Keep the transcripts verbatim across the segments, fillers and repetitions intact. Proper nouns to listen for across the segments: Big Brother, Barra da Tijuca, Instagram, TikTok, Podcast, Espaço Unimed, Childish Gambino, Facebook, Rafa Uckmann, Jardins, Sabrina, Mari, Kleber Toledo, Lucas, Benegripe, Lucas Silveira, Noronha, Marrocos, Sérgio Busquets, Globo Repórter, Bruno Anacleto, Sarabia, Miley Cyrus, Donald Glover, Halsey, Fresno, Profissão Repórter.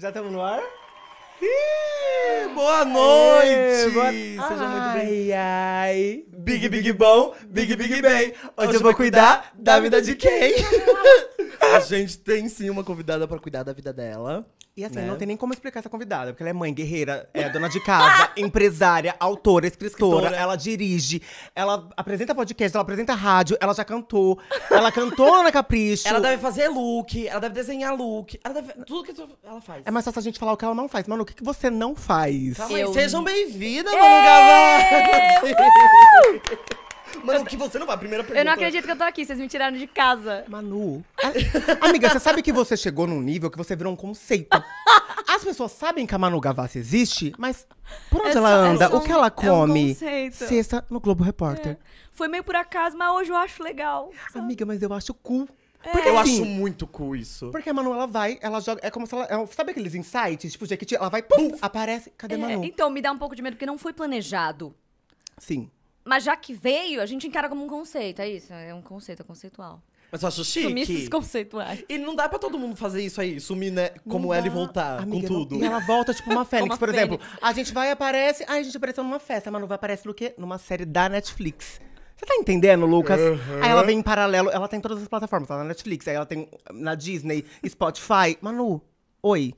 Já estamos no ar? Ih, boa noite! Aê, boa... Seja ai, muito bem. Ai, Big, big bom, big, big bem. Hoje, Hoje eu vou cuidar da vida de quem? A gente tem sim uma convidada pra cuidar da vida dela. E assim, né? Não tem nem como explicar essa convidada, porque ela é mãe, guerreira, é dona de casa, empresária, autora, escritora, escritora. Ela dirige, ela apresenta podcast, ela apresenta rádio, ela já cantou, ela cantou na Capricho. Ela deve fazer look, ela deve desenhar look, ela deve… tudo que ela faz. É mais fácil a gente falar o que ela não faz. Manu, o que, que você não faz? Calma, eu... Sejam bem-vindas, Manu Gavassi! Manu, que você não vai. Primeira pergunta. Eu não acredito que eu tô aqui, vocês me tiraram de casa. Manu… A... Amiga, você sabe que você chegou num nível que você virou um conceito. As pessoas sabem que a Manu Gavassi existe, mas por onde é ela só, anda? É um, o que ela come? É um Sexta no Globo Repórter. É. Foi meio por acaso, mas hoje eu acho legal. Sabe? Amiga, mas eu acho cool. É. Porque, eu assim, acho muito cool isso. Porque a Manu, ela vai, ela joga… É como se ela… É, sabe aqueles insights? Tipo, Jequiti, ela vai, pum, aparece. Cadê a Manu? É, então, me dá um pouco de medo, porque não foi planejado. Sim. Mas já que veio, a gente encara como um conceito, é isso? É um conceito, é conceitual. Mas eu acho chique. Sumiços conceituais. E não dá pra todo mundo fazer isso aí, sumir, né? Como ela e voltar, amiga, com tudo. Não. E ela volta, tipo, uma Fênix, uma por Fênix. exemplo. A gente vai e aparece… Ai, a gente apareceu numa festa, mas não vai aparecer no quê? Numa série da Netflix. Você tá entendendo, Lucas? Uhum. Aí ela vem em paralelo, ela tá em todas as plataformas. Ela tá na Netflix, aí ela tem na Disney, Spotify. Manu, oi.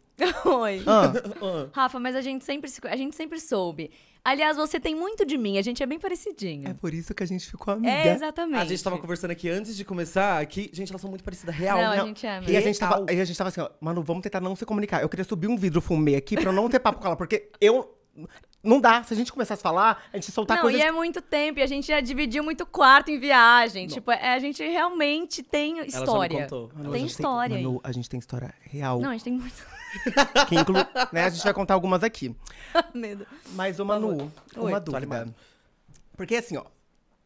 Oi. Ah. Rafa, mas a gente sempre se, a gente sempre soube. Aliás, você tem muito de mim, a gente é bem parecidinho. É por isso que a gente ficou amiga. É, exatamente. A gente tava conversando aqui antes de começar, que, gente, elas são muito parecidas, real. Não, não. a gente ama. E a gente, tava, e a gente tava assim, ó, Manu, vamos tentar não se comunicar. Eu queria subir um vidro, fumê aqui, pra eu não ter papo com ela, porque eu… Não dá, se a gente começasse a falar, a gente soltar coisas… Não, e é muito tempo, e a gente já dividiu muito quarto em viagem. Não. Tipo, a gente realmente tem história. Ela já me contou. Manu, tem história tem, Manu, a gente tem história real. Não, a gente tem muito… Que inclu... né, a gente vai contar algumas aqui. Medo. Mas, ô Manu, Oi. uma Oi. dúvida. Porque assim, ó,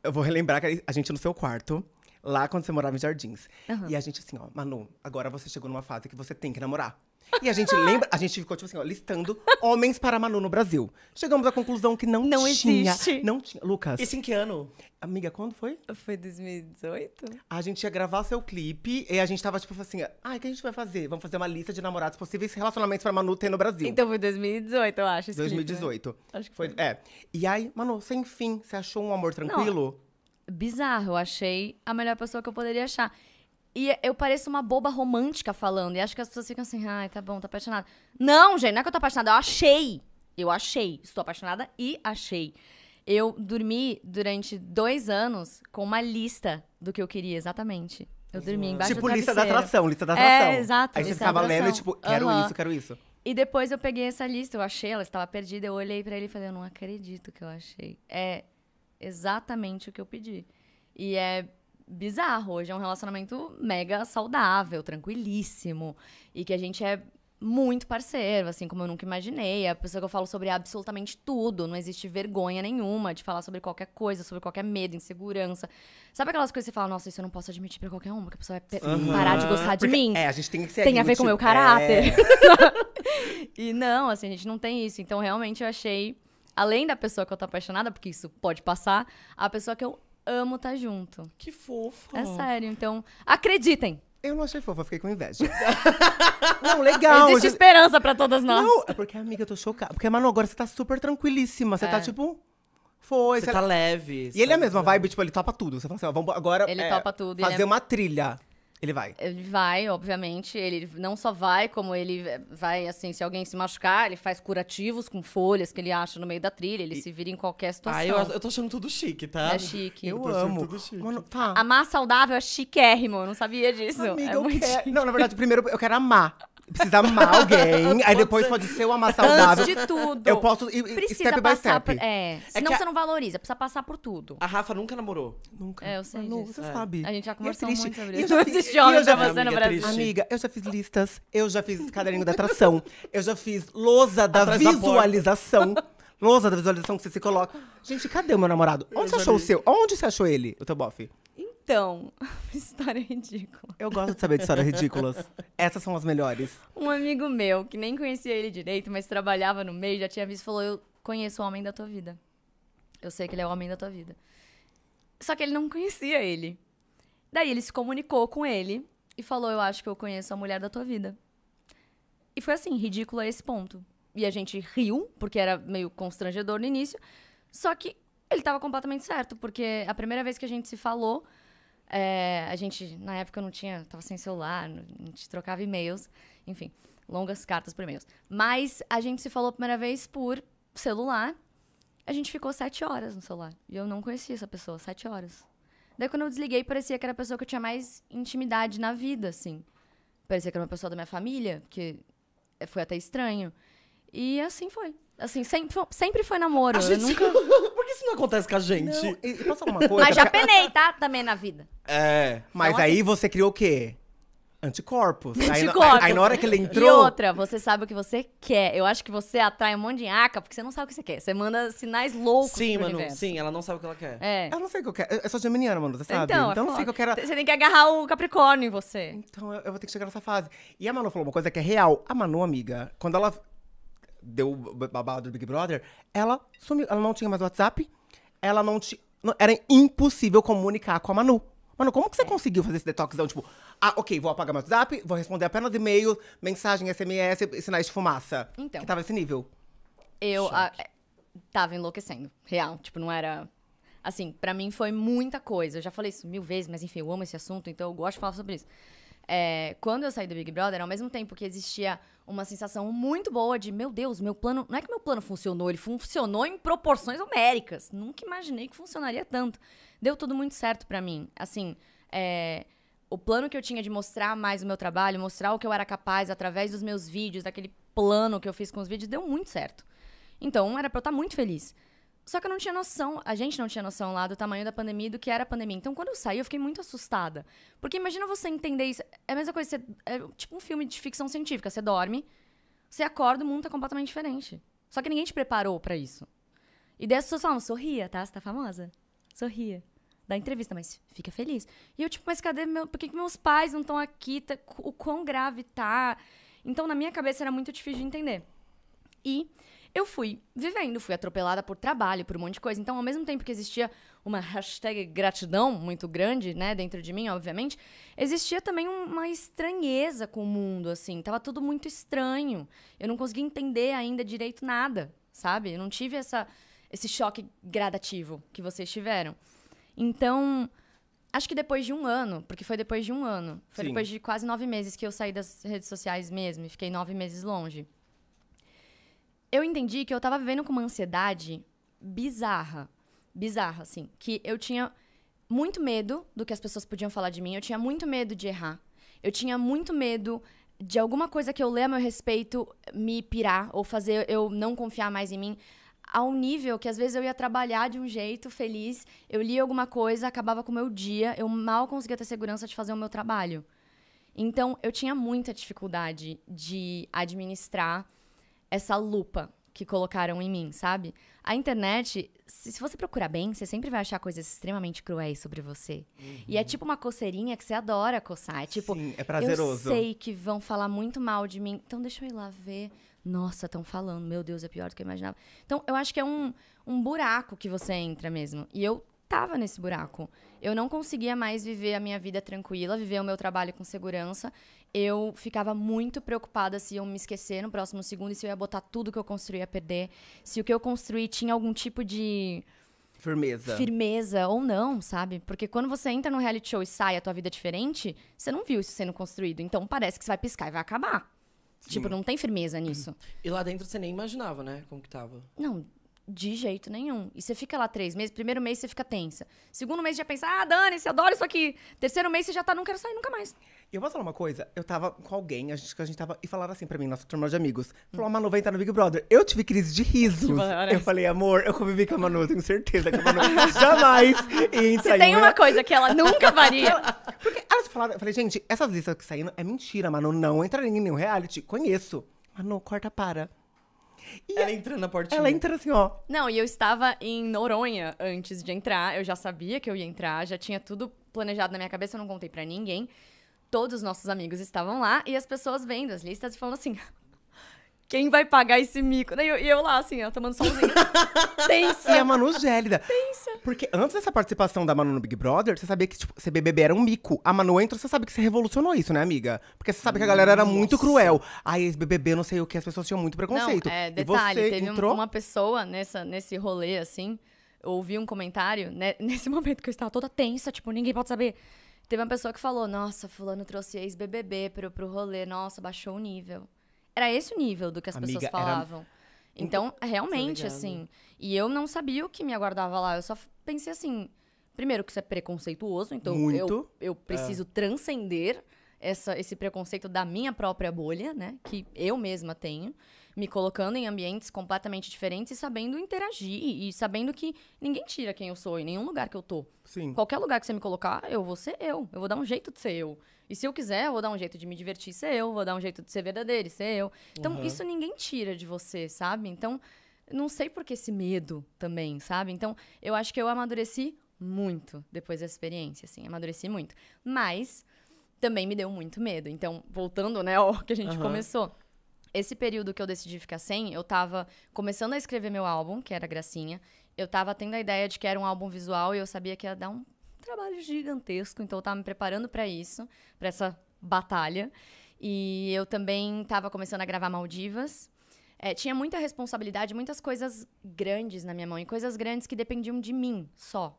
eu vou relembrar que a gente no seu quarto… Lá quando você morava em Jardins. Uhum. E a gente assim, ó, Manu, agora você chegou numa fase que você tem que namorar. E a gente lembra, a gente ficou tipo assim, ó, listando homens para Manu no Brasil. Chegamos à conclusão que não, não tinha. Existe. Não tinha. Lucas. Isso em que ano? Amiga, quando foi? Foi dois mil e dezoito. A gente ia gravar seu clipe e a gente tava tipo assim, ai, o que a gente vai fazer? Vamos fazer uma lista de namorados possíveis relacionamentos para Manu ter no Brasil. Então foi dois mil e dezoito, eu acho. dois mil e dezoito. Clipe, né? Acho que foi. foi. É. E aí, Manu, sem fim, você achou um amor tranquilo? Não. Bizarro, eu achei a melhor pessoa que eu poderia achar. E eu pareço uma boba romântica falando. E acho que as pessoas ficam assim, ai, tá bom, tá apaixonada. Não, gente, não é que eu tô apaixonada, eu achei. Eu achei, estou apaixonada e achei. Eu dormi durante dois anos com uma lista do que eu queria, exatamente. Eu dormi embaixo do travesseiro. Tipo, lista da atração, lista da atração. É, exato. Aí você ficava lendo e tipo, quero uhum. isso, quero isso. E depois eu peguei essa lista, eu achei, ela estava perdida. Eu olhei pra ele e falei, eu não acredito que eu achei. É... exatamente o que eu pedi. E é bizarro. Hoje é um relacionamento mega saudável, tranquilíssimo. E que a gente é muito parceiro, assim, como eu nunca imaginei. É a pessoa que eu falo sobre absolutamente tudo. Não existe vergonha nenhuma de falar sobre qualquer coisa, sobre qualquer medo, insegurança. Sabe aquelas coisas que você fala, nossa, isso eu não posso admitir pra qualquer uma, que a pessoa vai uhum. parar de gostar de Porque, mim. É, a gente tem que ser Tem a ver com o meu caráter. É. E não, assim, a gente não tem isso. Então, realmente, eu achei... Além da pessoa que eu tô apaixonada, porque isso pode passar, a pessoa que eu amo tá junto. Que fofa. É sério, então acreditem. Eu não achei fofa, fiquei com inveja. Não, legal. Existe gente... esperança pra todas nós. Não, é porque, amiga, eu tô chocada. Porque, Manu, agora você tá super tranquilíssima. Você é. tá, tipo, foi. Você tá ela... leve. E ele é a mesma vibe, tipo, ele topa tudo. Você fala assim, ó, vamos agora… Ele é, topa tudo. Fazer ele é... uma trilha. Ele vai. Ele vai, obviamente. Ele não só vai, como ele vai, assim, se alguém se machucar, ele faz curativos com folhas que ele acha no meio da trilha. Ele e... se vira em qualquer situação. Ah, eu, eu tô achando tudo chique, tá? É chique. Eu, eu tô amo. Tudo chique. Mano, tá. Amar saudável é chiquérrimo. Eu não sabia disso. Amiga, é eu muito quero... Não, na verdade, primeiro eu quero amar. Precisa amar alguém, aí depois pode ser o amar saudável. Antes de tudo. Eu posso ir step by step. Por, é, senão é você a... não valoriza, precisa passar por tudo. A Rafa nunca namorou. Nunca. É, eu sei Manu, disso. Você é. sabe. A gente já conversou é muito sobre isso. Não existe homem pra você no Brasil. Triste. Amiga, eu já fiz listas, eu já fiz caderninho da atração, eu já fiz lousa da Atrás visualização. Da lousa da visualização que você se coloca. Gente, cadê o meu namorado? Onde eu você achou vi. o seu? Onde você achou ele, o teu bofe? Então, história ridícula. Eu gosto de saber de histórias ridículas. Essas são as melhores. Um amigo meu, que nem conhecia ele direito, mas trabalhava no meio, já tinha visto, falou, eu conheço o homem da tua vida. Eu sei que ele é o homem da tua vida. Só que ele não conhecia ele. Daí ele se comunicou com ele e falou, eu acho que eu conheço a mulher da tua vida. E foi assim, ridículo a esse ponto. E a gente riu, porque era meio constrangedor no início. Só que ele tava completamente certo, porque a primeira vez que a gente se falou... É, a gente, na época, não tinha... Tava sem celular, a gente trocava e-mails. Enfim, longas cartas por e-mails. Mas a gente se falou a primeira vez por celular. A gente ficou sete horas no celular. E eu não conhecia essa pessoa, sete horas. Daí, quando eu desliguei, parecia que era a pessoa que eu tinha mais intimidade na vida, assim. Parecia que era uma pessoa da minha família, que foi até estranho. E assim foi. Assim, sempre, sempre foi namoro. A gente... eu nunca... Por que isso não acontece com a gente? Não, e, e posso falar uma coisa? Mas já penei, tá? Também na vida. É. Mas então, aí assim... você criou o quê? Anticorpos. Anticorpos. Aí, aí, aí na hora que ele entrou... E outra, você sabe o que você quer. Eu acho que você atrai um monte de nhaca, porque você não sabe o que você quer. Você manda sinais loucos sim, pro Manu, universo. Sim, ela não sabe o que ela quer. É. Ela não sabe o que eu quero. Eu sou geminiana, Manu, você sabe? Então, então eu sei que eu quero... Você tem que agarrar o Capricórnio em você. Então, eu vou ter que chegar nessa fase. E a Manu falou uma coisa que é real. A Manu, amiga, quando ela... deu babado do Big Brother, ela sumiu. Ela não tinha mais WhatsApp, ela não tinha... Era impossível comunicar com a Manu. Manu, como que você é. conseguiu fazer esse detoxão? Tipo, ah, ok, vou apagar meu WhatsApp, vou responder apenas e-mail, mensagem, S M S, sinais de fumaça. Então. Que tava nesse nível. Eu a, tava enlouquecendo, real. Tipo, não era... Assim, pra mim foi muita coisa. Eu já falei isso mil vezes, mas enfim, eu amo esse assunto, então eu gosto de falar sobre isso. É, quando eu saí do Big Brother, ao mesmo tempo que existia uma sensação muito boa de meu Deus, meu plano... Não é que meu plano funcionou, ele funcionou em proporções homéricas. Nunca imaginei que funcionaria tanto. Deu tudo muito certo pra mim. Assim, é, o plano que eu tinha de mostrar mais o meu trabalho, mostrar o que eu era capaz através dos meus vídeos, daquele plano que eu fiz com os vídeos, deu muito certo. Então, era pra eu estar muito feliz. Só que eu não tinha noção, a gente não tinha noção lá do tamanho da pandemia e do que era a pandemia. Então, quando eu saí, eu fiquei muito assustada. Porque imagina você entender isso. É a mesma coisa, você, é tipo um filme de ficção científica. Você dorme, você acorda, o mundo tá completamente diferente. Só que ninguém te preparou pra isso. E daí as pessoas falam, sorria, tá? Você tá famosa? Sorria. Dá entrevista, mas fica feliz. E eu tipo, mas cadê meu... Por que que meus pais não estão aqui? Tá... O quão grave tá? Então, na minha cabeça, era muito difícil de entender. E... eu fui vivendo, fui atropelada por trabalho, por um monte de coisa. Então, ao mesmo tempo que existia uma hashtag gratidão muito grande, né, dentro de mim, obviamente, existia também uma estranheza com o mundo, assim. Tava tudo muito estranho. Eu não conseguia entender ainda direito nada, sabe? Eu não tive essa, esse choque gradativo que vocês tiveram. Então, acho que depois de um ano, porque foi depois de um ano, foi Sim. depois de quase nove meses que eu saí das redes sociais mesmo e fiquei nove meses longe. Eu entendi que eu tava vivendo com uma ansiedade bizarra. Bizarra, assim. Que eu tinha muito medo do que as pessoas podiam falar de mim. Eu tinha muito medo de errar. Eu tinha muito medo de alguma coisa que eu ler a meu respeito me pirar. Ou fazer eu não confiar mais em mim. Ao nível que, às vezes, eu ia trabalhar de um jeito feliz. Eu lia alguma coisa, acabava com o meu dia. Eu mal conseguia ter segurança de fazer o meu trabalho. Então, eu tinha muita dificuldade de administrar essa lupa que colocaram em mim, sabe? A internet, se, se você procurar bem, você sempre vai achar coisas extremamente cruéis sobre você. Uhum. E é tipo uma coceirinha que você adora coçar. É tipo, sim, é prazeroso. Eu sei que vão falar muito mal de mim, então deixa eu ir lá ver. Nossa, estão falando, meu Deus, é pior do que eu imaginava. Então, eu acho que é um, um buraco que você entra mesmo. E eu tava nesse buraco. Eu não conseguia mais viver a minha vida tranquila, viver o meu trabalho com segurança. Eu ficava muito preocupada se iam me esquecer no próximo segundo e se eu ia botar tudo que eu construí a perder. Se o que eu construí tinha algum tipo de... Firmeza. Firmeza ou não, sabe? Porque quando você entra num reality show e sai, a tua vida é diferente, você não viu isso sendo construído. Então parece que você vai piscar e vai acabar. Sim. Tipo, não tem firmeza nisso. E lá dentro você nem imaginava, né? Como que tava? Não, de jeito nenhum. E você fica lá três meses. Primeiro mês você fica tensa. Segundo mês você já pensa, ah, dane-se, adoro isso aqui. Terceiro mês você já tá, não quero sair nunca mais. E eu posso falar uma coisa? Eu tava com alguém, a gente, a gente tava... E falaram assim pra mim, nossa turma de amigos. Falou, hum. a Manu vai entrar no Big Brother. Eu tive crise de risos. Tipo, eu falei, amor, eu convivi com a Manu, tenho certeza que a Manu jamais ia entrar. Se tem uma coisa que ela nunca varia. Porque elas falaram, eu falei, gente, essas listas que saíram é mentira, Manu não entraria em nenhum reality. Conheço. Manu, corta, para. E ela entrando na portinha. Ela entra assim, ó. Não, e eu estava em Noronha antes de entrar. Eu já sabia que eu ia entrar, já tinha tudo planejado na minha cabeça, eu não contei pra ninguém. Todos os nossos amigos estavam lá e as pessoas vendo as listas e falando assim... Quem vai pagar esse mico? E eu, eu lá, assim, ó, tomando solzinho. Tensa. E a Manu gélida. Tensa. Porque antes dessa participação da Manu no Big Brother, você sabia que, tipo, ser B B B era um mico. A Manu entra, você sabe que você revolucionou isso, né, amiga? Porque você sabe que a galera era Nossa. muito cruel. Aí, esse B B B, não sei o que, as pessoas tinham muito preconceito. Não, é, detalhe, e você teve entrou... uma pessoa nessa, nesse rolê, assim, eu ouvi um comentário, né, nesse momento que eu estava toda tensa, tipo, ninguém pode saber. Teve uma pessoa que falou, nossa, fulano trouxe ex-B B B pro, pro rolê, nossa, baixou o nível. Era esse o nível do que as Amiga, pessoas falavam. Era... Então, realmente, assim... E eu não sabia o que me aguardava lá. Eu só pensei assim... Primeiro, que isso é preconceituoso. Então, Muito. eu, eu preciso é. transcender essa, esse preconceito da minha própria bolha, né? Que eu mesma tenho. Me colocando em ambientes completamente diferentes e sabendo interagir. E sabendo que ninguém tira quem eu sou em nenhum lugar que eu tô. Sim. Qualquer lugar que você me colocar, eu vou ser eu. Eu vou dar um jeito de ser eu. E se eu quiser, eu vou dar um jeito de me divertir, ser eu. Vou dar um jeito de ser verdadeiro, ser eu. Então, uhum. isso ninguém tira de você, sabe? Então, não sei por que esse medo também, sabe? Então, eu acho que eu amadureci muito depois da experiência, assim. Amadureci muito. Mas, também me deu muito medo. Então, voltando, né, ao que a gente uhum. começou. Esse período que eu decidi ficar sem, eu tava começando a escrever meu álbum, que era Gracinha. Eu tava tendo a ideia de que era um álbum visual e eu sabia que ia dar um... trabalho gigantesco, então eu tava me preparando pra isso, pra essa batalha. E eu também tava começando a gravar Maldivas. É, tinha muita responsabilidade, muitas coisas grandes na minha mão, e coisas grandes que dependiam de mim só.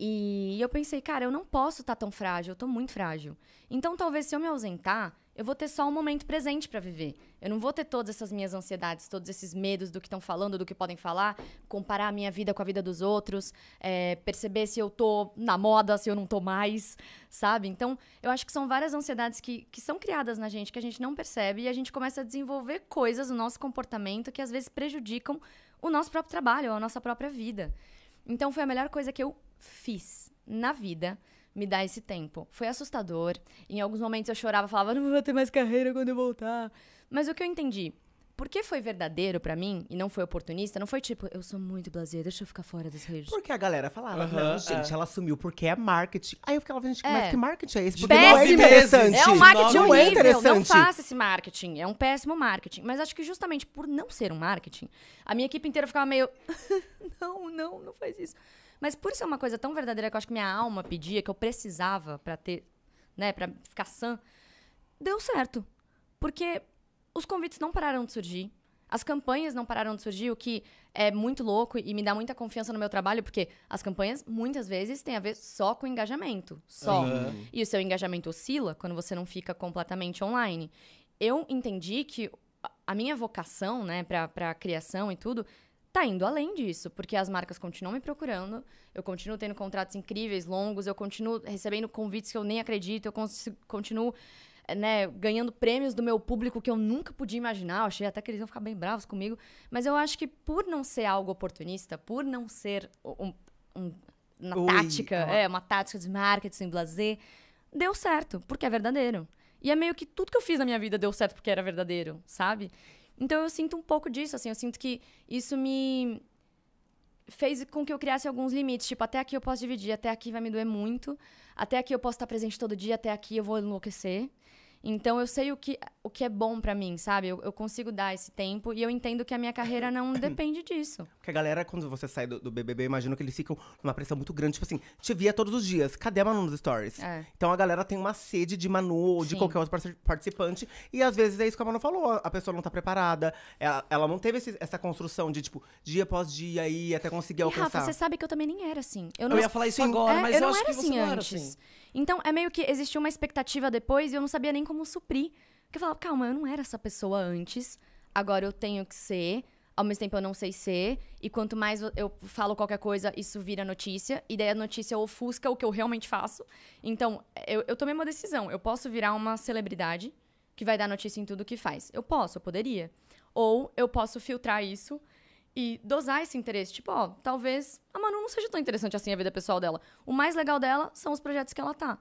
E eu pensei, cara, eu não posso estar tão frágil, eu tô muito frágil. Então talvez se eu me ausentar, eu vou ter só um momento presente pra viver. Eu não vou ter todas essas minhas ansiedades, todos esses medos do que estão falando, do que podem falar, comparar a minha vida com a vida dos outros, é, perceber se eu tô na moda, se eu não tô mais, sabe? Então, eu acho que são várias ansiedades que, que são criadas na gente, que a gente não percebe, e a gente começa a desenvolver coisas no nosso comportamento que às vezes prejudicam o nosso próprio trabalho, a nossa própria vida. Então, foi a melhor coisa que eu fiz na vida, me dar esse tempo. Foi assustador. Em alguns momentos eu chorava, falava, não vou ter mais carreira quando eu voltar. Mas o que eu entendi, porque foi verdadeiro pra mim e não foi oportunista, não foi tipo, eu sou muito blazer, deixa eu ficar fora das redes. Porque a galera falava, uhum, não, gente, é. ela sumiu porque é marketing. Aí eu ficava, gente, é. mas que marketing é esse? Porque péssimo. Não é interessante. É um marketing não horrível, é interessante. Não faça esse marketing. É um péssimo marketing. Mas acho que justamente por não ser um marketing, a minha equipe inteira ficava meio, não, não, não faz isso. Mas por ser uma coisa tão verdadeira que eu acho que minha alma pedia, que eu precisava pra ter, né, pra ficar sã, deu certo. Porque os convites não pararam de surgir, as campanhas não pararam de surgir, o que é muito louco e me dá muita confiança no meu trabalho, porque as campanhas, muitas vezes, têm a ver só com engajamento, só. Uhum. E o seu engajamento oscila quando você não fica completamente online. Eu entendi que a minha vocação, né, pra, pra criação e tudo... tá indo além disso, porque as marcas continuam me procurando, eu continuo tendo contratos incríveis, longos, eu continuo recebendo convites que eu nem acredito, eu continuo, né, ganhando prêmios do meu público que eu nunca podia imaginar, eu achei até que eles iam ficar bem bravos comigo, mas eu acho que por não ser algo oportunista, por não ser um, um, uma Ui, tática, ah. é, uma tática de marketing, blazer, deu certo, porque é verdadeiro. E é meio que tudo que eu fiz na minha vida deu certo porque era verdadeiro, sabe? Então, eu sinto um pouco disso, assim. Eu sinto que isso me fez com que eu criasse alguns limites. Tipo, até aqui eu posso dividir, até aqui vai me doer muito. Até aqui eu posso estar presente todo dia, até aqui eu vou enlouquecer. Então, eu sei o que, o que é bom pra mim, sabe? Eu, eu consigo dar esse tempo e eu entendo que a minha carreira não depende disso. Porque a galera, quando você sai do, do B B B, eu imagino que eles ficam numa pressão muito grande. Tipo assim, te via todos os dias. Cadê a Manu nos stories? É. Então a galera tem uma sede de Manu ou de qualquer outro participante. E às vezes é isso que a Manu falou. A pessoa não tá preparada. Ela, ela não teve esse, essa construção de, tipo, dia após dia aí até conseguir e alcançar. Rafa, você sabe que eu também nem era assim. Eu, não eu ia falar isso agora, é, mas eu, eu acho que assim você não era antes. Assim. Então é meio que existiu uma expectativa depois e eu não sabia nem como suprir. Porque eu falava, calma, eu não era essa pessoa antes, agora eu tenho que ser, ao mesmo tempo eu não sei ser, e quanto mais eu falo qualquer coisa, isso vira notícia, e daí a notícia ofusca o que eu realmente faço. Então, eu, eu tomei uma decisão, eu posso virar uma celebridade que vai dar notícia em tudo que faz. Eu posso, eu poderia. Ou eu posso filtrar isso e dosar esse interesse. Tipo, ó, talvez a Manu não seja tão interessante assim a vida pessoal dela. O mais legal dela são os projetos que ela tá.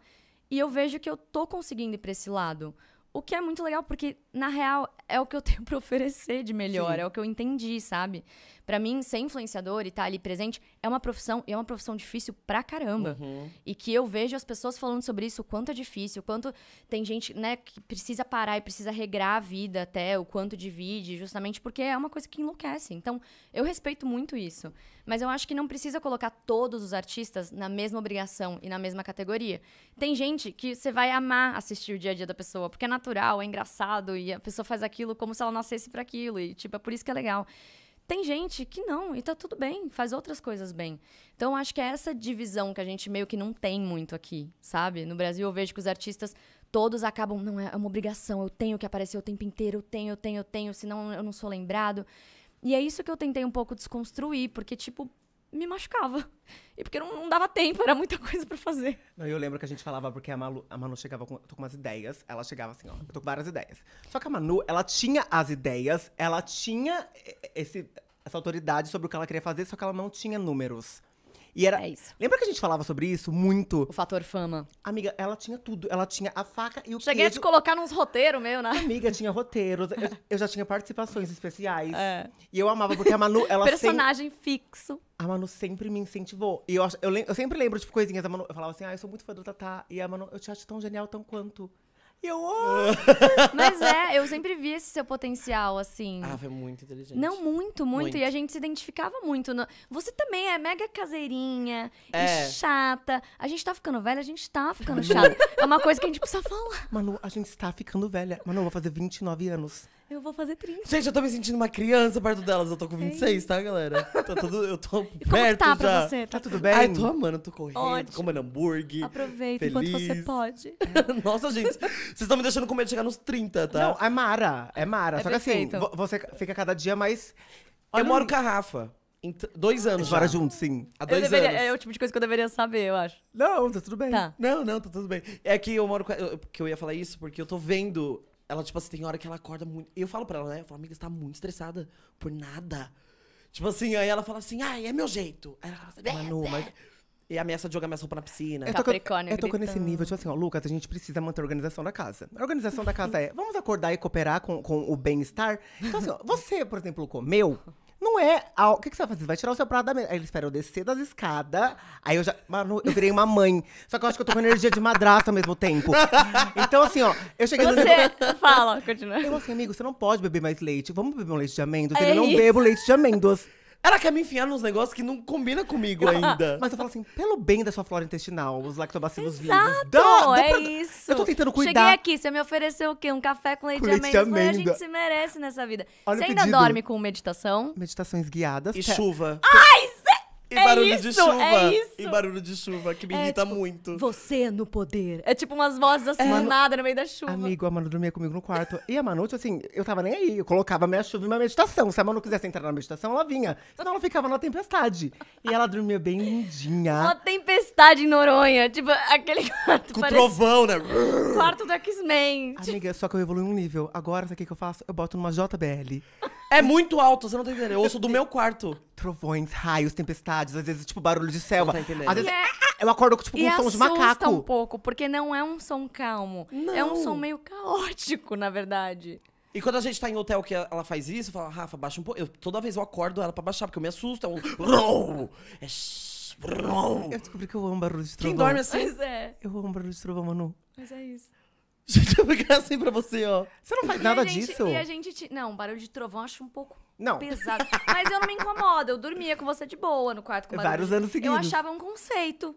E eu vejo que eu tô conseguindo ir pra esse lado. O que é muito legal, porque, na real, é o que eu tenho pra oferecer de melhor. Sim. É o que eu entendi, sabe? Pra mim, ser influenciador e estar ali presente é uma profissão, e é uma profissão difícil pra caramba. Uhum. E que eu vejo as pessoas falando sobre isso, o quanto é difícil, o quanto tem gente, né, que precisa parar e precisa regrar a vida até, o quanto divide, justamente porque é uma coisa que enlouquece. Então, eu respeito muito isso. Mas eu acho que não precisa colocar todos os artistas na mesma obrigação e na mesma categoria. Tem gente que você vai amar assistir o dia a dia da pessoa, porque é natural, é engraçado, e a pessoa faz aquilo como se ela nascesse pra aquilo, e tipo, é por isso que é legal. Tem gente que não, e tá tudo bem, faz outras coisas bem. Então, acho que é essa divisão que a gente meio que não tem muito aqui, sabe? No Brasil, eu vejo que os artistas, todos acabam, não, é uma obrigação, eu tenho que aparecer o tempo inteiro, eu tenho, eu tenho, eu tenho, senão eu não sou lembrado. E é isso que eu tentei um pouco desconstruir, porque, tipo, me machucava. E porque não, não dava tempo, era muita coisa pra fazer. Não, eu lembro que a gente falava, porque a, Malu, a Manu chegava com... Eu tô com umas ideias, ela chegava assim, ó, eu tô com várias ideias. Só que a Manu, ela tinha as ideias, ela tinha esse, essa autoridade sobre o que ela queria fazer, só que ela não tinha números. E era... É isso. Lembra que a gente falava sobre isso muito? O fator fama. Amiga, ela tinha tudo. Ela tinha a faca e o queijo. Cheguei a te colocar nos roteiros, meu, né? Amiga, tinha roteiros. eu, eu já tinha participações especiais. É. E eu amava, porque a Manu, ela personagem sempre... fixo. A Manu sempre me incentivou. E eu, eu, eu, eu sempre lembro de tipo, coisinhas da Manu. Eu falava assim, ah, eu sou muito fã do Tatá. E a Manu, eu te acho tão genial, tão quanto. E eu... Oh! Mas é, eu sempre vi esse seu potencial, assim. Ah, foi muito inteligente. Não, muito, muito, muito. E a gente se identificava muito. No... Você também é mega caseirinha é. e chata. A gente tá ficando velha, a gente tá ficando chata. É uma coisa que a gente precisa falar. Manu, a gente tá ficando velha. Manu, eu vou fazer vinte e nove anos. Eu vou fazer trinta. Gente, eu tô me sentindo uma criança perto delas. Eu tô com vinte e seis, tá, galera? Tô tudo, eu tô e perto tá já. Pra você? Tá tudo bem? Ai, tô amando, tô correndo, ótimo. Tô comendo hambúrguer. Aproveita feliz. Enquanto você pode. Nossa, gente, vocês estão me deixando com medo de chegar nos trinta, tá? Não, é mara, é mara. É só perfeito. Que assim, você fica cada dia mais... Olha, eu moro com a Rafa. Dois anos já. Bora junto, sim. Há dois deveria, anos. É o tipo de coisa que eu deveria saber, eu acho. Não, tá tudo bem. Tá. Não, não, tá tudo bem. É que eu moro com a... Eu, que eu ia falar isso porque eu tô vendo... Ela, tipo assim, tem hora que ela acorda muito... Eu falo pra ela, né? Eu falo, amiga, você tá muito estressada por nada. Tipo assim, aí ela fala assim, ai, é meu jeito. Aí ela fala assim, Manu, mas... E ameaça de jogar minha sopa na piscina. Eu tô, Capricórnio eu tô gritando. Nesse nível, tipo assim, ó, Lucas, a gente precisa manter a organização da casa. A organização da casa é, vamos acordar e cooperar com, com o bem-estar? Então assim, ó, você, por exemplo, comeu... Não é. A... O que, que você vai fazer? Você vai tirar o seu prato da mesa. Aí ele espera eu descer das escadas. Aí eu já. Manu, eu virei uma mãe. Só que eu acho que eu tô com energia de madrasta ao mesmo tempo. Então, assim, ó, eu cheguei você no... Fala, continua. Eu assim, amigo, você não pode beber mais leite. Vamos beber um leite de amêndoas? É eu não isso. bebo leite de amêndoas. Ela quer me enfiar nos negócios que não combina comigo ainda. Mas eu falo assim, pelo bem da sua flora intestinal, os lactobacilos vivos. Exato, dá, dá é pra... isso. Eu tô tentando cuidar. Cheguei aqui, você me ofereceu o quê? Um café com leite de amêndoa. amêndoa. A gente se merece nessa vida. Olha, você ainda pedido. Dorme com meditação? Meditações guiadas. E tá. chuva. Ai, E é barulho isso, de chuva. É isso. E barulho de chuva, que me é, irrita tipo, muito. Você no poder. É tipo umas vozes assim, do nada, no meio da chuva. Amigo, a Manu dormia comigo no quarto. E a Manu, assim, eu tava nem aí. Eu colocava minha chuva e minha meditação. Se a Manu quisesse entrar na meditação, ela vinha. Senão ela ficava na tempestade. E ela dormia bem lindinha. Uma tempestade em Noronha. Tipo, aquele quarto com parece... trovão, né? Quarto do X-Men. Amiga, só que eu evoluí um nível. Agora, sabe o que eu faço? Eu boto numa J B L. É muito alto, você não tá entendendo. Eu ouço do meu quarto. Trovões, raios, tempestades, às vezes, tipo, barulho de selva. Tá às vezes, yeah. eu acordo tipo, com um som de macaco. Um pouco, porque não é um som calmo. Não. É um som meio caótico, na verdade. E quando a gente tá em hotel que ela faz isso, fala, Rafa, baixa um pouco. Eu, toda vez eu acordo ela pra baixar, porque eu me assusto. É um... é... Eu descobri que eu amo barulho de trovão. Quem dorme assim? Pois é. Eu amo barulho de trovão, Manu. Mas é isso. Gente, eu vou ficar assim pra você, ó. Você não faz e nada gente, disso? E a gente... T... Não, barulho de trovão acho um pouco não. pesado. Mas eu não me incomodo. Eu dormia com você de boa no quarto com barulho. Vários anos seguidos. Eu achava um conceito.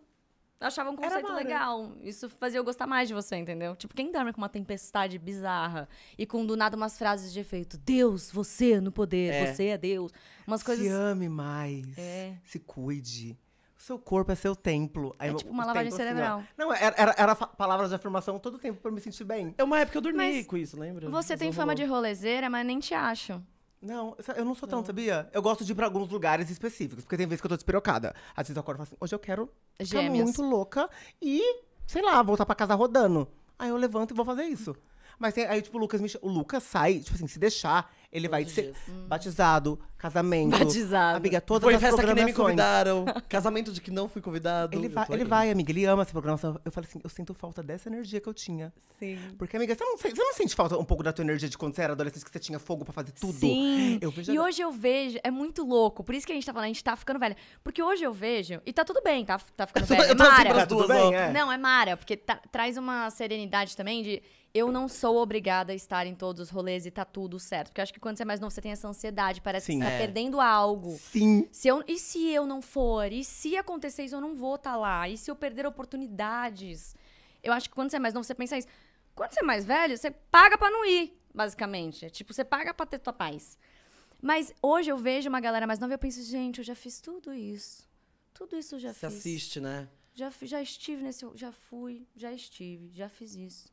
Eu achava um conceito legal. Isso fazia eu gostar mais de você, entendeu? Tipo, quem dorme com uma tempestade bizarra e com, do nada, umas frases de efeito. Deus, você no poder, é. você é Deus. Umas coisas... Se ame mais. É. Se cuide. O seu corpo é seu templo. Aí é tipo uma lavagem cerebral. Assim, não, era, era, era palavras de afirmação todo o tempo pra me sentir bem. É uma época que eu dormi mas com isso, lembra? Você tem fama de rolezeira, mas nem te acho. Não, eu não sou tão, sabia? Eu gosto de ir pra alguns lugares específicos, porque tem vezes que eu tô despirocada. Às vezes eu acordo e falo assim, hoje eu quero ficar muito louca e, sei lá, voltar pra casa rodando. Aí eu levanto e vou fazer isso. Mas tem, aí, tipo, o Lucas, me... o Lucas sai, tipo assim, se deixar, ele vai ser hum. batizado, casamento. Batizado. Amiga, todas Foi as festa programações. Que nem me convidaram. Casamento de que não fui convidado. Ele, vai, ele vai, amiga, ele ama essa programação. Eu falei assim, eu sinto falta dessa energia que eu tinha. Sim. Porque, amiga, você não, você não sente falta um pouco da tua energia de quando você era adolescente, que você tinha fogo pra fazer tudo? Sim. Eu vejo e agora. Hoje eu vejo, é muito louco. Por isso que a gente tá falando, a gente tá ficando velha. Porque hoje eu vejo, e tá tudo bem, tá, tá ficando velha. É mara. Tá tudo bem, é. Não, é mara, porque tá, traz uma serenidade também de... Eu não sou obrigada a estar em todos os rolês e tá tudo certo. Porque eu acho que quando você é mais novo, você tem essa ansiedade. Parece Sim, que você é. tá perdendo algo. Sim. Se eu, e se eu não for? E se acontecer isso, eu não vou estar tá lá? E se eu perder oportunidades? Eu acho que quando você é mais novo, você pensa isso. Quando você é mais velho, você paga pra não ir, basicamente. É tipo, você paga pra ter tua paz. Mas hoje eu vejo uma galera mais nova e eu penso, gente, eu já fiz tudo isso. Tudo isso eu já você fiz. Você assiste, né? Já, já estive nesse... Já fui, já estive, já fiz isso.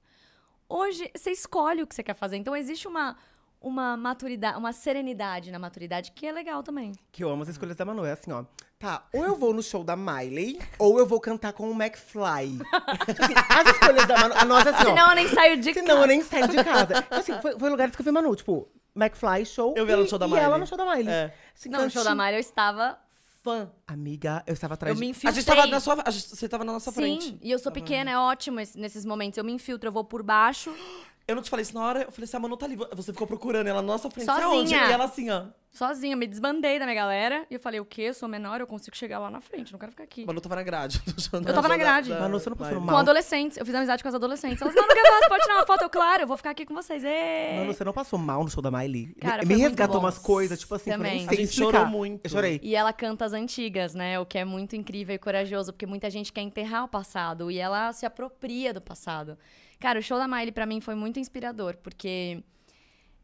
Hoje, você escolhe o que você quer fazer. Então, existe uma, uma maturidade, uma serenidade na maturidade, que é legal também. Que eu amo as escolhas da Manu. É assim, ó. Tá, ou eu vou no show da Miley, ou eu vou cantar com o McFly. As escolhas da Manu, a nossa, assim, ó. Senão eu nem saio de casa. Senão eu nem saio de casa. Assim, foi, foi lugares que eu vi Manu, tipo, McFly, show. Eu vi ela no show da Miley. E ela no show da Miley. É. Assim, não, no show da Miley eu estava... Fã. Amiga, eu estava atrás eu de... Me a gente tava na sua... a gente... Você estava na nossa Sim, frente. Sim, e eu sou tava... pequena, é ótimo esse... nesses momentos. Eu me infiltro, eu vou por baixo. Eu não te falei isso na hora, eu falei assim, a Manu tá ali. Você ficou procurando ela na nossa frente. Sozinha. Onde? E ela assim, ó. Sozinha, eu me desbandei da minha galera. E eu falei, o quê? Eu sou menor, eu consigo chegar lá na frente, não quero ficar aqui. Manu tava na grade. Eu tava na grade. Da... Manu, você não passou mal. Com adolescentes, eu fiz amizade com as adolescentes. Elas, Manu Gavassi, pode tirar uma foto? Eu, claro, eu vou ficar aqui com vocês. Ei. Manu, você não passou mal no show da Miley? Cara, me, me resgatou umas coisas, tipo assim, também. A gente chorou muito. Eu chorei. E ela canta as antigas, né? O que é muito incrível e corajoso, porque muita gente quer enterrar o passado. E ela se apropria do passado. Cara, o show da Miley pra mim foi muito inspirador, porque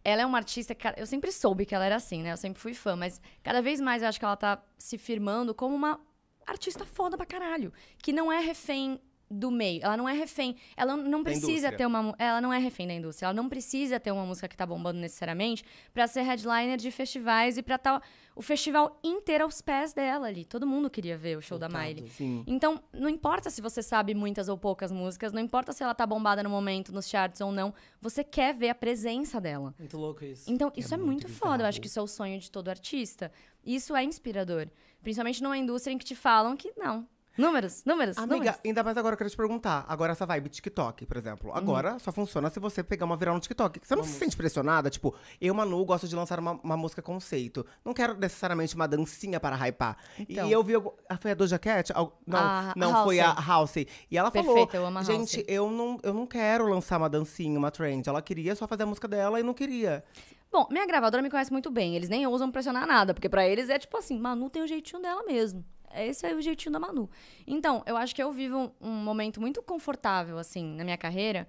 ela é uma artista que eu sempre soube que ela era assim, né? Eu sempre fui fã, mas cada vez mais eu acho que ela tá se firmando como uma artista foda pra caralho, que não é refém do meio, ela não é refém, ela não precisa ter uma, ela não é refém da indústria, ela não precisa ter uma música que tá bombando necessariamente pra ser headliner de festivais e pra tá o festival inteiro aos pés dela ali. Todo mundo queria ver o show Contado, da Miley. Sim. Então, não importa se você sabe muitas ou poucas músicas, não importa se ela tá bombada no momento, nos charts ou não, você quer ver a presença dela. Muito louco isso. Então, isso é, é muito, muito foda, eu acho que isso é o sonho de todo artista. Isso é inspirador, principalmente numa indústria em que te falam que não. Números, números, Amiga, números. ainda mais agora eu quero te perguntar. Agora essa vibe TikTok, por exemplo. Agora uhum. só funciona se você pegar uma viral no TikTok. Você não Vamos. se sente pressionada? Tipo, eu, Manu, gosto de lançar uma, uma música conceito. Não quero necessariamente uma dancinha para hypar. Então. E eu vi... Ah, foi a Doja Cat? Não, a, não a foi a Halsey. E ela Perfeita, falou... Eu amo a Gente, eu não, eu não quero lançar uma dancinha, uma trend. Ela queria só fazer a música dela e não queria... Bom, minha gravadora me conhece muito bem. Eles nem ousam pressionar nada. Porque pra eles é tipo assim, Manu tem o jeitinho dela mesmo. Esse é o jeitinho da Manu. Então, eu acho que eu vivo um, um momento muito confortável, assim, na minha carreira,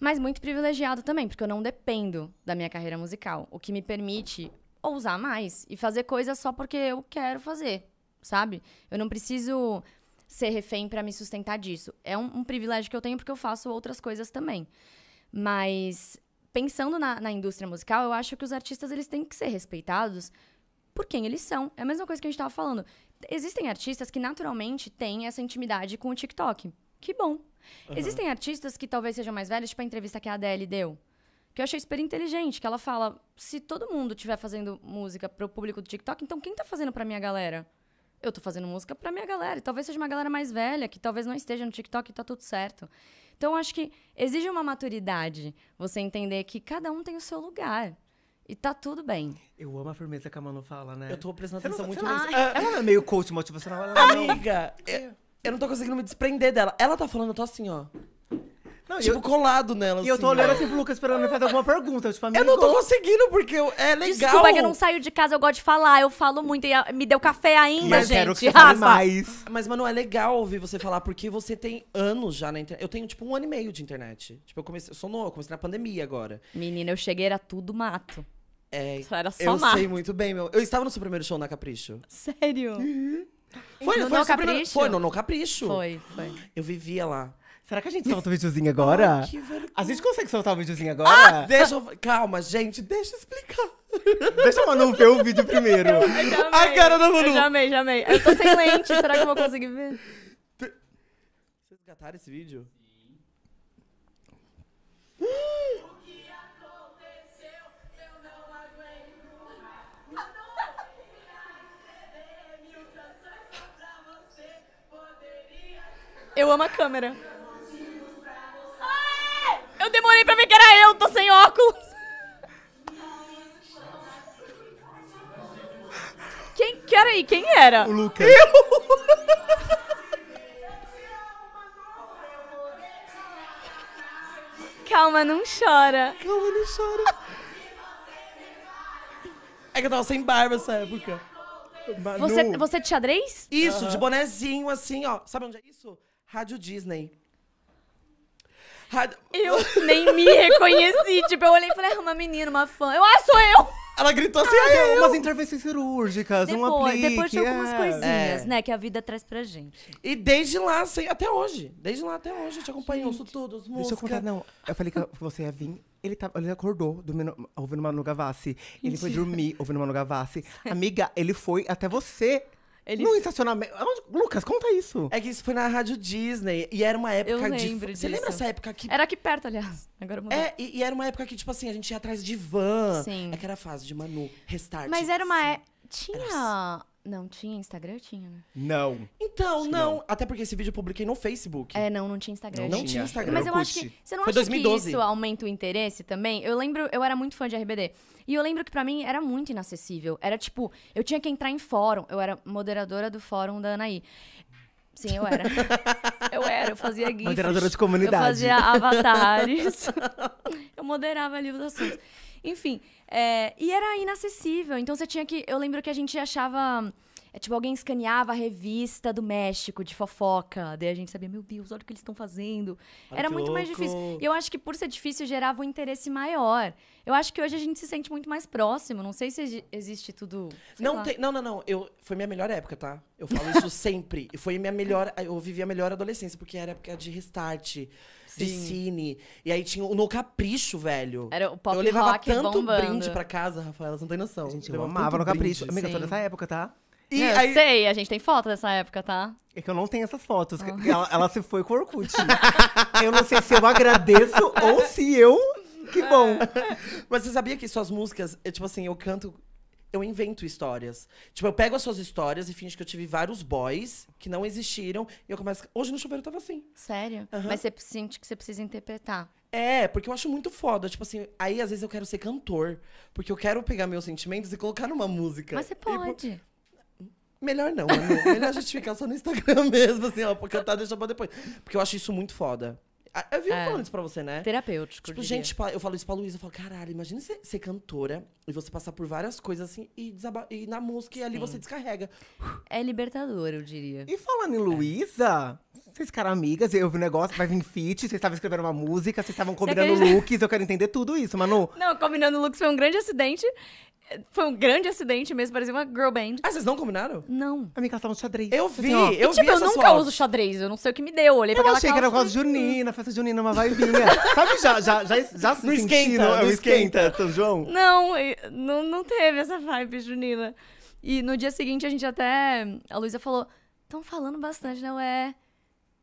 mas muito privilegiado também, porque eu não dependo da minha carreira musical, o que me permite ousar mais e fazer coisas só porque eu quero fazer, sabe? Eu não preciso ser refém pra me sustentar disso. É um, um privilégio que eu tenho porque eu faço outras coisas também. Mas, pensando na, na indústria musical, eu acho que os artistas, eles têm que ser respeitados por quem eles são. É a mesma coisa que a gente tava falando. Existem artistas que naturalmente têm essa intimidade com o TikTok. Que bom. Uhum. Existem artistas que talvez sejam mais velhos, tipo a entrevista que a Adele deu. Que eu achei super inteligente, que ela fala, se todo mundo estiver fazendo música pro público do TikTok, então quem tá fazendo pra minha galera? Eu tô fazendo música pra minha galera. E talvez seja uma galera mais velha, que talvez não esteja no TikTok e tá tudo certo. Então, eu acho que exige uma maturidade você entender que cada um tem o seu lugar. E tá tudo bem. Eu amo a firmeza que a Manu fala, né? Eu tô prestando você atenção não, muito nisso. Ah, ela não é meio coach motivacional, ela não. Amiga, eu, eu não tô conseguindo me desprender dela. Ela tá falando, eu tô assim, ó. Não, tipo, eu... colado nela. E assim, eu tô olhando assim pro Lucas esperando ele fazer alguma pergunta. Tipo, amigo, eu não tô conseguindo, porque eu... é legal. Desculpa, é que eu não saio de casa, eu gosto de falar. Eu falo muito, e me deu café ainda, mas gente. Quero que você fale mais. Mas, mano, é legal ouvir você falar, porque você tem anos já na internet. Eu tenho, tipo, um ano e meio de internet. Tipo, eu comecei, eu sou novo, comecei na pandemia agora. Menina, eu cheguei, era tudo mato. É, só era só eu mato. Eu sei muito bem, meu. Eu estava no seu primeiro show na Capricho. Sério? Uhum. Foi, no, foi, no Sabrina... Capricho? Foi, no, no Capricho. Foi, foi. Eu vivia lá. Será que a gente solta o videozinho agora? Ai, que vergonha. A gente consegue soltar o videozinho agora? Ah, deixa eu... Calma, gente, deixa eu explicar. Deixa a Manu ver o vídeo primeiro. Eu, eu já amei. A cara da Manu. Eu já amei, já amei. Eu tô sem lente, será que eu vou conseguir ver? Vocês cataram esse vídeo? Sim. Eu amo a câmera. Ai, eu demorei pra ver que era eu, tô sem óculos. Quem, que era aí? Quem era? O Lucas. Eu! Calma, não chora. Calma, não chora. É que eu tava sem barba nessa época. Você, você é de xadrez? Isso, uhum. De bonezinho, assim, ó. Sabe onde é isso? Rádio Disney. Rádio... Eu nem me reconheci. Tipo, eu olhei e falei, é uma menina, uma fã. Eu, ah, sou eu! Ela gritou assim, ah, é eu! Umas intervenções cirúrgicas, depois, um aplique. Depois de algumas é. coisinhas, é. né, que a vida traz pra gente. E desde lá, assim, até hoje. Desde lá até hoje, eu te acompanho, ouço tudo, as músicas. Deixa eu contar, não. Eu falei que você ia vir... Ele, tá, ele acordou dormindo, ouvindo Manu Gavassi. Ele foi dormir ouvindo Manu Gavassi. Amiga, ele foi até você. Ele... No estacionamento. Lucas, conta isso. É que isso foi na Rádio Disney. E era uma época... Eu lembro de... Você lembra essa época que... Era aqui perto, aliás. Agora mudou. É, e, e era uma época que, tipo assim, a gente ia atrás de van. Sim. É que era a fase de Manu, restart. Mas era uma... É... Tinha... Era... Não, tinha Instagram? Tinha, né? Não. Então, não. não. Até porque esse vídeo eu publiquei no Facebook. É, não, não tinha Instagram. Não, não tinha. tinha Instagram. Mas eu acho que... Você não Foi acha dois mil e doze. Que isso aumenta o interesse também? Eu lembro... Eu era muito fã de R B D. E eu lembro que pra mim era muito inacessível. Era tipo... Eu tinha que entrar em fórum. Eu era moderadora do fórum da Anaí. Sim, eu era. eu era. Eu fazia gifs. Moderadora de comunidade. Eu fazia avatares. Eu moderava ali os assuntos. Enfim, é, e era inacessível, então você tinha que... Eu lembro que a gente achava... É, tipo, alguém escaneava a revista do México, de fofoca. Daí a gente sabia, meu Deus, olha o que eles estão fazendo. Ai, era muito louco. Mais difícil. E eu acho que por ser difícil, gerava um interesse maior. Eu acho que hoje a gente se sente muito mais próximo. Não sei se existe tudo... Não, tem, não, não, não. Eu, foi minha melhor época, tá? Eu falo isso sempre. Foi minha melhor... Eu vivi a melhor adolescência, porque era época de restart... De Sim. cine. E aí tinha o No Capricho, velho. Era o pop rock bombando. Eu levava tanto brinde pra casa, Rafaela, você não tem noção. Gente, eu, eu amava No Capricho. Amiga, foi nessa época, tá? E é, aí... Eu sei, a gente tem foto dessa época, tá? É que eu não tenho essas fotos. Ah. Ela, ela se foi com o Orkut. Eu não sei se eu agradeço ou se eu... Que bom. Mas você sabia que suas músicas... É, tipo assim, eu canto... Eu invento histórias. Tipo, eu pego as suas histórias e finge que eu tive vários boys que não existiram. E eu começo... Hoje no chuveiro eu tava assim. Sério? Uhum. Mas você sente que você precisa interpretar. É, porque eu acho muito foda. Tipo assim, aí às vezes eu quero ser cantor. Porque eu quero pegar meus sentimentos e colocar numa música. Mas você pode. E, melhor não, amor. Melhor a gente ficar só no Instagram mesmo, assim, ó. Pra cantar, deixa pra depois. Porque eu acho isso muito foda. Eu vi é, falando isso pra você, né? Terapêutico, tipo, gente, tipo, eu falo isso pra Luísa, eu falo, caralho, imagina você ser cantora e você passar por várias coisas assim e, desaba e na música, e Sim. ali você descarrega. É libertador, eu diria. E falando em Luísa, vocês ficaram amigas, eu vi um negócio, vai vir feat, vocês estavam escrevendo uma música, vocês estavam combinando já... looks, eu quero entender tudo isso, Manu. Não, combinando looks foi um grande acidente. Foi um grande acidente mesmo, parecia uma girl band. Ah, vocês não combinaram? Não. Amiga, elas estavam de xadrez. Eu vi, assim, eu e, tipo, vi eu nunca fotos. Uso xadrez, eu não sei o que me deu. Olhei eu pra achei que era causa de junina, festa junina, uma vibezinha. Sabe, já, já, já, já se sentindo, eu esquenta, São João? Não, não, não teve essa vibe junina. E no dia seguinte, a gente até, a Luísa falou, estão falando bastante, né, ué?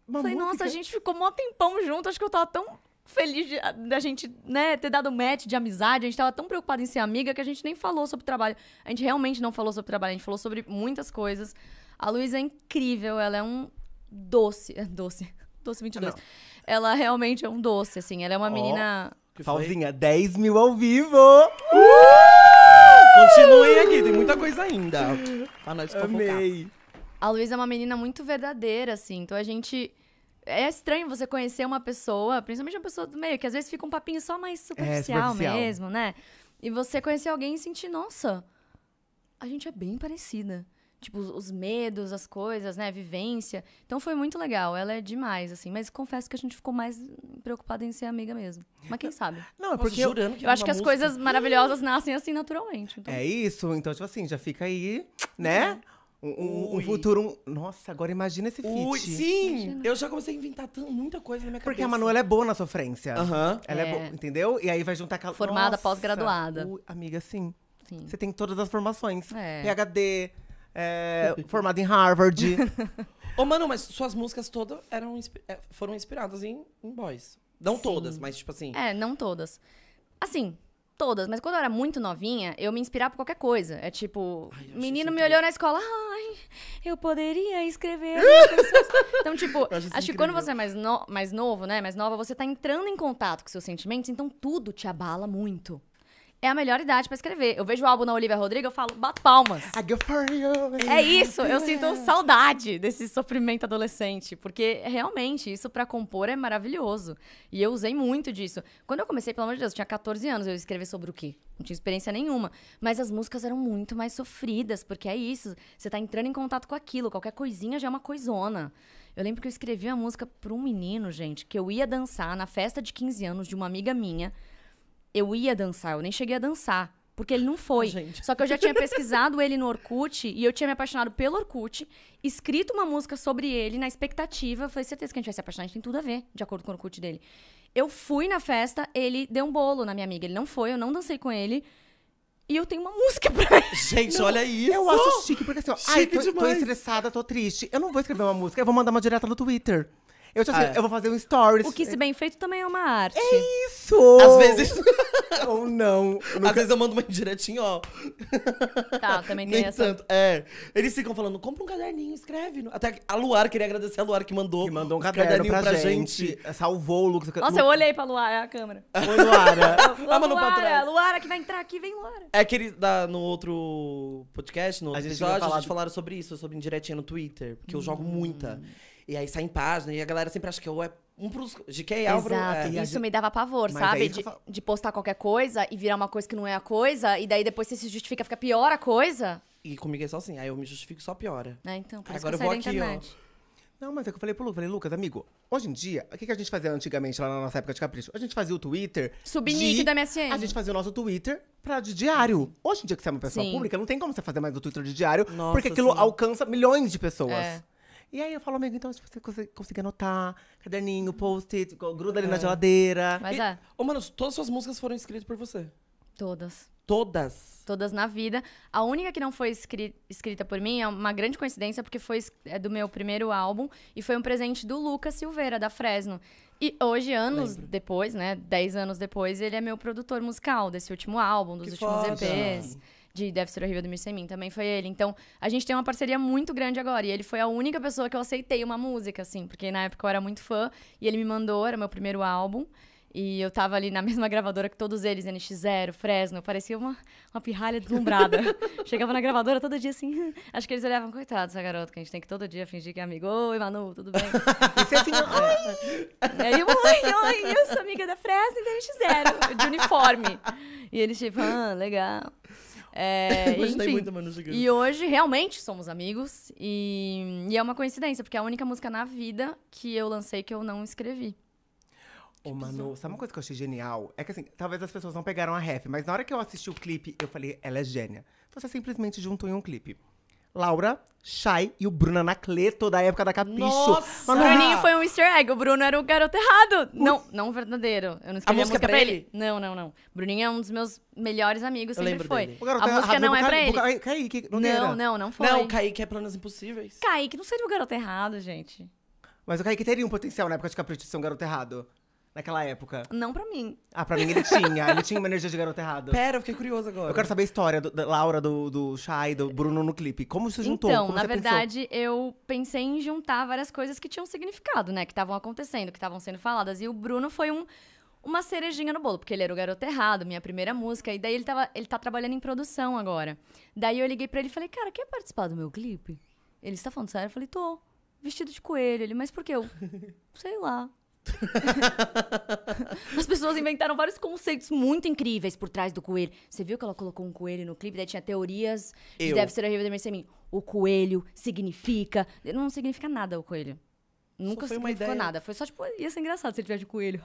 Uma Falei, música. Nossa, a gente ficou mó tempão junto, acho que eu tava tão... Feliz da gente, né, ter dado match de amizade. A gente tava tão preocupada em ser amiga que a gente nem falou sobre trabalho. A gente realmente não falou sobre trabalho, a gente falou sobre muitas coisas. A Luísa é incrível, ela é um doce. Doce. Doce vinte e dois. Não. Ela realmente é um doce, assim. Ela é uma oh, menina. Pauzinha, dez mil ao vivo! Uh! Uh! Continuem aqui, tem muita coisa ainda. Pra nós fofocar. Amei. A Luísa é uma menina muito verdadeira, assim. Então a gente. É estranho você conhecer uma pessoa, principalmente uma pessoa do meio, que às vezes fica um papinho só mais superficial, é, superficial. mesmo, né? E você conhecer alguém e sentir, nossa, a gente é bem parecida. Tipo, os, os medos, as coisas, né? Vivência. Então foi muito legal, ela é demais, assim. Mas confesso que a gente ficou mais preocupada em ser amiga mesmo. Mas quem sabe? Não, é porque eu, eu acho que as coisas maravilhosas nascem assim naturalmente. Então. É isso, então, tipo assim, já fica aí, né? É. Um, um futuro... Um... Nossa, agora imagina esse feat. Sim! Imagina. Eu já comecei a inventar muita coisa na minha cabeça. Porque a Manu, ela é boa na sofrência. Aham. Uhum. Ela é, é boa, entendeu? E aí vai juntar aquela... Formada, pós-graduada. Uh, amiga, sim. sim. Você tem todas as formações. É. P H D, é, formada em Harvard. Ô, Manu, mas suas músicas todas eram, foram inspiradas em, em boys. Não sim. todas, mas tipo assim... É, não todas. Assim... Todas, mas quando eu era muito novinha, eu me inspirava por qualquer coisa. É tipo, ai, menino me incrível. olhou na escola, ai, eu poderia escrever. Então, tipo, acho, acho que quando você é mais, no, mais novo, né, mais nova, você tá entrando em contato com seus sentimentos, então tudo te abala muito. É a melhor idade pra escrever. Eu vejo o álbum da Olivia Rodrigo, eu falo, bato palmas. I go for you. É isso, eu sinto saudade desse sofrimento adolescente. Porque, realmente, isso pra compor é maravilhoso. E eu usei muito disso. Quando eu comecei, pelo amor de Deus, eu tinha quatorze anos. Eu ia escrever sobre o quê? Não tinha experiência nenhuma. Mas as músicas eram muito mais sofridas, porque é isso. Você tá entrando em contato com aquilo. Qualquer coisinha já é uma coisona. Eu lembro que eu escrevi uma música pra um menino, gente, que eu ia dançar na festa de quinze anos de uma amiga minha. Eu ia dançar, eu nem cheguei a dançar, porque ele não foi. Gente. Só que eu já tinha pesquisado ele no Orkut, e eu tinha me apaixonado pelo Orkut, escrito uma música sobre ele, na expectativa, falei, certeza que a gente vai se apaixonar, a gente tem tudo a ver, de acordo com o Orkut dele. Eu fui na festa, ele deu um bolo na minha amiga, ele não foi, eu não dancei com ele, e eu tenho uma música pra ele. Gente, não, olha isso! Eu acho chique, porque assim, ó, ai, tô, tô estressada, tô triste, eu não vou escrever uma música, eu vou mandar uma direta no Twitter. Eu, já sei, ah, eu vou fazer um stories. O que, se bem feito, também é uma arte. É isso! Às vezes... Ou não. Nunca... Às vezes eu mando uma indiretinha, ó. Tá, também tem Nem essa. Tanto. É. Eles ficam falando, compra um caderninho, escreve. Até a Luara, queria agradecer a Luara que mandou. Que mandou um caderninho, caderninho pra, pra gente. gente. Salvou o Lucas. Nossa, Lu... eu olhei pra Luara, é a câmera. Oi, Luara. Ô, Luara, Luara que vai entrar aqui, vem Luara. É que ele, da, no outro podcast, no outro a gente episódio, falar... a gente falaram sobre isso, sobre indiretinha no Twitter. Porque hum. eu jogo muita. E aí sai em página, e a galera sempre acha que eu é um pros... De que é Álvaro? Exato, é, isso me dava pavor, sabe? De, falo... de postar qualquer coisa e virar uma coisa que não é a coisa. E daí depois você se justifica, fica pior a coisa. E comigo é só assim, aí eu me justifico só piora. É, então, por isso agora que eu vou aqui, internet. ó. Não, mas é que eu falei pro Lucas, falei, Lucas, amigo, hoje em dia, o que, que a gente fazia antigamente, lá na nossa época de Capricho? A gente fazia o Twitter... Subnick de... da M S N. A gente fazia o nosso Twitter pra de diário. Hoje em dia que você é uma pessoa sim. pública, não tem como você fazer mais o Twitter de diário, nossa, porque aquilo sim. alcança milhões de pessoas. É. E aí eu falo, amigo, então se você conseguir anotar, caderninho, post-it, gruda ali é. na geladeira. Mas e, é. Ô, mano, todas as suas músicas foram escritas por você? Todas. Todas? Todas na vida. A única que não foi escri escrita por mim é uma grande coincidência, porque foi é do meu primeiro álbum e foi um presente do Lucas Silveira, da Fresno. E hoje, anos Lembro. depois, né, dez anos depois, ele é meu produtor musical desse último álbum, dos que últimos foda. E Pês. De Deve Ser Horrível Dormir Sem Mim, também foi ele. Então, a gente tem uma parceria muito grande agora. E ele foi a única pessoa que eu aceitei uma música, assim. Porque na época eu era muito fã. E ele me mandou, era meu primeiro álbum. E eu tava ali na mesma gravadora que todos eles. N X zero, Fresno. Parecia uma, uma pirralha deslumbrada. Chegava na gravadora todo dia, assim. Acho que eles olhavam, coitado essa garota, que a gente tem que todo dia fingir que é amigo. Oi, Manu, tudo bem? E você assim, oi! E eu, oi, oi, eu sou amiga da Fresno e da N X zero. De uniforme. E eles tipo, ah, legal. É, enfim, muito, mano, e hoje realmente somos amigos e, e é uma coincidência, porque é a única música na vida que eu lancei que eu não escrevi. Ô, Manu, sabe uma coisa que eu achei genial? É que assim, talvez as pessoas não pegaram a ref, mas na hora que eu assisti o clipe, eu falei, ela é gênia. Você simplesmente juntou em um clipe Laura, Shai e o Bruno Anacleto, da época da Capricho. Nossa! O Bruninho foi um easter egg, o Bruno era o garoto errado. Ui. Não, não verdadeiro. Eu não escrevi a, a música, música pra, pra ele. ele. Não, não, não. Bruninho é um dos meus melhores amigos, eu sempre foi. O garoto a música não é pra ele. Ca... Kaique, não, não, não, não foi. Não, o Kaique é Planos Impossíveis. Kaique não seria o garoto errado, gente. Mas o Kaique teria um potencial na época de Capricho de ser um garoto errado. Naquela época. Não pra mim. Ah, pra mim ele tinha. Ele tinha uma energia de garoto errado. Pera, eu fiquei curiosa agora. Eu quero saber a história do, da Laura, do, do Shai, do Bruno no clipe. Como isso juntou? Então, Como na verdade, pensou? eu pensei em juntar várias coisas que tinham significado, né? Que estavam acontecendo, que estavam sendo faladas. E o Bruno foi um, uma cerejinha no bolo. Porque ele era o garoto errado, minha primeira música. E daí ele, tava, ele tá trabalhando em produção agora. Daí eu liguei pra ele e falei, cara, quer participar do meu clipe? Ele, você tá falando sério? Eu falei, tô. vestido de coelho. Ele, mas por que eu? Sei lá. As pessoas inventaram vários conceitos muito incríveis por trás do coelho. Você viu que ela colocou um coelho no clipe? Daí tinha teorias eu. de deve ser a Riva de mim. O coelho significa... Não significa nada o coelho. Nunca foi significou uma ideia. nada. Foi só tipo, ia ser engraçado se ele tivesse de coelho.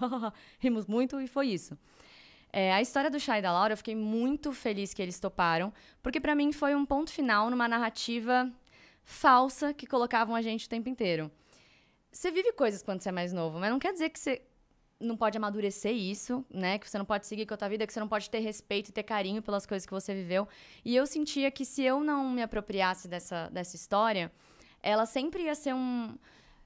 Rimos muito e foi isso. É, a história do Chay e da Laura, eu fiquei muito feliz que eles toparam. Porque pra mim foi um ponto final numa narrativa falsa que colocavam a gente o tempo inteiro. Você vive coisas quando você é mais novo, mas não quer dizer que você não pode amadurecer isso, né? Que você não pode seguir com a tua vida, que você não pode ter respeito e ter carinho pelas coisas que você viveu. E eu sentia que se eu não me apropriasse dessa, dessa história, ela sempre ia ser um,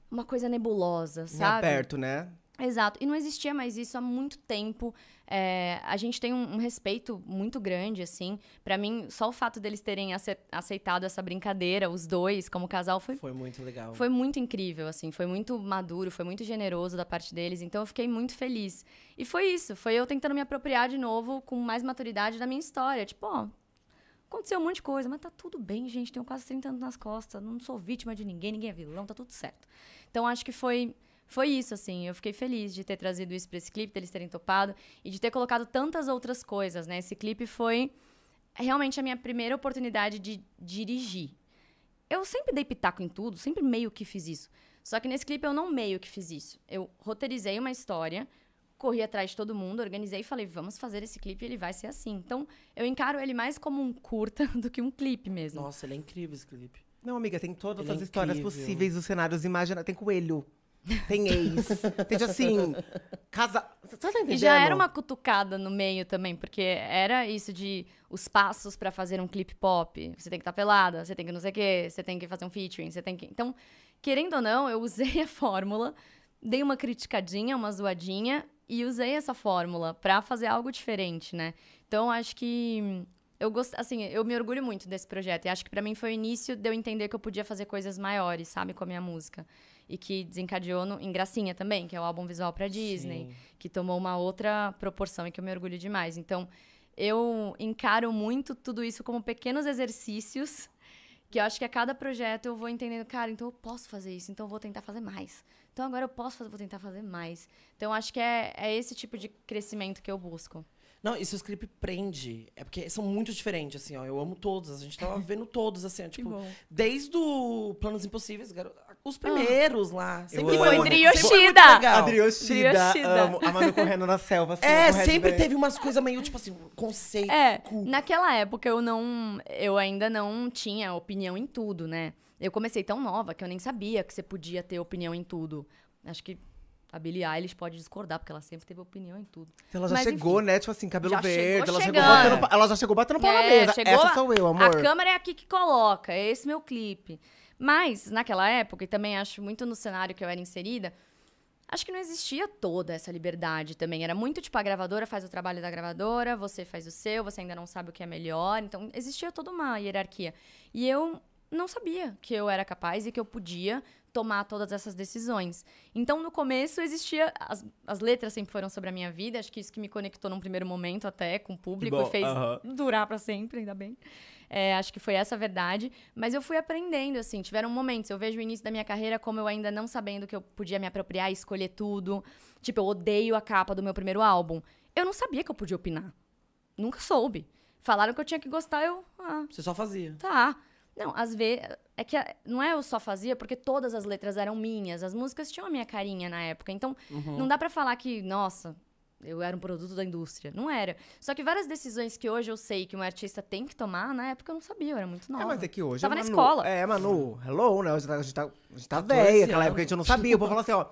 uma coisa nebulosa, sabe? Aperto, né? Exato. E não existia mais isso há muito tempo. É, a gente tem um, um respeito muito grande, assim. Pra mim, só o fato deles terem aceitado essa brincadeira, os dois, como casal, foi... Foi muito legal. Foi muito incrível, assim. Foi muito maduro, foi muito generoso da parte deles. Então, eu fiquei muito feliz. E foi isso. Foi eu tentando me apropriar de novo, com mais maturidade, da minha história. Tipo, ó... Aconteceu um monte de coisa, mas tá tudo bem, gente. Tenho quase trinta anos nas costas. Não sou vítima de ninguém, ninguém é vilão, tá tudo certo. Então, acho que foi... Foi isso, assim, eu fiquei feliz de ter trazido isso pra esse clipe, deles terem topado e de ter colocado tantas outras coisas, né? Esse clipe foi realmente a minha primeira oportunidade de dirigir. Eu sempre dei pitaco em tudo, sempre meio que fiz isso. Só que nesse clipe eu não meio que fiz isso. Eu roteirizei uma história, corri atrás de todo mundo, organizei e falei, vamos fazer esse clipe e ele vai ser assim. Então, eu encaro ele mais como um curta do que um clipe mesmo. Nossa, ele é incrível esse clipe. Não, amiga, tem todas ele as é histórias possíveis, os cenários imaginários, tem coelho. Tem ex, tem assim, casa... Você tá entendendo? E já era uma cutucada no meio também, porque era isso de os passos pra fazer um clipe pop. Você tem que estar tá pelada, você tem que não sei o quê, você tem que fazer um featuring, você tem que... Então, querendo ou não, eu usei a fórmula, dei uma criticadinha, uma zoadinha, e usei essa fórmula pra fazer algo diferente, né? Então, acho que... Eu gost... assim, eu me orgulho muito desse projeto. E acho que pra mim foi o início de eu entender que eu podia fazer coisas maiores, sabe? Com a minha música. E que desencadeou no... em Gracinha também, que é o álbum visual pra Disney. Sim. Que tomou uma outra proporção e que eu me orgulho demais. Então, eu encaro muito tudo isso como pequenos exercícios. Que eu acho que a cada projeto eu vou entendendo, cara, então eu posso fazer isso. Então eu vou tentar fazer mais. Então agora eu posso fazer, vou tentar fazer mais. Então acho que é, é esse tipo de crescimento que eu busco. Não, e se o script prende, é porque são muito diferentes, assim, ó. Eu amo todos, a gente tava vendo todos, assim, ó, tipo, desde o Planos Impossíveis, garoto, os primeiros ah. lá. Sempre foi Drioshida. A Drioshida, amo. A Manu correndo na selva, assim. É, sempre teve umas coisas meio, tipo assim, conceito. É, naquela época eu não, eu ainda não tinha opinião em tudo, né? Eu comecei tão nova que eu nem sabia que você podia ter opinião em tudo. Acho que... A Billie Eilish pode discordar, porque ela sempre teve opinião em tudo. Ela já Mas, chegou, enfim, né? Tipo assim, cabelo verde. Chegou ela, chegou batendo, ela já chegou batendo pau na mesa. Essa a, sou eu, amor. A câmera é aqui que coloca. É esse meu clipe. Mas, naquela época, e também acho muito no cenário que eu era inserida, acho que não existia toda essa liberdade também. Era muito tipo, a gravadora faz o trabalho da gravadora, você faz o seu, você ainda não sabe o que é melhor. Então, existia toda uma hierarquia. E eu não sabia que eu era capaz e que eu podia... tomar todas essas decisões. Então, no começo, existia... As, as letras sempre foram sobre a minha vida. Acho que isso que me conectou num primeiro momento até com o público. Bom, e fez uh-huh. durar pra sempre, ainda bem. É, acho que foi essa a verdade. Mas eu fui aprendendo, assim. Tiveram momentos. Eu vejo o início da minha carreira como eu ainda não sabendo que eu podia me apropriar e escolher tudo. Tipo, eu odeio a capa do meu primeiro álbum. Eu não sabia que eu podia opinar. Nunca soube. Falaram que eu tinha que gostar, eu... Ah, você só fazia. Tá. Não, às vezes... É que não é eu só fazia, porque todas as letras eram minhas. As músicas tinham a minha carinha na época. Então, uhum. não dá pra falar que, nossa, eu era um produto da indústria. Não era. Só que várias decisões que hoje eu sei que um artista tem que tomar, na época eu não sabia, eu era muito nova. É, mas é que hoje... Tava na Manu, escola. É, Manu, hello, né? A gente tá, a gente tá, a gente tá velha. Naquela época a gente não sabia. O povo falou assim, ó,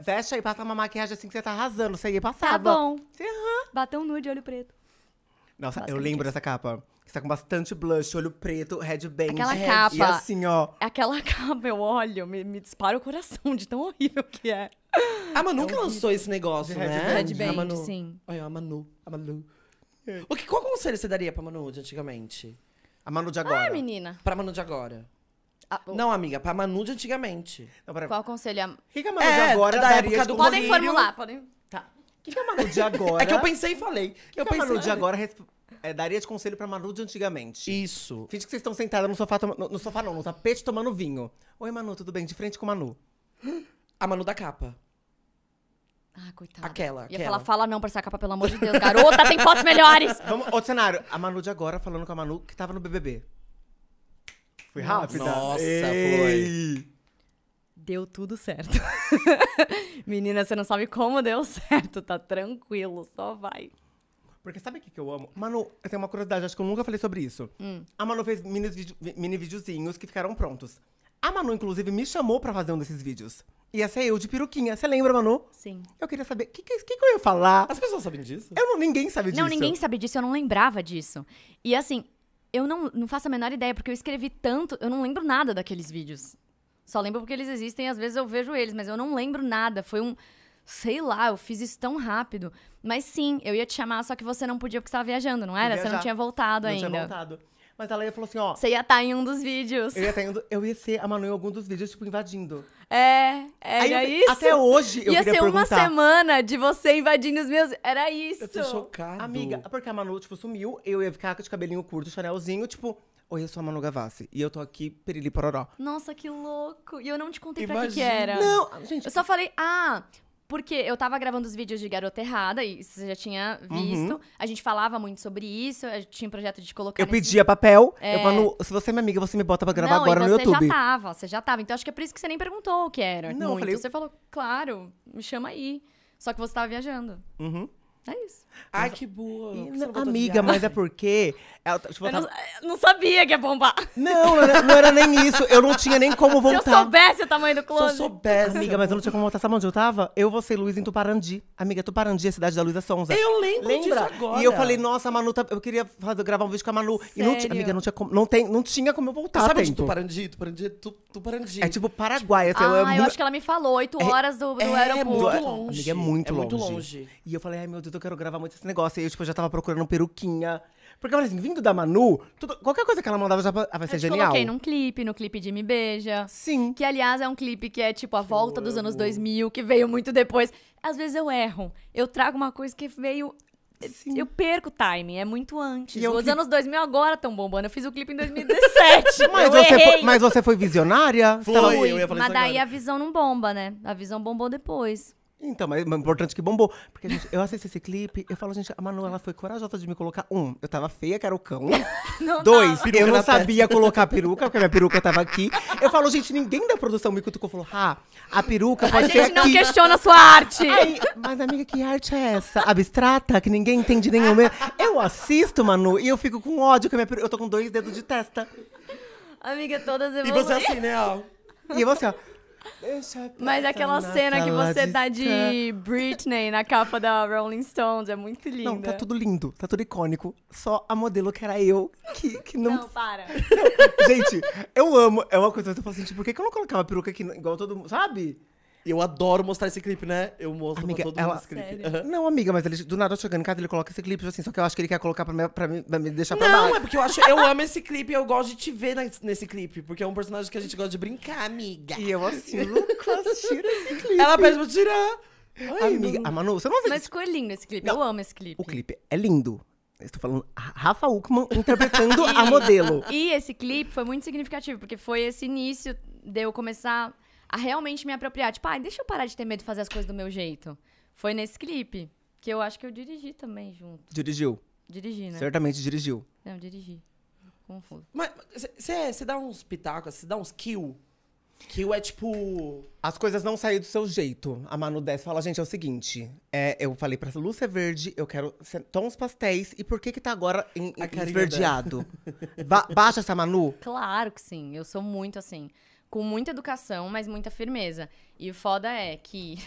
veste aí, passa uma maquiagem assim que você tá arrasando. Você ia passar. Tá bom. Você aham. Bateu um nude, olho preto. Nossa, nossa eu lembro dessa capa. Você tá com bastante blush, olho preto, headband. Aquela head. capa. E assim, ó. Aquela capa, eu olho, me, me dispara o coração de tão horrível que é. A Manu é que lançou esse negócio, de né? Headband, a Manu. sim. Olha, a Manu, a Manu. É. O que, qual conselho você daria pra Manu de antigamente? A Manu de agora. Ah, menina. Pra Manu de agora. Ah, o... Não, amiga, pra Manu de antigamente. Não, pra... Qual conselho? O que, que a Manu é, de agora da daria? Época do podem Boninho? formular, podem... Tá. O que, que a Manu de agora... É que eu pensei e falei. Que eu que pensei... a Manu de agora... é, daria de conselho pra Manu de antigamente. Isso. Finge que vocês estão sentadas no sofá, no, no sofá não, no tapete tomando vinho. Oi, Manu, tudo bem? De frente com Manu. A Manu da capa. Ah, coitada. Aquela, aquela. Ia falar, fala não pra essa capa, pelo amor de Deus, garota, tem fotos melhores. Vamos, outro cenário. A Manu de agora falando com a Manu que tava no B B B. Foi rápida. Nossa, Ei. foi. Deu tudo certo. Menina, você não sabe como deu certo. Tá tranquilo, só vai. Porque sabe o que, que eu amo? Manu, eu tenho uma curiosidade, acho que eu nunca falei sobre isso. Hum. A Manu fez mini, mini videozinhos que ficaram prontos. A Manu, inclusive, me chamou pra fazer um desses vídeos. E essa é eu de peruquinha. Você lembra, Manu? Sim. Eu queria saber, o que, que, que eu ia falar? As pessoas sabem disso? Eu não, ninguém sabe disso. Não, ninguém sabe disso, eu não lembrava disso. E assim, eu não, não faço a menor ideia, porque eu escrevi tanto, eu não lembro nada daqueles vídeos. Só lembro porque eles existem, às vezes eu vejo eles, mas eu não lembro nada. Foi um... Sei lá, eu fiz isso tão rápido. Mas sim, eu ia te chamar, só que você não podia porque você tava viajando, não era? Você não tinha voltado não ainda. Não tinha voltado. Mas ela ia falar assim, ó... Você ia estar tá em um dos vídeos. Eu ia, tá indo, eu ia ser a Manu em algum dos vídeos, tipo, invadindo. É, era Aí, eu, isso. Até hoje, eu ia queria perguntar. Ia ser uma semana de você invadindo os meus... Era isso. Eu tô chocada. Amiga, porque a Manu, tipo, sumiu. Eu ia ficar de cabelinho curto, chanelzinho, tipo... Oi, eu sou a Manu Gavassi e eu tô aqui, pirili pororó. Nossa, que louco. E eu não te contei Imagina. pra que que era. Não, gente... Eu só falei, ah... Porque eu tava gravando os vídeos de Garota Errada, e você já tinha visto. Uhum. A gente falava muito sobre isso, a gente tinha um projeto de colocar... Eu nesse... pedia papel, é... eu falo, se você é minha amiga, você me bota pra gravar Não, agora no YouTube. Não, você já tava, você já tava. Então acho que é por isso que você nem perguntou o que era. Não, muito. eu falei... Você falou, claro, me chama aí. Só que você tava viajando. Uhum. É isso. Ai, que boa. Não, amiga, mas é porque... Eu, tipo, eu, eu, tava... não, eu não sabia que ia bombar. Não, não era, não era nem isso. Eu não tinha nem como voltar. Se eu soubesse o tamanho do close. Se eu soubesse. Amiga, mas eu não tinha como voltar. Sabe onde eu tava? Eu, você e Luiz em Tuparendi. Amiga, Tuparendi é a cidade da Luísa Sonza. Eu lembro Lembra? disso agora. E eu falei, nossa, a Manu, tá... eu queria fazer, gravar um vídeo com a Manu. Sério? E não t... Amiga, não tinha, como... não, tem... não tinha como eu voltar. Sabe onde Tuparendi? Tuparendi, Tuparendi. É tipo Paraguai. Assim, ah, é muito... eu acho que ela me falou. Oito horas é... do, do é, aeroporto. É muito longe. Amiga, é muito, é longe. muito longe. E eu falei, ai, meu Deus, eu quero gravar muito esse negócio. E eu, tipo, já tava procurando peruquinha. Porque, olha assim, vindo da Manu, tudo, qualquer coisa que ela mandava já ah, vai ser eu genial. Eu coloquei num clipe, no clipe de Me Beija. Sim. Que, aliás, é um clipe que é, tipo, a volta eu dos amo. anos dois mil, que veio muito depois. Às vezes eu erro. Eu trago uma coisa que veio... Sim. Eu perco o timing, é muito antes. Os clipe... anos dois mil agora estão bombando. Eu fiz o clipe em dois mil e dezessete. mas, você foi, mas você foi visionária? Foi, Fala, eu ia falar Mas isso daí agora. a visão não bomba, né? A visão bombou depois. Então, mas é importante que bombou. Porque, gente, eu assisti esse clipe, eu falo, gente, a Manu, ela foi corajosa de me colocar. Um, eu tava feia, que era o cão. Não Dois, tava. eu não sabia colocar peruca, porque a minha peruca tava aqui. Eu falo, gente, ninguém da produção me cutucou. Falou, ah, a peruca pode ser aqui. A gente não questiona a sua arte. Aí, mas, amiga, que arte é essa? Abstrata, que ninguém entende nenhum mesmo. Eu assisto, Manu, e eu fico com ódio, que a minha peruca, eu tô com dois dedos de testa. Amiga, todas evoluem. E você assim, né, ó. E você, ó. Mas aquela cena que você de tá de Britney na capa da Rolling Stones é muito linda. Não, tá tudo lindo, tá tudo icônico. Só a modelo que era eu, que, que não... Não, para. Gente, eu amo. É uma coisa que eu falo assim, tipo, por que eu não colocava peruca aqui igual todo mundo, sabe? Eu adoro mostrar esse clipe, né? Eu mostro amiga, pra todo ela... mundo esse clipe. Uhum. Não, amiga, mas ele, do nada eu chegando em casa, ele coloca esse clipe, assim, só que eu acho que ele quer colocar pra me, pra me, pra me deixar pra baixo. Não, é porque eu acho, eu amo esse clipe e eu gosto de te ver na, nesse clipe. Porque é um personagem que a gente gosta de brincar, amiga. E eu assim, Lucas, tira esse clipe. Ela pede pra tirar. Ai, amiga, não... a Manu, você não assiste. Mas ficou lindo esse clipe, não. eu amo esse clipe. O clipe é lindo. Estou falando Rafa Uckmann interpretando a modelo. E esse clipe foi muito significativo, porque foi esse início de eu começar... a realmente me apropriar. Tipo, ai, ah, deixa eu parar de ter medo de fazer as coisas do meu jeito. Foi nesse clipe, que eu acho que eu dirigi também junto. Dirigiu? Dirigi, né? Certamente dirigiu. Não, dirigi. Confuso. Mas você dá uns pitacos, você dá uns kill. Kill é tipo... As coisas não saem do seu jeito. A Manu desce fala, gente, é o seguinte. É, eu falei pra Lúcia é verde, eu quero tons pastéis. E por que que tá agora em, em esverdeado? ba baixa essa Manu? Claro que sim, eu sou muito assim. Com muita educação, mas muita firmeza. E o foda é que,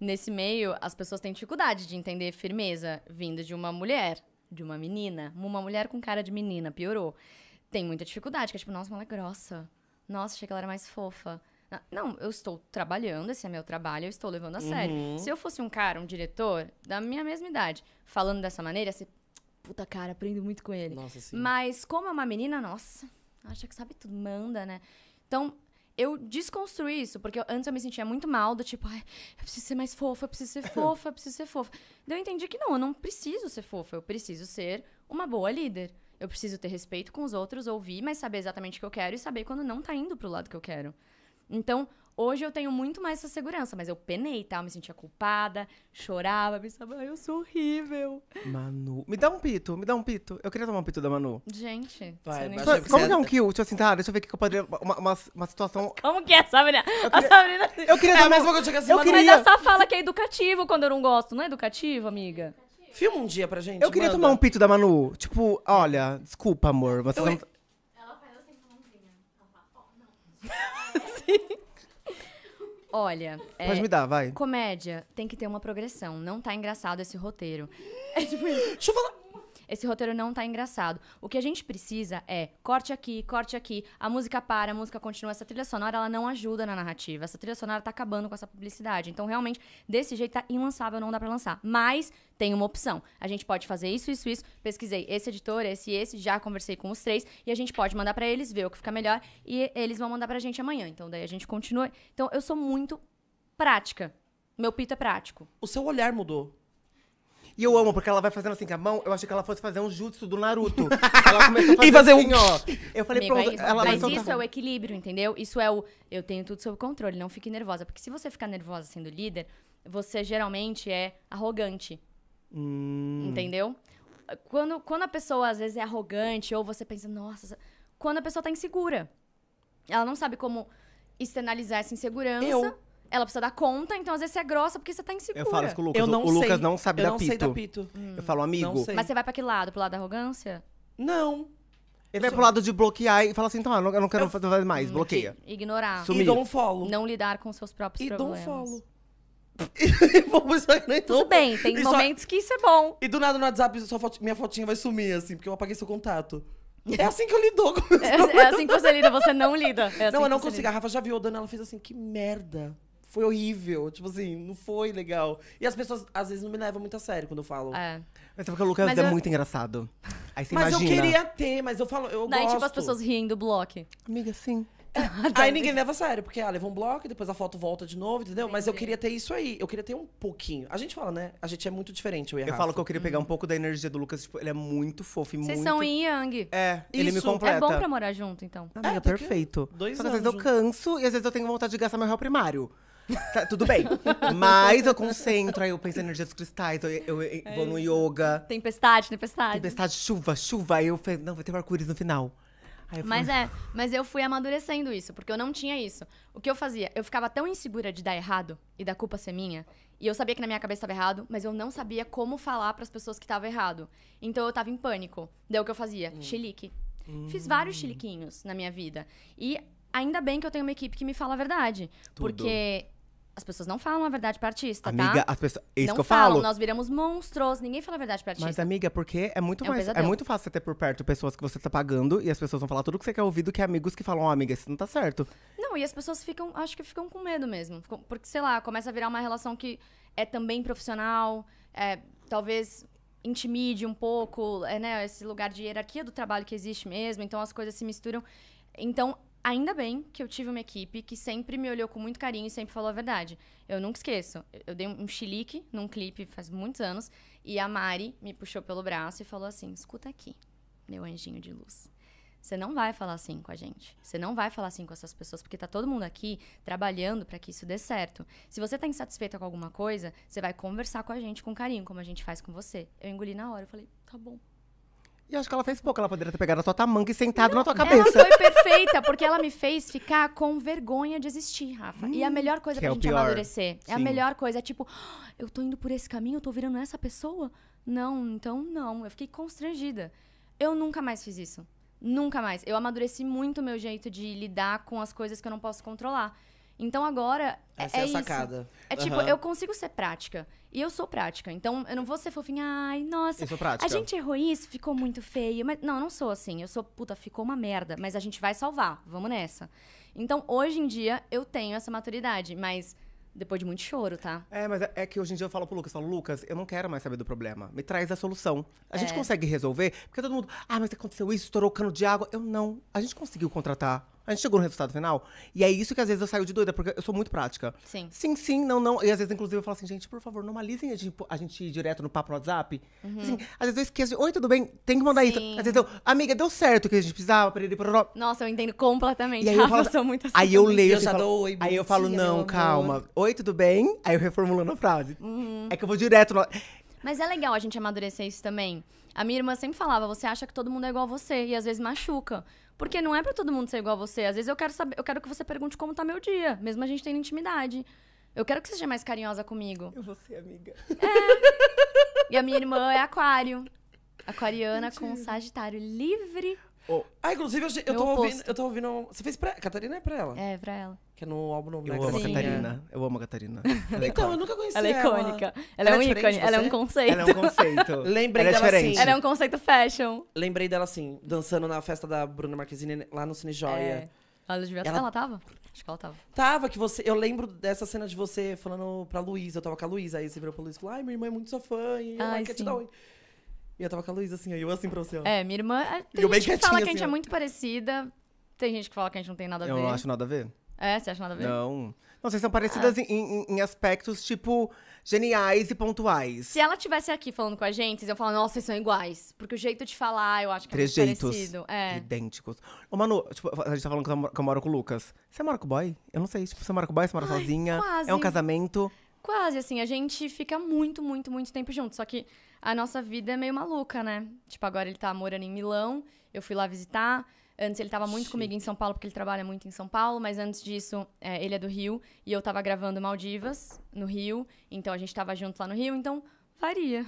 nesse meio, as pessoas têm dificuldade de entender firmeza vinda de uma mulher, de uma menina. Uma mulher com cara de menina, piorou. Tem muita dificuldade, que é tipo, nossa, ela é grossa. Nossa, achei que ela era mais fofa. Não, eu estou trabalhando, esse é meu trabalho, eu estou levando a sério. Uhum. Se eu fosse um cara, um diretor, da minha mesma idade, falando dessa maneira, assim, puta cara, aprendo muito com ele. Nossa, sim. Mas como é uma menina, nossa, acha que sabe tudo, manda, né? Então... eu desconstruí isso, porque eu, antes eu me sentia muito mal, do tipo, ai, eu preciso ser mais fofa, eu preciso ser fofa, eu preciso ser fofa. Daí eu entendi que não, eu não preciso ser fofa, eu preciso ser uma boa líder. Eu preciso ter respeito com os outros, ouvir, mas saber exatamente o que eu quero e saber quando não tá indo pro lado que eu quero. Então, hoje eu tenho muito mais essa segurança, mas eu penei, tá? Eu me sentia culpada, chorava, pensava, ai, eu sou horrível. Manu, me dá um pito, me dá um pito. Eu queria tomar um pito da Manu. Gente, vai, nem... Como que é tá... um kill? Deixa eu assim, tá? Deixa eu ver o que eu poderia... Uma, uma, uma situação... Mas como que é, Sabrina? Queria... A Sabrina... Eu queria dar é, mesmo que eu cheguei assim, eu Manu. Queria... Mas ela só fala que é educativo quando eu não gosto. Não é educativo, amiga? Filma um dia pra gente, Eu queria manda. Tomar um pito da Manu. Tipo, olha, desculpa, amor, mas eu... não... Ela faz assim com a mãozinha. Ela fala, ó, não. Sim. Olha, é, pode me dar, vai. Comédia tem que ter uma progressão. Não tá engraçado esse roteiro. É tipo isso. Deixa eu falar. Esse roteiro não tá engraçado. O que a gente precisa é corte aqui, corte aqui. A música para, a música continua. Essa trilha sonora, ela não ajuda na narrativa. Essa trilha sonora tá acabando com essa publicidade. Então, realmente, desse jeito tá inlançável, não dá pra lançar. Mas tem uma opção. A gente pode fazer isso, isso, isso. Pesquisei esse editor, esse e esse. Já conversei com os três. E a gente pode mandar pra eles, ver o que fica melhor. E eles vão mandar pra gente amanhã. Então, daí a gente continua. Então, eu sou muito prática. Meu pito é prático. O seu olhar mudou. E eu amo, porque ela vai fazendo assim com a mão. Eu achei que ela fosse fazer um jutsu do Naruto. Ela começou a fazer, e fazer assim, um... ó. Eu falei, amigo, pronto. É isso. Ela Mas isso é o equilíbrio, entendeu? Isso é o... Eu tenho tudo sob controle, não fique nervosa. Porque se você ficar nervosa sendo líder, você geralmente é arrogante. Hum. Entendeu? Quando, quando a pessoa, às vezes, é arrogante, ou você pensa, nossa... Quando a pessoa tá insegura. Ela não sabe como externalizar essa insegurança. Eu... Ela precisa dar conta, então às vezes você é grossa porque você tá insegura. Eu falo isso com o Lucas. Eu não o sei. Lucas não sabe eu dar não pito. Sei dar pito. Hum. Eu falo, amigo... Mas você vai pra que lado? Pro lado da arrogância? Não. Ele eu vai sou... pro lado de bloquear e fala assim, então, eu não quero eu... fazer mais, hum, bloqueia. Ignorar. Sumir. E don't follow. Não lidar com seus próprios e problemas. E don't follow. Tudo bem, tem e momentos só... que isso é bom. E do nada no WhatsApp sua foto... minha fotinha vai sumir, assim, porque eu apaguei seu contato. É assim que eu lido com meus é, é assim que você lida, você não lida. É assim não, eu não consigo. Lida. A Rafa já viu o Daniela, ela fez assim, que merda. Foi horrível, tipo assim, não foi legal. E as pessoas, às vezes, não me levam muito a sério quando eu falo. É. Mas é porque o Lucas mas é eu... muito engraçado. Aí você mas imagina. Mas eu queria ter, mas eu falo, eu Daí, gosto. Daí, tipo, as pessoas riem do bloco. Amiga, sim. É. Aí ninguém leva a sério, porque, ah, leva um bloco, depois a foto volta de novo, entendeu? Entendi. Mas eu queria ter isso aí, eu queria ter um pouquinho. A gente fala, né? A gente é muito diferente, eu e a Rafa. Eu falo que eu queria pegar hum. um pouco da energia do Lucas, tipo, ele é muito fofo e Vocês muito... Vocês são yin yang. É, isso. Ele me completa. É bom pra morar junto, então. Amiga, é, perfeito. Dois Só que às vezes eu canso e às vezes eu tenho vontade de gastar meu réu primário. Tá, tudo bem, mas eu concentro, aí eu penso em energias cristais, eu, eu, eu é. vou no yoga. Tempestade, tempestade. Tempestade, chuva, chuva, aí eu falei, não, vai ter um arco-íris no final. Aí eu mas fui... é, mas eu fui amadurecendo isso, porque eu não tinha isso. O que eu fazia? Eu ficava tão insegura de dar errado e da culpa ser minha, e eu sabia que na minha cabeça estava errado, mas eu não sabia como falar pras pessoas que tava errado. Então eu tava em pânico. Daí o que eu fazia? Hum. Chilique. Hum. Fiz vários chiliquinhos na minha vida. E ainda bem que eu tenho uma equipe que me fala a verdade, Tudo. porque... As pessoas não falam a verdade pra artista, amiga, tá? As pessoas, é isso não que eu falam, falo. Nós viramos monstros, ninguém fala a verdade pra artista. Mas, amiga, porque é muito, é mais, um é muito fácil você ter por perto pessoas que você tá pagando e as pessoas vão falar tudo que você quer ouvir do que amigos que falam, ó, oh, amiga, isso não tá certo. Não, e as pessoas ficam, acho que ficam com medo mesmo. Porque, sei lá, começa a virar uma relação que é também profissional, é, talvez intimide um pouco, é, né? Esse lugar de hierarquia do trabalho que existe mesmo, então as coisas se misturam. Então... Ainda bem que eu tive uma equipe que sempre me olhou com muito carinho e sempre falou a verdade. Eu nunca esqueço. Eu dei um chilique num clipe faz muitos anos e a Mari me puxou pelo braço e falou assim, escuta aqui, meu anjinho de luz. Você não vai falar assim com a gente. Você não vai falar assim com essas pessoas, porque tá todo mundo aqui trabalhando pra que isso dê certo. Se você tá insatisfeita com alguma coisa, você vai conversar com a gente com carinho, como a gente faz com você. Eu engoli na hora, eu falei, tá bom. E acho que ela fez pouco, ela poderia ter pegado a tua tamanca e sentado não, na tua cabeça. Ela foi perfeita, porque ela me fez ficar com vergonha de existir, Rafa. Hum, e a melhor coisa pra é gente amadurecer. Sim. É a melhor coisa, é tipo, oh, eu tô indo por esse caminho, eu tô virando essa pessoa? Não, então não, eu fiquei constrangida. Eu nunca mais fiz isso, nunca mais. Eu amadureci muito o meu jeito de lidar com as coisas que eu não posso controlar. Então agora, essa é, é a sacada. Isso. É tipo, uhum. eu consigo ser prática. E eu sou prática. Então eu não vou ser fofinha. Ai, nossa, eu sou prática. A gente errou isso, ficou muito feio. Mas, não, eu não sou assim. Eu sou, puta, ficou uma merda. Mas a gente vai salvar. Vamos nessa. Então hoje em dia eu tenho essa maturidade. Mas depois de muito choro, tá? É, mas é que hoje em dia eu falo pro Lucas. Eu falo, Lucas, eu não quero mais saber do problema. Me traz a solução. A é. gente consegue resolver. Porque todo mundo, ah, mas aconteceu isso, estourou o cano de água. Eu não. A gente conseguiu contratar A gente chegou no resultado final. E é isso que às vezes eu saio de doida, porque eu sou muito prática. Sim. Sim, sim, não, não. E às vezes, inclusive, eu falo assim, gente, por favor, normalizem a gente, a gente ir direto no papo no WhatsApp. Uhum. Assim, às vezes eu esqueço de, oi, tudo bem? Tem que mandar sim. isso. Às vezes eu, amiga, deu certo o que a gente precisava. Pra ele, pra... Nossa, eu entendo completamente. E aí eu, falo, eu sou muito assim. Aí eu leio, eu assim, já falo, dou, oi, aí eu falo, dia, não, calma. Oi, tudo bem? Aí eu reformulando a frase. Uhum. É que eu vou direto no... Mas é legal a gente amadurecer isso também. A minha irmã sempre falava, você acha que todo mundo é igual a você, e às vezes machuca. Porque não é pra todo mundo ser igual a você. Às vezes eu quero saber, eu quero que você pergunte como tá meu dia, mesmo a gente tendo intimidade. Eu quero que você seja mais carinhosa comigo. Eu vou ser amiga. É. E a minha irmã é aquário. Aquariana Mentira. Com sagitário livre. Oh. Ah, inclusive, eu, eu, tô ouvindo, eu tô ouvindo... Você fez pra... Catarina é pra ela? É, pra ela. Que é no álbum novo. Eu amo a Catarina. Eu amo a Catarina. Ela é então, eu nunca conheci ela. Ela é icônica. Ela, ela é um ícone. Ela é um conceito. Ela é um conceito. Lembrei ela é dela diferente. Assim. Ela é um conceito fashion. Lembrei dela assim, dançando na festa da Bruna Marquezine, lá no Cine Joia. É. Ela devia ela... ela tava? Acho que ela tava. Tava, que você... Eu lembro dessa cena de você falando pra Luísa. Eu tava com a Luísa. Aí você virou pra Luísa e falou, ai, minha irmã é muito sua fã. E ela quer te dar oi. E eu tava com a Luísa, assim, aí eu assim pra você, ó. É, minha irmã... Tem eu gente bem que fala que a gente assim, é muito parecida. Tem gente que fala que a gente não tem nada a ver. Eu não acho nada a ver. É? Você acha nada a ver? Não. Não, vocês são parecidas ah. em, em, em aspectos, tipo, geniais e pontuais. Se ela estivesse aqui falando com a gente, vocês iam falar, nossa, vocês são iguais. Porque o jeito de falar, eu acho que é muito parecido. É. Idênticos. Ô, Manu, tipo, a gente tá falando que eu moro com o Lucas. Você mora com o boy? Eu não sei, tipo, você mora com o boy, você mora Ai, sozinha? Quase. É um casamento? Quase, assim, a gente fica muito, muito, muito tempo junto. Só que... A nossa vida é meio maluca, né? Tipo, agora ele tá morando em Milão, eu fui lá visitar. Antes ele tava muito Sim. comigo em São Paulo, porque ele trabalha muito em São Paulo. Mas antes disso, é, ele é do Rio, e eu tava gravando Maldivas, no Rio. Então a gente tava junto lá no Rio, então varia.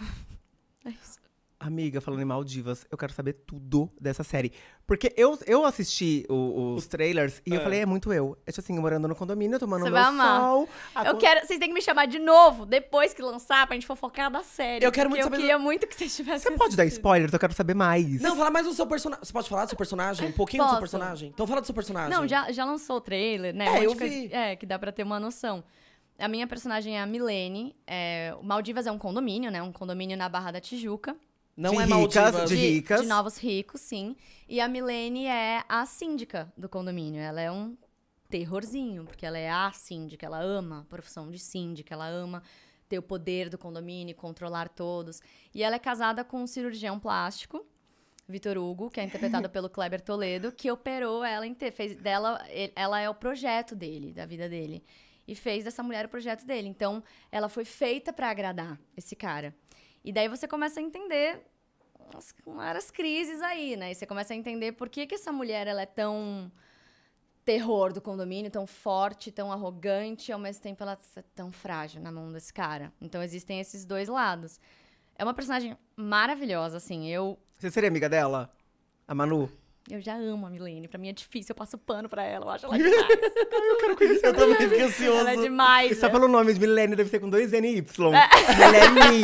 É isso. Amiga, falando em Maldivas, eu quero saber tudo dessa série. Porque eu, eu assisti o, os trailers e é. eu falei, é muito eu. Eu tô assim, morando no condomínio, tomando Você meu vai amar. sol. Eu con... quero, vocês têm que me chamar de novo, depois que lançar, pra gente fofocar da série. Eu quero muito eu saber... Eu queria do... muito que vocês tivessem Você assistido. Pode dar spoiler, eu quero saber mais. Não, fala mais do seu personagem. Você pode falar do seu personagem? Um pouquinho Posso. do seu personagem? Então fala do seu personagem. Não, já, já lançou o trailer, né? É, um eu vi. Coisa, é, que dá pra ter uma noção. A minha personagem é a Milene. É, Maldivas é um condomínio, né? Um condomínio na Barra da Tijuca. Não de é ricas, de, de ricas. De novos ricos, sim. E a Milene é a síndica do condomínio. Ela é um terrorzinho, porque ela é a síndica. Ela ama a profissão de síndica. Ela ama ter o poder do condomínio, controlar todos. E ela é casada com um cirurgião plástico, Vitor Hugo, que é interpretado pelo Kleber Toledo, que operou ela, fez dela, ela é o projeto dele, da vida dele. E fez dessa mulher o projeto dele. Então, ela foi feita pra agradar esse cara. E daí você começa a entender as, as crises aí, né? E você começa a entender por que, que essa mulher ela é tão terror do condomínio, tão forte, tão arrogante, e ao mesmo tempo ela é tão frágil na mão desse cara. Então existem esses dois lados. É uma personagem maravilhosa, assim, eu... Você seria amiga dela? A Manu? Eu já amo a Milene, pra mim é difícil, eu passo pano pra ela, eu acho ela demais. Eu quero conhecer, eu também fiquei ansioso. Ela é demais. E só né? pelo nome de Milene, deve ser com dois N e Y. É. Milene,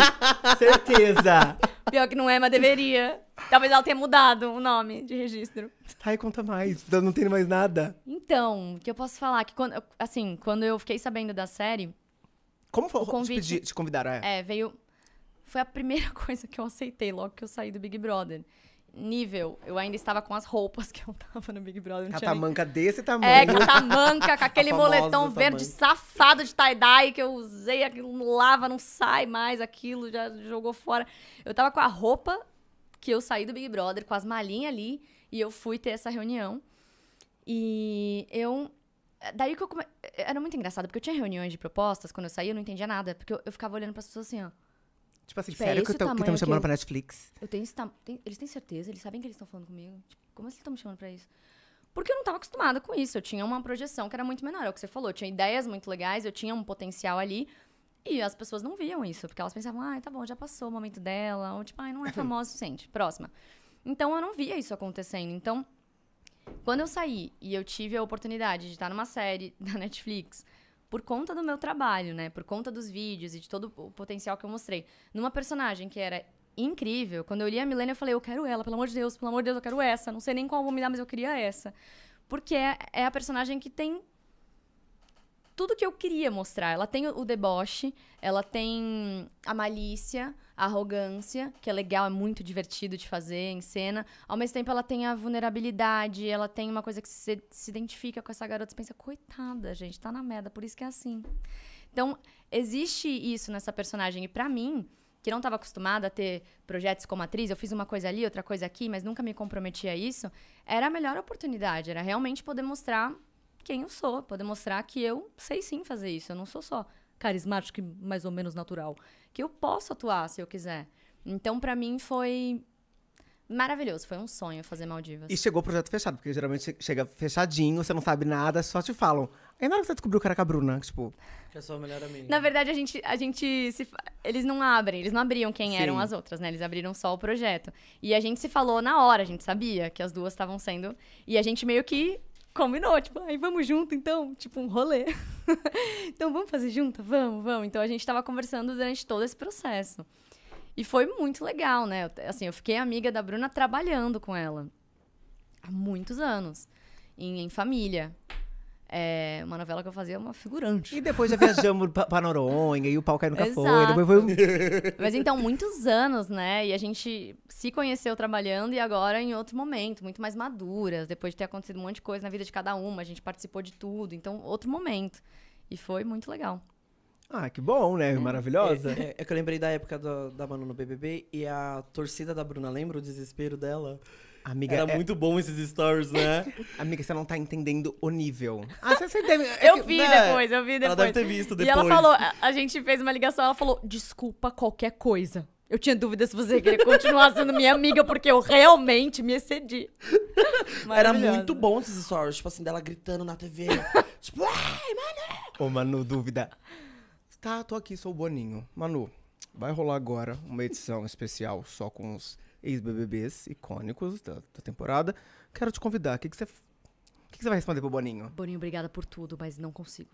certeza. Pior que não é, mas deveria. Talvez ela tenha mudado o nome de registro. Ai, conta mais, eu não tenho mais nada. Então, o que eu posso falar? Que quando, assim, quando eu fiquei sabendo da série... Como foi o convite? Te convidaram, é? É, veio... Foi a primeira coisa que eu aceitei logo que eu saí do Big Brother. Nível, eu ainda estava com as roupas que eu tava no Big Brother. Catamanca nem... desse tamanho. É, catamanca, com aquele moletom verde tamanho. safado de tie-dye que eu usei, aquilo não lava, não sai mais, aquilo já jogou fora. Eu tava com a roupa que eu saí do Big Brother, com as malinhas ali, e eu fui ter essa reunião. E eu... Daí que eu come... Era muito engraçado, porque eu tinha reuniões de propostas, quando eu saía eu não entendia nada, porque eu, eu ficava olhando pras pessoas assim, ó. Tipo assim, tipo, sério é que estão me chamando eu, pra Netflix? Eu tenho, tem, eles têm certeza, eles sabem que eles estão falando comigo. Tipo, como assim estão me chamando pra isso? Porque eu não tava acostumada com isso. Eu tinha uma projeção que era muito menor, é o que você falou. Eu tinha ideias muito legais, eu tinha um potencial ali. E as pessoas não viam isso, porque elas pensavam, ai, tá bom, já passou o momento dela. Ou tipo, ai, não é famosa o suficiente, próxima. Então eu não via isso acontecendo. Então, quando eu saí e eu tive a oportunidade de estar numa série da Netflix... Por conta do meu trabalho, né? Por conta dos vídeos e de todo o potencial que eu mostrei. Numa personagem que era incrível, quando eu li a Milene, eu falei, eu quero ela, pelo amor de Deus, pelo amor de Deus, eu quero essa. Não sei nem qual vou me dar, mas eu queria essa. Porque é, é a personagem que tem tudo que eu queria mostrar. Ela tem o deboche, ela tem a malícia, a arrogância, que é legal, é muito divertido de fazer em cena. Ao mesmo tempo, ela tem a vulnerabilidade, ela tem uma coisa que você se identifica com essa garota. Você pensa, coitada, gente, tá na merda, por isso que é assim. Então, existe isso nessa personagem. E pra mim, que não estava acostumada a ter projetos como atriz, eu fiz uma coisa ali, outra coisa aqui, mas nunca me comprometi a isso, era a melhor oportunidade, era realmente poder mostrar quem eu sou, poder mostrar que eu sei sim fazer isso, eu não sou só carismática e mais ou menos natural, que eu posso atuar se eu quiser. Então, pra mim, foi maravilhoso, foi um sonho fazer Maldivas. E chegou o projeto fechado, porque geralmente chega fechadinho, você não sabe nada, só te falam. Aí na hora que você descobriu o cara com a Bruna, tipo... Que é sua melhor amiga. Na verdade, a gente, a gente se... Eles não abrem, eles não abriam quem Sim. eram as outras, né? Eles abriram só o projeto. E a gente se falou na hora, a gente sabia que as duas estavam sendo... E a gente meio que combinou, tipo, aí vamos junto, então? Tipo, um rolê. Então, vamos fazer junto? Vamos, vamos. Então, a gente tava conversando durante todo esse processo. E foi muito legal, né? Assim, eu fiquei amiga da Bruna trabalhando com ela há muitos anos, em, em família. É, uma novela que eu fazia, uma figurante. E depois já viajamos pra Noronha, e o pau caiu no café. Depois foi... Mas então, muitos anos, né? E a gente se conheceu trabalhando e agora em outro momento, muito mais maduras, depois de ter acontecido um monte de coisa na vida de cada uma, a gente participou de tudo, então outro momento. E foi muito legal. Ah, que bom, né? É. Maravilhosa. É, é, é que eu lembrei da época do, da Manu no B B B e a torcida da Bruna. Lembra o desespero dela? Amiga, era é... muito bom esses stories, né? Amiga, você não tá entendendo o nível. Ah, você, você deve... é eu que, vi né? depois, eu vi depois. Ela deve ter visto depois. E ela falou, a, a gente fez uma ligação, ela falou, desculpa qualquer coisa. Eu tinha dúvida se você queria continuar sendo minha amiga, porque eu realmente me excedi. Era muito bom esses stories, tipo assim, dela gritando na T V. Tipo, ai, Manu! Ô, Manu, dúvida. Tá, tô aqui, sou o Boninho. Manu, vai rolar agora uma edição especial só com os ex-B B Bs icônicos da, da temporada. Quero te convidar. O que você que que vai responder pro Boninho? Boninho, obrigada por tudo, mas não consigo.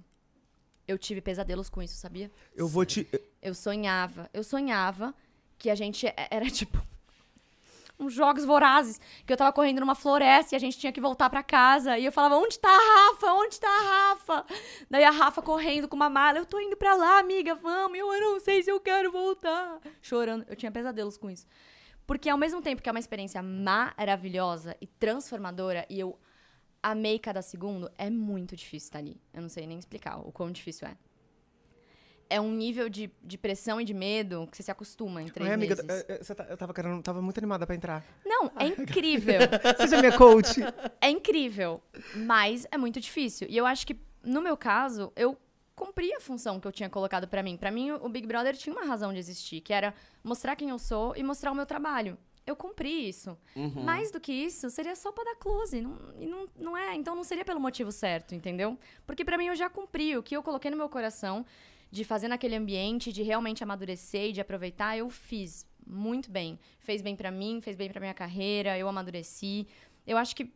Eu tive pesadelos com isso, sabia? Eu vou te... Eu sonhava. Eu sonhava que a gente era tipo... uns jogos vorazes, que eu tava correndo numa floresta e a gente tinha que voltar pra casa. E eu falava, onde tá a Rafa? Onde tá a Rafa? Daí a Rafa correndo com uma mala, eu tô indo pra lá, amiga, vamos. Eu, eu não sei se eu quero voltar. Chorando. Eu tinha pesadelos com isso. Porque ao mesmo tempo que é uma experiência maravilhosa e transformadora, e eu amei cada segundo, é muito difícil estar ali. Eu não sei nem explicar o quão difícil é. É um nível de, de pressão e de medo que você se acostuma em três Ai, amiga, meses. Eu, eu, eu tava querendo, tava muito animada pra entrar. Não, é incrível. Seja minha coach. É incrível, mas é muito difícil. E eu acho que, no meu caso, eu cumpri a função que eu tinha colocado pra mim. Pra mim, o Big Brother tinha uma razão de existir, que era mostrar quem eu sou e mostrar o meu trabalho. Eu cumpri isso. Uhum. Mais do que isso, seria só pra dar close. Não, não, não é, então não seria pelo motivo certo, entendeu? Porque pra mim, eu já cumpri o que eu coloquei no meu coração... de fazer naquele ambiente, de realmente amadurecer e de aproveitar, eu fiz muito bem. Fez bem pra mim, fez bem pra minha carreira, eu amadureci. Eu acho que,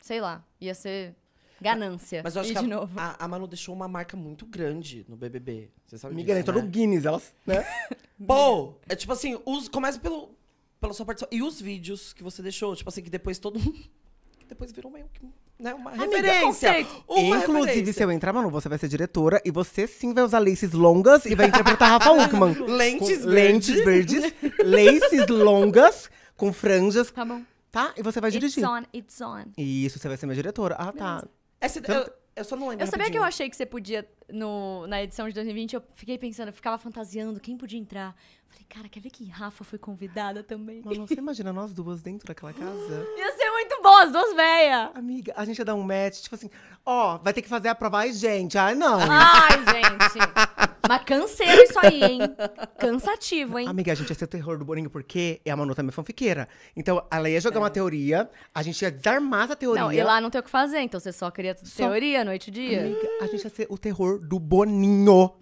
sei lá, ia ser ganância. Mas eu acho e que de a, novo. A, a Manu deixou uma marca muito grande no B B B. Você sabe Miguel disso, entrou né? no Guinness, elas, né? Pô, é tipo assim, os, começa pelo, pela sua participação. E os vídeos que você deixou, tipo assim, que depois todo mundo... que depois virou meio que... Né, uma Amiga, referência. Uma Inclusive, referência. Se eu entrar, Manu, você vai ser diretora. E você sim vai usar laces longas e vai interpretar Rafa Uckmann. Lentes com, verdes. Lentes verdes. Laces longas com franjas. Tá bom. Tá? E você vai it's dirigir. It's on, it's on. Isso, você vai ser minha diretora. Ah, Beleza. Tá. Essa, eu, eu só não lembro Eu sabia rapidinho. que eu achei que você podia, no, na edição de dois mil e vinte, eu fiquei pensando, eu ficava fantasiando quem podia entrar. Falei, cara, quer ver que Rafa foi convidada também? Manu, você imagina nós duas dentro daquela casa? Ia ser muito bom, as duas velhas. Amiga, a gente ia dar um match, tipo assim, ó, vai ter que fazer a prova. Ai, gente, ai não. Ai, gente. Mas canseiro isso aí, hein? Cansativo, hein? Amiga, a gente ia ser o terror do Boninho, porque a Manu também é fanfiqueira. Então, ela ia jogar é. uma teoria, a gente ia desarmar essa teoria. Não, e lá não tem o que fazer, então você só cria só... teoria noite e dia. Amiga, hum. a gente ia ser o terror do Boninho.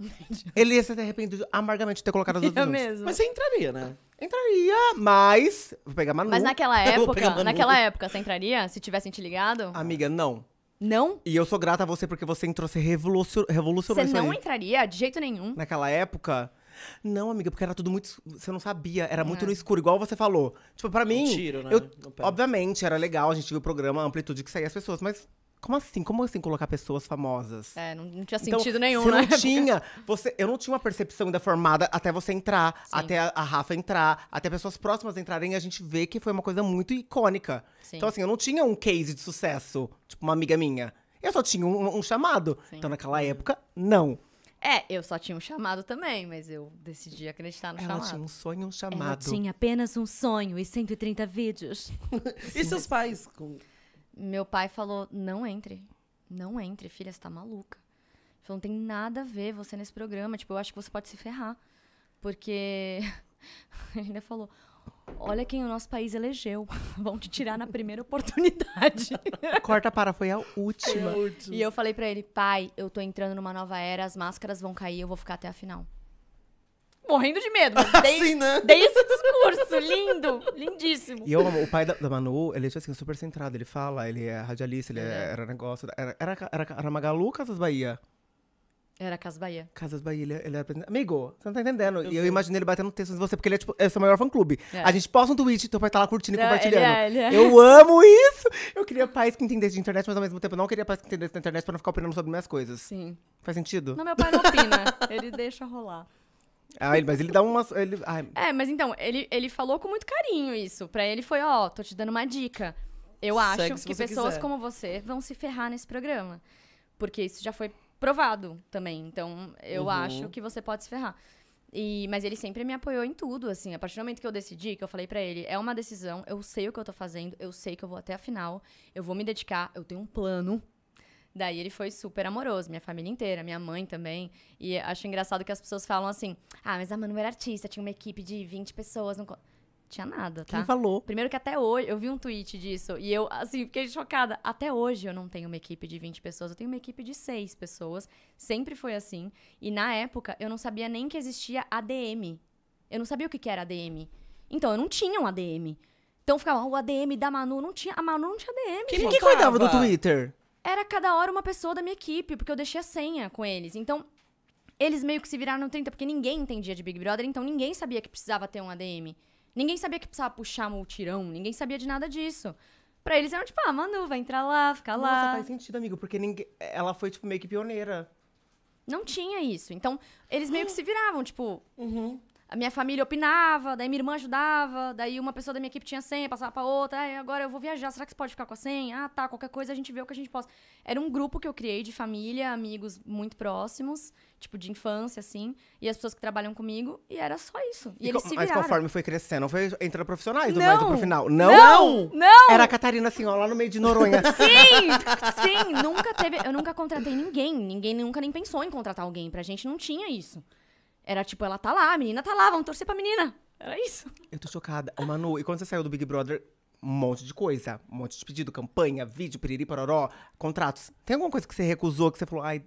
Ele ia se arrependido amargamente de ter colocado as outras mesmo. Mas você entraria, né? Entraria, mas... Vou pegar Manu. Mas naquela época, naquela época, você entraria? Se tivessem te ligado? Amiga, não. Não? E eu sou grata a você porque você entrou, você revolucionou, revolucionou isso aí. Você não entraria de jeito nenhum? Naquela época... Não, amiga, porque era tudo muito... Você não sabia, era muito é. no escuro, igual você falou. Tipo, pra mim... Um tiro, né? Eu, obviamente, era legal, a gente viu o programa, a amplitude que saía as pessoas, mas... Como assim? Como assim colocar pessoas famosas? É, não, não tinha sentido então, nenhum, você né? Não tinha, você, eu não tinha uma percepção ainda formada até você entrar, sim, até a, a Rafa entrar, até pessoas próximas entrarem, e a gente vê que foi uma coisa muito icônica. Sim. Então, assim, eu não tinha um case de sucesso, tipo uma amiga minha. Eu só tinha um, um chamado. Sim. Então, naquela época, não. É, eu só tinha um chamado também, mas eu decidi acreditar no Ela chamado. Ela tinha um sonho, um chamado. Ela tinha apenas um sonho e cento e trinta vídeos. E seus pais? Meu pai falou, não entre. Não entre, filha, você tá maluca. Ele falou, não tem nada a ver você nesse programa. Tipo, eu acho que você pode se ferrar. Porque... Ele ainda falou... Olha quem o nosso país elegeu. Vão te tirar na primeira oportunidade. Corta para, foi a última. É a última. E eu falei pra ele, pai, eu tô entrando numa nova era, as máscaras vão cair, eu vou ficar até a final. Morrendo de medo. Mas dei, assim, né? Dei esse discurso, lindo, lindíssimo. E eu, o pai da, da Manu, ele é assim, super centrado. Ele fala, ele é radialista, ele é, era negócio... Era, era, era, era Magalu ou Casas Bahia? Era Casas Bahia. Casas Bahia, ele, ele era presidente. Amigo, você não tá entendendo. Eu e eu imaginei ele batendo texto de você, porque ele é, tipo, é seu maior fã-clube. É. A gente posta um tweet, teu pai tá lá curtindo não, e compartilhando. Ele é, ele é. Eu amo isso! Eu queria paz que entendesse de internet, mas ao mesmo tempo eu não queria paz que entendesse da internet pra não ficar opinando sobre minhas coisas. Sim. Faz sentido? Não, meu pai não opina. Ele deixa rolar. Ah, ele, mas ele dá umas... Ele, ai. É, mas então, ele, ele falou com muito carinho isso. Pra ele foi, ó, oh, tô te dando uma dica. Eu acho Segue que pessoas quiser. como você vão se ferrar nesse programa. Porque isso já foi... provado também, então eu uhum. acho que você pode se ferrar. E, mas ele sempre me apoiou em tudo, assim, a partir do momento que eu decidi, que eu falei pra ele, é uma decisão, eu sei o que eu tô fazendo, eu sei que eu vou até a final, eu vou me dedicar, eu tenho um plano. Daí ele foi super amoroso, minha família inteira, minha mãe também, e acho engraçado que as pessoas falam assim, ah, mas a Manu era artista, tinha uma equipe de vinte pessoas, não... Tinha nada, tá? Quem falou? Primeiro que até hoje, eu vi um tweet disso e eu, assim, fiquei chocada. Até hoje eu não tenho uma equipe de vinte pessoas, eu tenho uma equipe de seis pessoas. Sempre foi assim. E na época, eu não sabia nem que existia A D M. Eu não sabia o que, que era A D M. Então, eu não tinha um A D M. Então, ficava, o A D M da Manu, não tinha, a Manu não tinha A D M. Quem, quem cuidava do Twitter? Era cada hora uma pessoa da minha equipe, porque eu deixei a senha com eles. Então, eles meio que se viraram no trinta, porque ninguém entendia de Big Brother, então ninguém sabia que precisava ter um A D M. Ninguém sabia que precisava puxar multirão, ninguém sabia de nada disso. Pra eles eram tipo, ah, Manu, vai entrar lá, ficar lá. Nossa, faz sentido, amigo, porque ninguém... ela foi, tipo, meio que pioneira. Não tinha isso. Então, eles meio que se viravam, tipo... Uhum. A minha família opinava, daí minha irmã ajudava, daí uma pessoa da minha equipe tinha senha, passava pra outra, ah, agora eu vou viajar, será que você pode ficar com a senha? Ah, tá, qualquer coisa a gente vê o que a gente possa. Era um grupo que eu criei de família, amigos muito próximos, tipo de infância, assim, e as pessoas que trabalham comigo, e era só isso. E, e eles se viraram. Mas conforme foi crescendo, não foi entrando profissionais do mais pro final? Não! Não! Não! Era a Catarina, assim, ó, lá no meio de Noronha. Sim! Sim! Nunca teve, eu nunca contratei ninguém, ninguém nunca nem pensou em contratar alguém, pra gente não tinha isso. Era tipo, ela tá lá, a menina tá lá, vamos torcer pra menina. Era isso. Eu tô chocada. Ô, Manu, e quando você saiu do Big Brother, um monte de coisa. Um monte de pedido, campanha, vídeo, piriri, pororó, contratos. Tem alguma coisa que você recusou, que você falou, ai,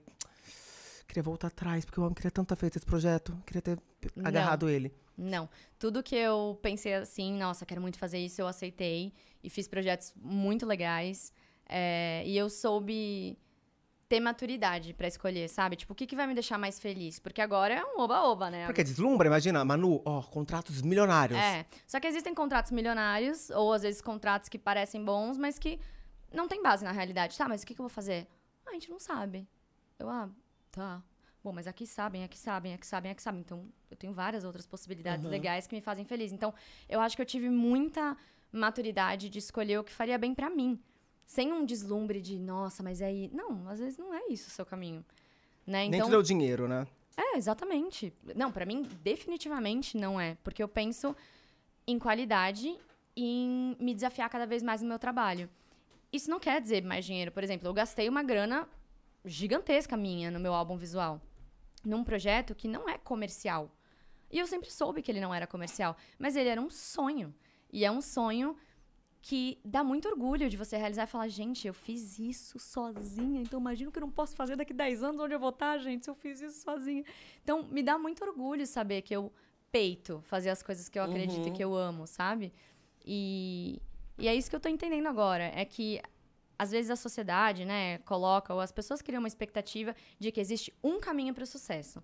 queria voltar atrás, porque eu queria tanto ter feito esse projeto. Queria ter agarrado não, ele. Não. Tudo que eu pensei assim, nossa, quero muito fazer isso, eu aceitei. E fiz projetos muito legais. É, e eu soube... ter maturidade pra escolher, sabe? Tipo, o que, que vai me deixar mais feliz? Porque agora é um oba-oba, né? Porque deslumbra, imagina, Manu, ó, contratos milionários. É, só que existem contratos milionários, ou às vezes contratos que parecem bons, mas que não tem base na realidade. Tá, mas o que, que eu vou fazer? Ah, a gente não sabe. Eu, ah, tá. Bom, mas aqui sabem, aqui sabem, aqui sabem, aqui sabem. Então, eu tenho várias outras possibilidades uhum. legais que me fazem feliz. Então, eu acho que eu tive muita maturidade de escolher o que faria bem pra mim. Sem um deslumbre de, nossa, mas aí... Não, às vezes não é isso o seu caminho, né? Então, nem te deu dinheiro, né? É, exatamente. Não, pra mim, definitivamente não é. Porque eu penso em qualidade e em me desafiar cada vez mais no meu trabalho. Isso não quer dizer mais dinheiro. Por exemplo, eu gastei uma grana gigantesca minha no meu álbum visual. Num projeto que não é comercial. E eu sempre soube que ele não era comercial. Mas ele era um sonho. E é um sonho... que dá muito orgulho de você realizar e falar, gente, eu fiz isso sozinha, então imagino que eu não posso fazer daqui dez anos onde eu vou estar, gente, se eu fiz isso sozinha. Então, me dá muito orgulho saber que eu peito fazer as coisas que eu acredito uhum. e que eu amo, sabe? E, e é isso que eu tô entendendo agora, é que às vezes a sociedade, né, coloca, ou as pessoas criam uma expectativa de que existe um caminho para o sucesso.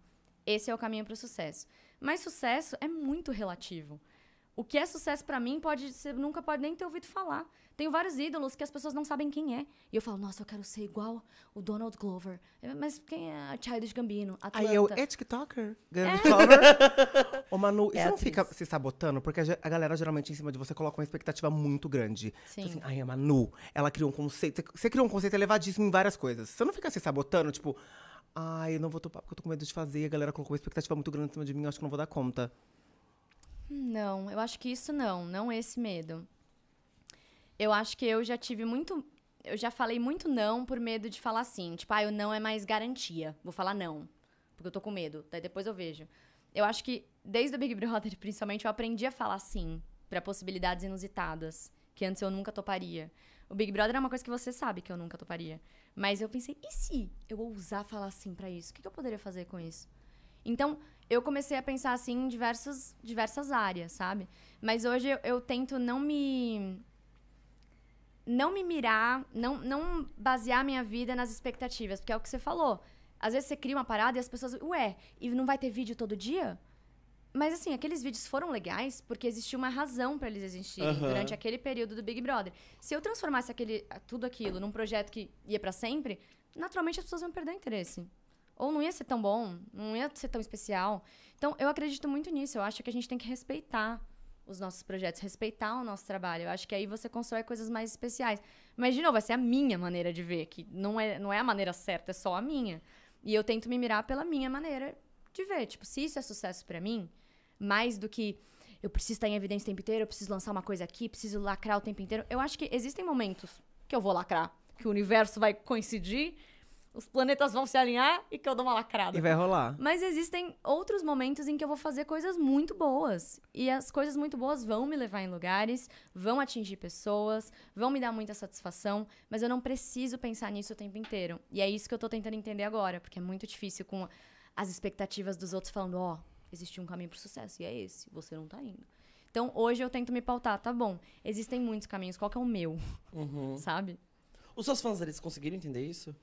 Esse é o caminho para o sucesso. Mas sucesso é muito relativo. o que é sucesso pra mim, pode, você nunca pode nem ter ouvido falar. Tenho vários ídolos que as pessoas não sabem quem é. E eu falo, nossa, eu quero ser igual o Donald Glover. Mas quem é? Childish Gambino, Atlanta. Aí eu, é TikToker. É. Ô, Manu, é, isso não fica se sabotando? Porque a galera, geralmente, em cima de você, coloca uma expectativa muito grande. Sim. Então, assim, ai, a Manu, ela criou um conceito… Você criou um conceito elevadíssimo em várias coisas. Você não fica se sabotando, tipo… Ai, eu não vou topar porque eu tô com medo de fazer. A galera colocou uma expectativa muito grande em cima de mim, eu acho que não vou dar conta. Não, eu acho que isso não, não esse medo. Eu acho que eu já tive muito... Eu já falei muito não por medo de falar sim. Tipo, ah, o não é mais garantia. Vou falar não, porque eu tô com medo. Daí depois eu vejo. Eu acho que desde o Big Brother, principalmente, eu aprendi a falar sim pra possibilidades inusitadas, que antes eu nunca toparia. O Big Brother é uma coisa que você sabe que eu nunca toparia. Mas eu pensei, e se eu ousar falar sim pra isso? O que eu poderia fazer com isso? Então, eu comecei a pensar assim em diversas, diversas áreas, sabe? Mas hoje eu, eu tento não me... Não me mirar, não, não basear minha vida nas expectativas. Porque é o que você falou. Às vezes você cria uma parada e as pessoas... Ué, e não vai ter vídeo todo dia? Mas assim, aqueles vídeos foram legais porque existia uma razão pra eles existirem uhum. durante aquele período do Big Brother. Se eu transformasse aquele, tudo aquilo num projeto que ia pra sempre, naturalmente as pessoas iam perder o interesse. Ou não ia ser tão bom, não ia ser tão especial. Então, eu acredito muito nisso. Eu acho que a gente tem que respeitar os nossos projetos, respeitar o nosso trabalho. Eu acho que aí você constrói coisas mais especiais. Mas, de novo, essa é a minha maneira de ver, que não é, não é a maneira certa, é só a minha. E eu tento me mirar pela minha maneira de ver. Tipo, se isso é sucesso pra mim... Mais do que eu preciso estar em evidência o tempo inteiro, eu preciso lançar uma coisa aqui, preciso lacrar o tempo inteiro. Eu acho que existem momentos que eu vou lacrar, que o universo vai coincidir, os planetas vão se alinhar e que eu dou uma lacrada. E vai rolar. Mas existem outros momentos em que eu vou fazer coisas muito boas. E as coisas muito boas vão me levar em lugares, vão atingir pessoas, vão me dar muita satisfação, mas eu não preciso pensar nisso o tempo inteiro. E é isso que eu tô tentando entender agora, porque é muito difícil com as expectativas dos outros falando, ó... Oh, existe um caminho para o sucesso, e é esse. Você não tá indo. Então, hoje eu tento me pautar. Tá bom, existem muitos caminhos. Qual que é o meu? Uhum. Sabe? Os seus fãs, eles conseguiram entender isso?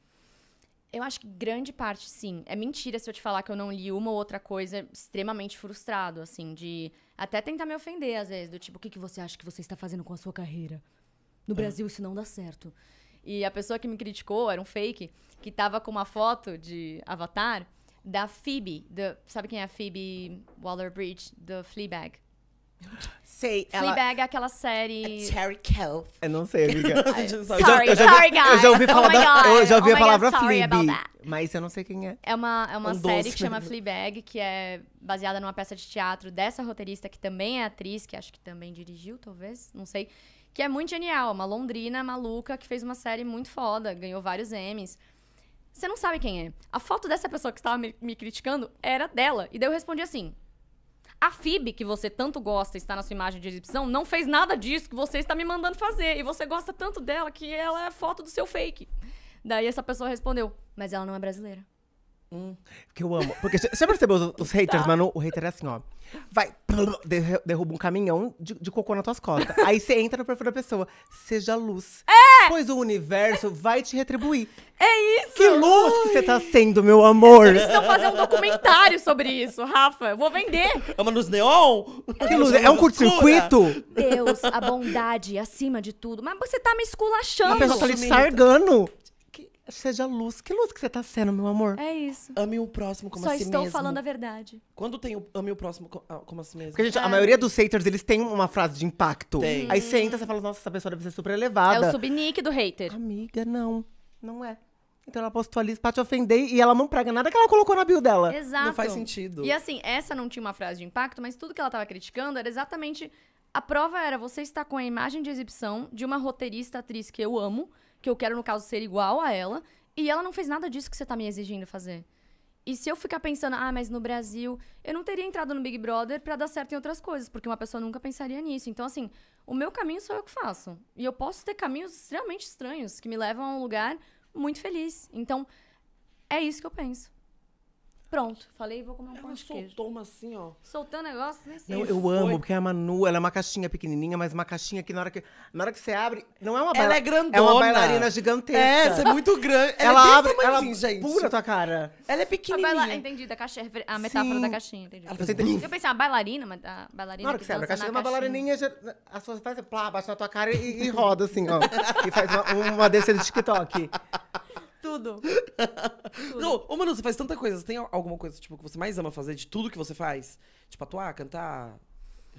Eu acho que grande parte, sim. É mentira se eu te falar que eu não li uma ou outra coisa extremamente frustrado, assim, de até tentar me ofender, às vezes. Do tipo, o que, que você acha que você está fazendo com a sua carreira? No Brasil, é. Isso não dá certo. E a pessoa que me criticou, era um fake, que tava com uma foto de Avatar... Da Phoebe, da, sabe quem é a Phoebe Waller-Bridge? Do Fleabag. Sei, Fleabag ela... é aquela série... Terry Kelf. Eu não sei, amiga. Sorry, sorry, guys. Eu já ouvi, falar oh da, eu já ouvi oh a palavra God, Phoebe, mas eu não sei quem é. É uma, é uma um série doce. Que chama Fleabag, que é baseada numa peça de teatro dessa roteirista, que também é atriz, que acho que também dirigiu, talvez, não sei. Que é muito genial, uma londrina maluca que fez uma série muito foda, ganhou vários Emmys. Você não sabe quem é. A foto dessa pessoa que estava me, me criticando era dela. E daí eu respondi assim. A Phoebe, que você tanto gosta e está na sua imagem de exibição, não fez nada disso que você está me mandando fazer. E você gosta tanto dela que ela é foto do seu fake. Daí essa pessoa respondeu, mas ela não é brasileira. Hum, que eu amo. Porque você percebeu os, os haters, tá. Manu? O hater é assim, ó. Vai, derruba um caminhão de, de cocô nas tuas costas. Aí você entra no perfil da pessoa. Seja luz. É! Pois o universo vai te retribuir. É isso! Que luz Ai. Que você tá sendo, meu amor! Eles precisam fazer um documentário sobre isso, Rafa. Eu vou vender. Ama nos neon? Que luz, é um curto-circuito? Deus, a bondade acima de tudo. Mas você tá me esculachando. A pessoa tá ali sargando. Seja luz. Que luz que você tá sendo, meu amor? É isso. Ame o próximo como Só a si mesmo. Só estou falando a verdade. Quando tem o ame o próximo como a si mesmo? Porque, gente, é. A maioria dos haters, eles têm uma frase de impacto. Tem. Aí você entra, você fala, nossa, essa pessoa deve ser super elevada. É o subnick do hater. Amiga, não. Não é. Então ela postou ali pra te ofender e ela não prega nada que ela colocou na bio dela. Exato. Não faz sentido. E assim, essa não tinha uma frase de impacto, mas tudo que ela tava criticando era exatamente... A prova era, você está com a imagem de exibição de uma roteirista, atriz que eu amo... Que eu quero, no caso, ser igual a ela. E ela não fez nada disso que você tá me exigindo fazer. E se eu ficar pensando, ah, mas no Brasil... Eu não teria entrado no Big Brother pra dar certo em outras coisas. Porque uma pessoa nunca pensaria nisso. Então, assim, o meu caminho sou eu que faço. E eu posso ter caminhos extremamente estranhos. Que me levam a um lugar muito feliz. Então, é isso que eu penso. Pronto, falei, vou comer um pão de queijo. Soltou assim, ó. Soltando o negócio, nem sei. Eu, eu amo, porque a Manu, ela é uma caixinha pequenininha, mas uma caixinha que na hora que, na hora que você abre, não é uma bailarina. Ela é grandona. É uma bailarina gigantesca. É, essa é muito grande. Ela, ela abre, ela gente. pula a tua cara. Ela é pequenininha. A baila... Entendi, da caixa, a metáfora Sim. da caixinha, entendi. entendi. Eu pensei, uma bailarina, mas a bailarina na hora que, que você abre a caixinha, é uma bailarininha, a sua faz, plá, bate na tua cara e, e roda assim, ó. E faz uma, uma dessa de TikTok. Tudo. Tudo. Não, ô Manu, você faz tanta coisa. Você tem alguma coisa tipo, que você mais ama fazer de tudo que você faz? Tipo, atuar, cantar,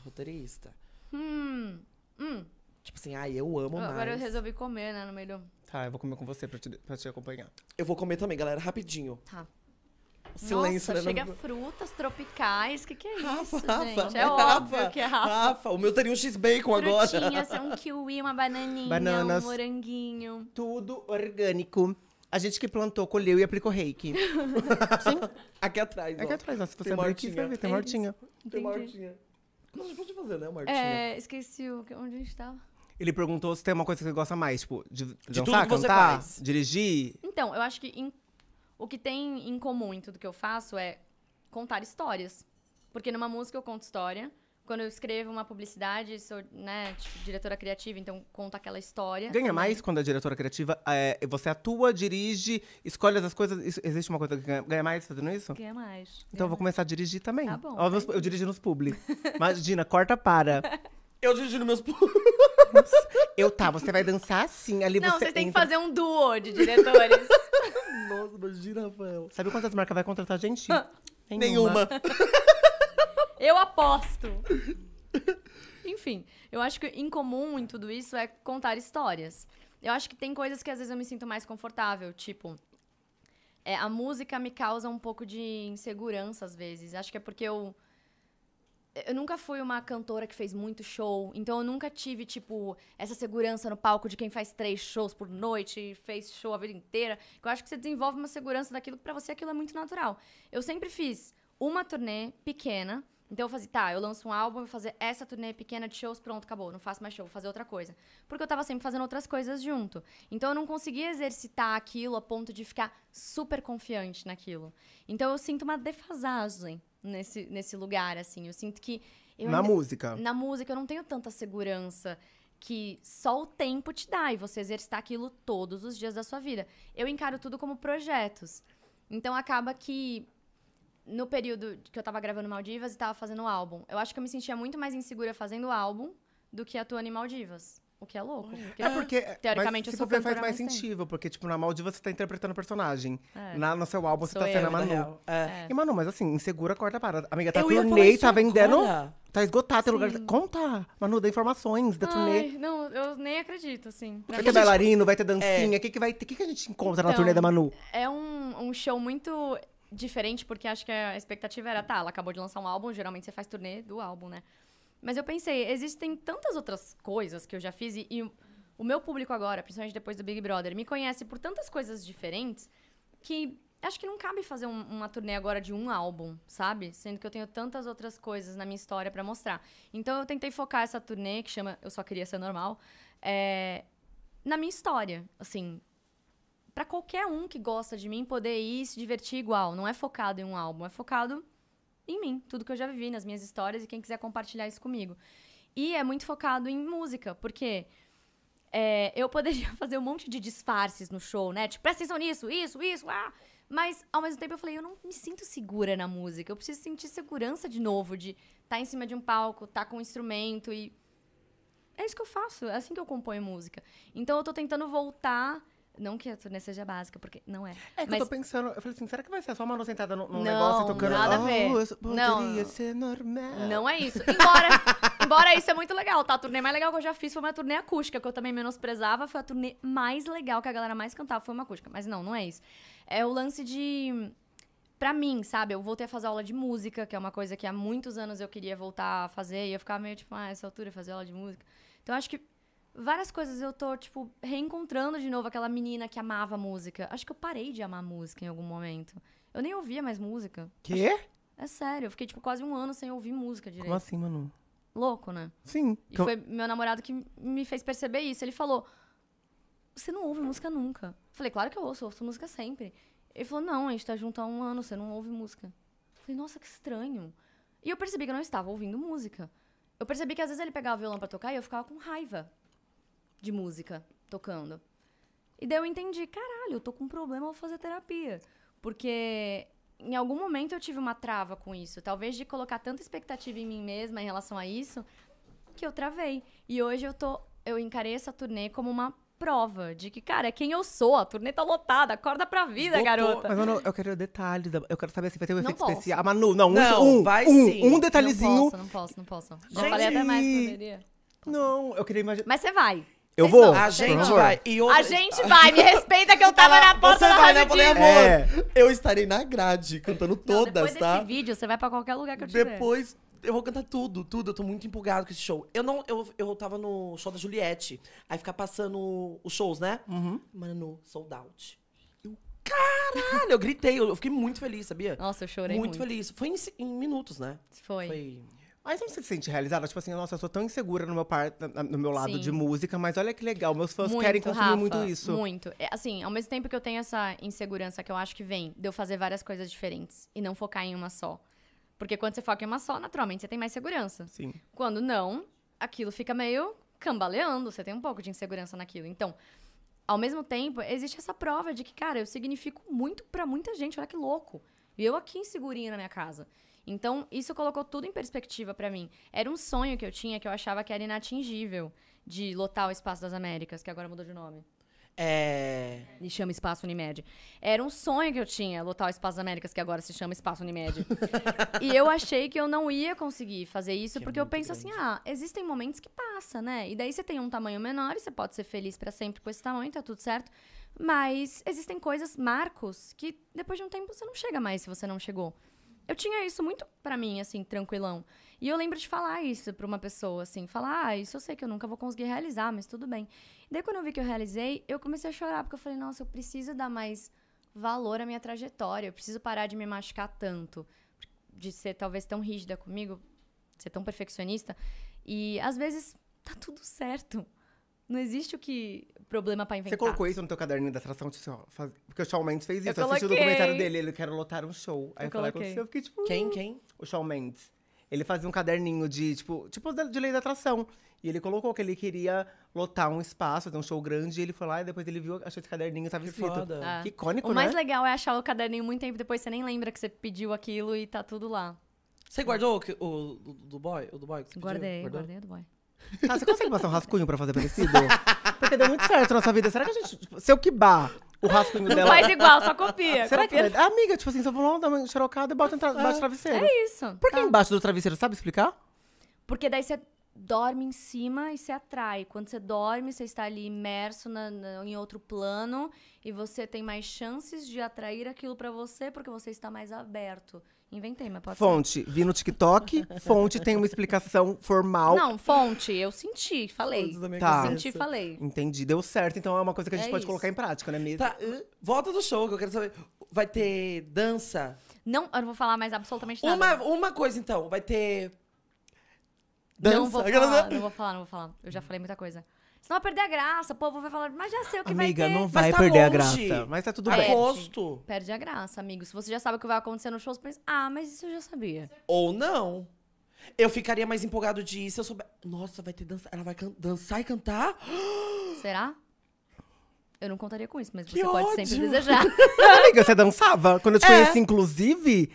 roteirista? Hum, hum. Tipo assim, ai, eu amo eu, mais. Agora eu resolvi comer, né, no meio do... Tá, eu vou comer com você pra te, pra te acompanhar. Eu vou comer também, galera, rapidinho. Tá. Silêncio, Nossa, né? chega frutas tropicais, que que é Rafa, isso, Rafa, gente? É Rafa, óbvio que é Rafa. Rafa, o meu teria um X-Bacon agora. Frutinhas, um kiwi, uma bananinha, Bananas, um moranguinho. Tudo orgânico. A gente que plantou, colheu e aplicou reiki. Sim. Aqui atrás, ó. Aqui atrás, ó. Se você abrir aqui, você vai ver. Tem mortinha. Tem mortinha. Não, pode fazer, né, Martinha? É, esqueci o, onde a gente tava. Ele perguntou se tem uma coisa que você gosta mais, tipo, de, de, de dançar, tudo que cantar, você faz. dirigir. Então, eu acho que em, o que tem em comum em tudo que eu faço é contar histórias. Porque numa música eu conto história. Quando eu escrevo uma publicidade, sou, né, tipo, diretora criativa, então conta aquela história. Ganha mais quando é diretora criativa? É, você atua, dirige, escolhe as coisas. Existe uma coisa que ganha, ganha mais fazendo isso? Ganha mais. Então ganha eu vou começar mais. a dirigir também. Tá bom. Ó, meus, eu dirijo nos publi. Imagina, corta para. Eu dirigindo meus publi. Eu tá, você vai dançar assim. Ali Não, você vocês têm entra... que fazer um duo de diretores. Nossa, imagina, Rafael. Sabe quantas marcas vai contratar a gente? Nenhuma. Nenhuma. Eu aposto. Enfim, eu acho que em comum em tudo isso é contar histórias. Eu acho que tem coisas que às vezes eu me sinto mais confortável, tipo... É, a música me causa um pouco de insegurança às vezes. Acho que é porque eu... Eu nunca fui uma cantora que fez muito show, então eu nunca tive, tipo, essa segurança no palco de quem faz três shows por noite, fez show a vida inteira. Eu acho que você desenvolve uma segurança daquilo que pra você aquilo é muito natural. Eu sempre fiz uma turnê pequena. Então eu fazia, tá, eu lanço um álbum, vou fazer essa turnê pequena de shows, pronto, acabou, não faço mais show, vou fazer outra coisa. Porque eu tava sempre fazendo outras coisas junto. Então eu não conseguia exercitar aquilo a ponto de ficar super confiante naquilo. Então eu sinto uma defasagem nesse, nesse lugar, assim. Eu sinto que... Eu na ainda, música. Na música eu não tenho tanta segurança que só o tempo te dá e você exercitar aquilo todos os dias da sua vida. Eu encaro tudo como projetos. Então acaba que... No período que eu tava gravando Maldivas e tava fazendo o álbum, eu acho que eu me sentia muito mais insegura fazendo o álbum do que atuando em Maldivas. O que é louco. Porque, é porque, teoricamente, mas, eu sou tipo, faz mais sentido, porque, tipo, na Maldivas você tá interpretando o personagem. É. Na, no seu álbum, sou você tá sendo a Manu. É. É. E, Manu, mas assim, insegura, corta a parada. Amiga, tá turnê, tá vendendo... Agora. Tá esgotado, tem lugar... Conta, Manu, dá informações da turnê. Não, eu nem acredito, assim. Vai ter bailarino, vai ter dancinha, o que que vai ter? O que que a gente encontra na turnê da Manu? É um, um show muito... Diferente, porque acho que a expectativa era, tá, ela acabou de lançar um álbum, geralmente você faz turnê do álbum, né? Mas eu pensei, existem tantas outras coisas que eu já fiz, e, e o meu público agora, principalmente depois do Big Brother, me conhece por tantas coisas diferentes, que acho que não cabe fazer um, uma turnê agora de um álbum, sabe? Sendo que eu tenho tantas outras coisas na minha história pra mostrar. Então eu tentei focar essa turnê, que chama Eu Só Queria Ser Normal, é, na minha história, assim... Pra qualquer um que gosta de mim poder ir e se divertir igual. Não é focado em um álbum, é focado em mim. Tudo que eu já vivi, nas minhas histórias, e quem quiser compartilhar isso comigo. E é muito focado em música, porque é, eu poderia fazer um monte de disfarces no show, né? Tipo, presta atenção nisso, isso, isso, ah! Mas, ao mesmo tempo, eu falei, eu não me sinto segura na música. Eu preciso sentir segurança de novo, de estar em cima de um palco, estar com um instrumento e... É isso que eu faço, é assim que eu componho música. Então, eu tô tentando voltar... Não que a turnê seja básica, porque não é. É que mas... eu tô pensando, eu falei assim, será que vai ser só uma Manu sentada num não, negócio tocando? Nada a ver. Oh, não, ser normal. Não é isso. Embora, embora isso é muito legal, tá? A turnê mais legal que eu já fiz foi uma turnê acústica, que eu também menosprezava. Foi a turnê mais legal, que a galera mais cantava, foi uma acústica. Mas não, não é isso. É o lance de... Pra mim, sabe? Eu voltei a fazer aula de música, que é uma coisa que há muitos anos eu queria voltar a fazer. E eu ficava meio tipo, ah, essa altura, fazer aula de música. Então, eu acho que várias coisas eu tô, tipo, reencontrando de novo aquela menina que amava música. Acho que eu parei de amar música em algum momento. Eu nem ouvia mais música. Quê? Acho... É sério, eu fiquei, tipo, quase um ano sem ouvir música direito. Como assim, Manu? Louco, né? Sim. E então... foi meu namorado que me fez perceber isso. Ele falou, você não ouve música nunca. Eu falei, claro que eu ouço, eu ouço música sempre. Ele falou, não, a gente tá junto há um ano, você não ouve música. Eu falei, nossa, que estranho. E eu percebi que eu não estava ouvindo música. Eu percebi que às vezes ele pegava o violão pra tocar e eu ficava com raiva de música, tocando. E daí eu entendi, caralho, eu tô com um problema, eu vou fazer terapia. Porque em algum momento eu tive uma trava com isso. Talvez de colocar tanta expectativa em mim mesma em relação a isso, que eu travei. E hoje eu tô, eu encarei essa turnê como uma prova de que, cara, é quem eu sou. A turnê tá lotada, acorda pra vida, Botou. garota. Mas, Manu, eu quero detalhes. Eu quero saber se vai ter um não efeito posso. especial. Ah, Manu, não, não um, vai um, sim. um detalhezinho. Não posso, não posso, não posso. Gente. Eu falei até mais que poderia. Não, eu queria imaginar. Mas você vai. Eu Vocês vou. Não, a gente não. vai. E outra... A gente vai. Me respeita que eu tava na porta da Rádio Disney. Você vai, né? Eu falei, amor, é. eu estarei na grade, cantando todas, não, depois tá? Depois desse vídeo, você vai pra qualquer lugar que eu tiver. Depois... Eu vou cantar tudo, tudo. Eu tô muito empolgado com esse show. Eu não... Eu, eu tava no show da Juliette. Aí fica passando os shows, né? Uhum. Mano, sold out. Eu, caralho! Eu gritei. Eu fiquei muito feliz, sabia? Nossa, eu chorei muito. Muito feliz. Foi em, em minutos, né? Foi. Foi... Mas não se sente realizada? Tipo assim, nossa, eu sou tão insegura no meu, par, no meu lado Sim. de música, mas olha que legal, meus fãs muito, querem consumir Rafa, muito isso. Muito, é, assim, ao mesmo tempo que eu tenho essa insegurança que eu acho que vem de eu fazer várias coisas diferentes e não focar em uma só. Porque quando você foca em uma só, naturalmente, você tem mais segurança. Sim. Quando não, aquilo fica meio cambaleando, você tem um pouco de insegurança naquilo. Então, ao mesmo tempo, existe essa prova de que, cara, eu significo muito pra muita gente, olha que louco. E eu aqui insegurinha na minha casa. Então, isso colocou tudo em perspectiva pra mim. Era um sonho que eu tinha, que eu achava que era inatingível, de lotar o Espaço das Américas, que agora mudou de nome. É... E chama Espaço Unimed. Era um sonho que eu tinha, lotar o Espaço das Américas, que agora se chama Espaço Unimed. E eu achei que eu não ia conseguir fazer isso, que porque é eu penso grande. assim, ah, existem momentos que passa, né? E daí você tem um tamanho menor e você pode ser feliz pra sempre com esse tamanho, tá tudo certo. Mas existem coisas, marcos, que depois de um tempo você não chega mais se você não chegou. Eu tinha isso muito pra mim, assim, tranquilão. E eu lembro de falar isso pra uma pessoa, assim. Falar, ah, isso eu sei que eu nunca vou conseguir realizar, mas tudo bem. Daí, quando eu vi que eu realizei, eu comecei a chorar. Porque eu falei, nossa, eu preciso dar mais valor à minha trajetória. Eu preciso parar de me machucar tanto. De ser, talvez, tão rígida comigo. Ser tão perfeccionista. E, às vezes, tá tudo certo. Não existe o que problema pra inventar. Você colocou isso no teu caderninho da atração? Tipo, faz... Porque o Shawn Mendes fez isso. Eu, eu assisti o documentário dele, ele quer lotar um show. Aí eu, eu falei com você, eu fiquei tipo... Quem, quem? O Shawn Mendes. Ele fazia um caderninho de, tipo, tipo de lei da atração. E ele colocou que ele queria lotar um espaço, fazer um show grande. E ele foi lá e depois ele viu, achou esse caderninho e tava escrito. Ah. Que icônico, né? O mais né? legal é achar o caderninho muito tempo depois. Você nem lembra que você pediu aquilo e tá tudo lá. Você guardou o, o, do, boy, o do boy que você Guardei, pediu? guardei o do boy. Ah, você consegue passar um rascunho pra fazer parecido? Porque deu muito certo na nossa vida. Será que a gente... Tipo, se eu quibar o rascunho não dela... Não faz igual, só copia. Será copia. que... Amiga, tipo assim, só vou dar uma xerocada e bota embaixo do travesseiro. É isso. Por que tá. embaixo do travesseiro? Sabe explicar? Porque daí você dorme em cima e se atrai. Quando você dorme, você está ali imerso na, na, em outro plano. E você tem mais chances de atrair aquilo pra você, porque você está mais aberto. Inventei, mas pode Fonte, ser. vi no TikTok. Fonte tem uma explicação formal. Não, fonte, eu senti, falei. Tá. Eu senti, falei. Entendi, deu certo. Então é uma coisa que a gente é pode isso. colocar em prática, né mesmo? Tá, volta do show, que eu quero saber. Vai ter dança? Não, eu não vou falar mais absolutamente nada. Uma, uma coisa, então. Vai ter... Dança? Não vou falar, não vou falar, não vou falar. Eu já falei muita coisa. Senão vai perder a graça, o povo vai falar, mas já sei o que amiga, vai ter. Amiga, não vai tá perder longe. a graça, mas tá tudo bem. Perde, perde a graça, amigo. Se você já sabe o que vai acontecer no show, você pensa, ah, mas isso eu já sabia. Ou não. Eu ficaria mais empolgado de ir se eu souber. Nossa, vai ter dança, ela vai dançar e cantar? Será? Eu não contaria com isso, mas que você ódio. pode sempre desejar. Amiga, você dançava? Quando eu te é. conheci, inclusive...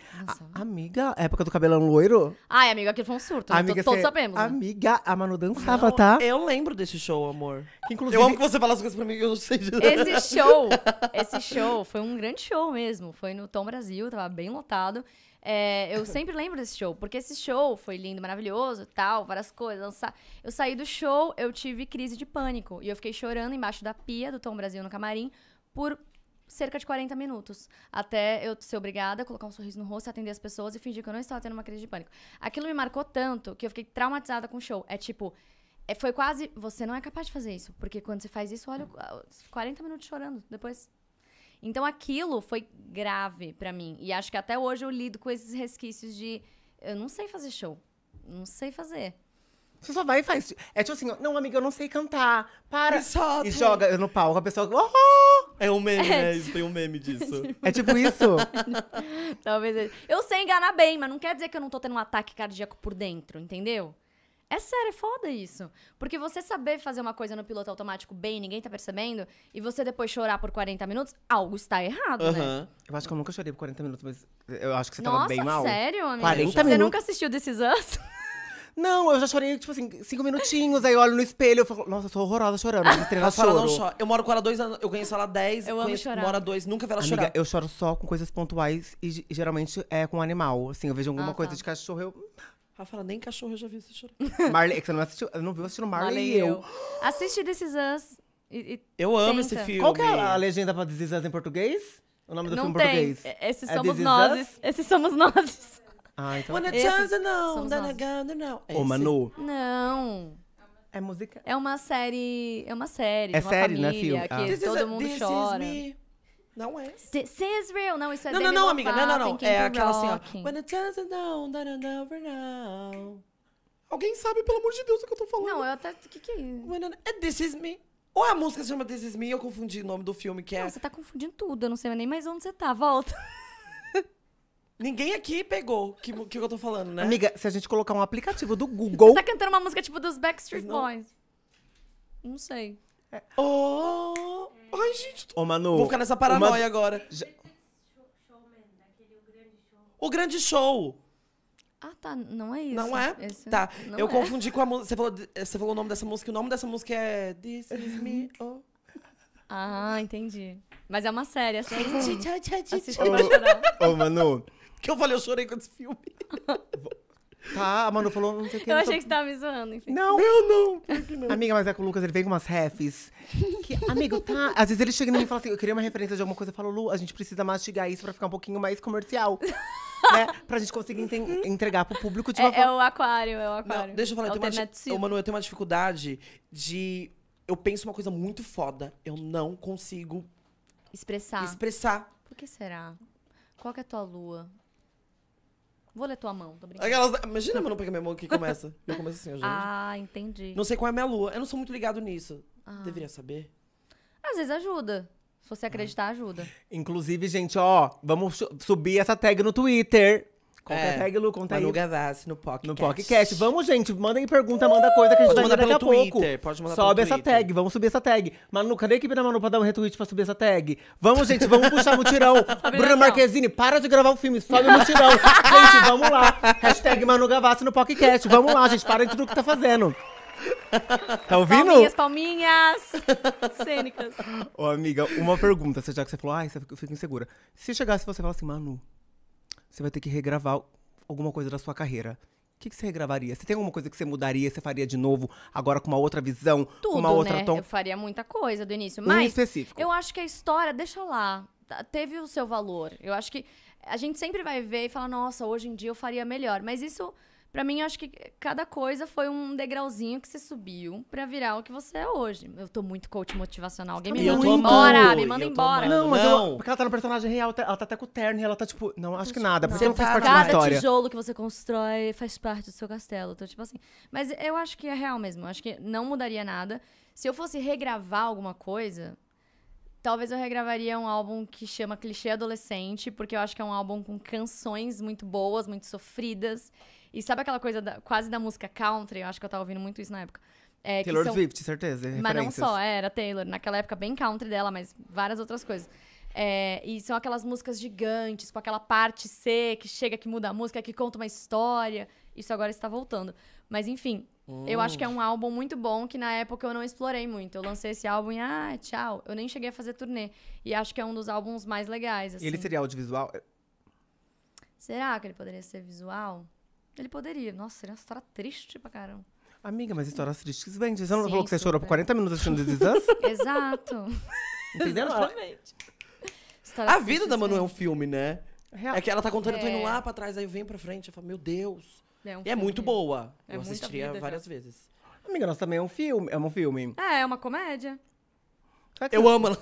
A, amiga, época do cabelão loiro? Ai, amiga, aquilo foi um surto. Amiga, todos sabemos. Amiga, a Manu dançava, não, tá? Eu lembro desse show, amor. Que, inclusive, eu amo que você fala as coisas pra mim, que eu não sei de nada. Esse show, esse show foi um grande show mesmo. Foi no Tom Brasil, tava bem lotado. É, eu sempre lembro desse show, porque esse show foi lindo, maravilhoso, tal, várias coisas. Eu saí do show, eu tive crise de pânico. E eu fiquei chorando embaixo da pia do Tom Brasil no camarim por cerca de quarenta minutos. Até eu ser obrigada a colocar um sorriso no rosto, atender as pessoas e fingir que eu não estava tendo uma crise de pânico. Aquilo me marcou tanto que eu fiquei traumatizada com o show. É tipo, foi quase, você não é capaz de fazer isso. Porque quando você faz isso, olha, quarenta minutos chorando depois... Então, aquilo foi grave pra mim. E acho que até hoje eu lido com esses resquícios de... Eu não sei fazer show. Não sei fazer. Você só vai e faz... É tipo assim, não, amiga, eu não sei cantar. Para. E, e joga no palco. A pessoa... Oh! É um meme, é, né? Tipo... Tem um meme disso. É tipo isso? Talvez. Eu sei enganar bem, mas não quer dizer que eu não tô tendo um ataque cardíaco por dentro, entendeu? É sério, é foda isso. Porque você saber fazer uma coisa no piloto automático bem, ninguém tá percebendo, e você depois chorar por quarenta minutos, algo está errado, uhum. né? Eu acho que eu nunca chorei por quarenta minutos, mas eu acho que você tava Nossa, bem mal. Nossa, sério, amiga? quarenta você minutos? Nunca assistiu This Is Us? Não, eu já chorei, tipo assim, cinco minutinhos, aí eu olho no espelho e falo, nossa, eu sou horrorosa chorando. Eu choro, não choro. Eu moro com ela há dois anos, eu conheço ela há dez, eu conheço, amo moro há dois, nunca vi ela Amiga, chorar. Eu choro só com coisas pontuais e, e geralmente é com animal. Assim, eu vejo alguma ah, coisa tá. de cachorro, eu... Ela fala, nem cachorro eu já vi você chorar. Marley, que você não assistiu, não viu assistindo Marley e eu. eu. Assiste This Is Us e, e Eu amo tenta. esse filme. Qual que é a legenda pra This Is Us em português? O nome do não filme tem. português? Esses é somos nós. Esses somos nós. Ah, então... One chance, não, não. Ô, Manu. Não. É música? É uma série... É uma série é de uma série, família, né, filme? que ah. todo mundo chora. Não é. This is real. Não, isso é Não, não, não, amiga. Não, não, não. É aquela assim, ó. When it turns down, down, down, now. Alguém sabe, pelo amor de Deus, o que eu tô falando. Não, eu até... O que que é isso? É This Is Me. Ou a música se chama This Is Me, eu confundi o nome do filme, que é... Não, você tá confundindo tudo. Eu não sei nem mais onde você tá. Volta. Ninguém aqui pegou o que, que eu tô falando, né? Amiga, se a gente colocar um aplicativo do Google... Você tá cantando uma música tipo dos Backstreet Boys. Não, não sei. É. Oh... Ai, gente, tô... Ô, Manu, vou ficar nessa paranoia uma... agora. Já... O Grande Show. Ah, tá. Não é isso. Não é? Esse... Tá. Não eu é. confundi com a música. Você falou, você falou o nome dessa música. O nome dessa música é This Is Me. Oh. Ah, entendi. Mas é uma série, assim. Ô, ô, Manu. Que eu falei, eu chorei com esse filme. Tá, a Manu falou, não sei o que. Eu achei tô... que você tava me zoando, enfim. Não, eu não, não. Amiga, mas é com o Lucas, ele vem com umas refs. Que, amigo, tá. Às vezes ele chega em mim e fala assim, eu queria uma referência de alguma coisa. Eu falo, Lu, a gente precisa mastigar isso pra ficar um pouquinho mais comercial. Né? Pra gente conseguir entregar pro público de uma é, forma. É o aquário, é o aquário. Não, deixa eu falar, eu tenho uma... Ô, Manu, eu tenho uma dificuldade de... Eu penso uma coisa muito foda. Eu não consigo... Expressar. Expressar. Por que será? Qual que é a tua lua? Vou ler tua mão, tô brincando. Aquelas... Imagina, mano, pegar minha mão que começa. Eu começo assim, ó, gente. Ah, entendi. Não sei qual é a minha lua. Eu não sou muito ligado nisso. Ah. Deveria saber? Às vezes ajuda. Se você acreditar, ah. ajuda. Inclusive, gente, ó, vamos subir essa tag no Twitter. Qual é a tag, Lu? Conta aí. Manu Gavassi, no podcast. No podcast. Vamos, gente, mandem pergunta, manda coisa que a gente vai mandar daqui a pouco. Pode mandar pelo Twitter. Sobe essa tag, vamos subir essa tag. Manu, cadê a equipe da Manu pra dar um retweet pra subir essa tag? Vamos, gente, vamos puxar mutirão. Bruna Marquezine, para de gravar o filme, sobe o mutirão. Gente, vamos lá. Hashtag Manu Gavassi no podcast. Vamos lá, gente, para de tudo que tá fazendo. Tá ouvindo? Palminhas, palminhas cênicas. Ô, amiga, uma pergunta, já que você falou, ai, eu fico insegura. Se chegasse você falar assim, Manu... Você vai ter que regravar alguma coisa da sua carreira. O que, que você regravaria? Você tem alguma coisa que você mudaria? Você faria de novo? Agora com uma outra visão? Tudo, com uma outra né? tom? Eu faria muita coisa do início. Mas um específico. Eu acho que a história, deixa lá. Teve o seu valor. Eu acho que a gente sempre vai ver e falar, nossa, hoje em dia eu faria melhor. Mas isso, pra mim, eu acho que cada coisa foi um degrauzinho que você subiu pra virar o que você é hoje. Eu tô muito coach motivacional. Alguém me manda embora, me manda embora. Não, mas não. Eu, porque ela tá no personagem real, ela tá até com o terno e ela tá tipo, não, acho que nada, porque não, não faz parte da história. Cada tijolo que você constrói faz parte do seu castelo. Então, tipo assim. Mas eu acho que é real mesmo. Eu acho que não mudaria nada. Se eu fosse regravar alguma coisa, talvez eu regravaria um álbum que chama Clichê Adolescente, porque eu acho que é um álbum com canções muito boas, muito sofridas. E sabe aquela coisa da, quase da música country? Eu acho que eu tava ouvindo muito isso na época. É, Taylor são, Swift, certeza. Mas não só, era Taylor. Naquela época, bem country dela, mas várias outras coisas. É, e são aquelas músicas gigantes, com aquela parte C, que chega, que muda a música, que conta uma história. Isso agora está voltando. Mas, enfim, hum. eu acho que é um álbum muito bom, que na época eu não explorei muito. Eu lancei esse álbum e, ah, tchau. Eu nem cheguei a fazer turnê. E acho que é um dos álbuns mais legais, assim. Ele seria audiovisual? Será que ele poderia ser visual? Ele poderia. Nossa, seria uma história triste pra caramba. Amiga, mas histórias tristes vende. Você não Sim, falou que você super. chorou por quarenta minutos assistindo This Is Us? Exato. Entendeu? Exatamente. A vida da Manu é um filme, né? Real. É que ela tá contando, é. eu tô indo lá pra trás, aí eu venho pra frente. Eu falo, meu Deus. É, um e é muito boa. É eu assistiria vida, várias já. vezes. Amiga, nossa, também é um filme. É um filme. É, é uma comédia. Eu, eu amo ela.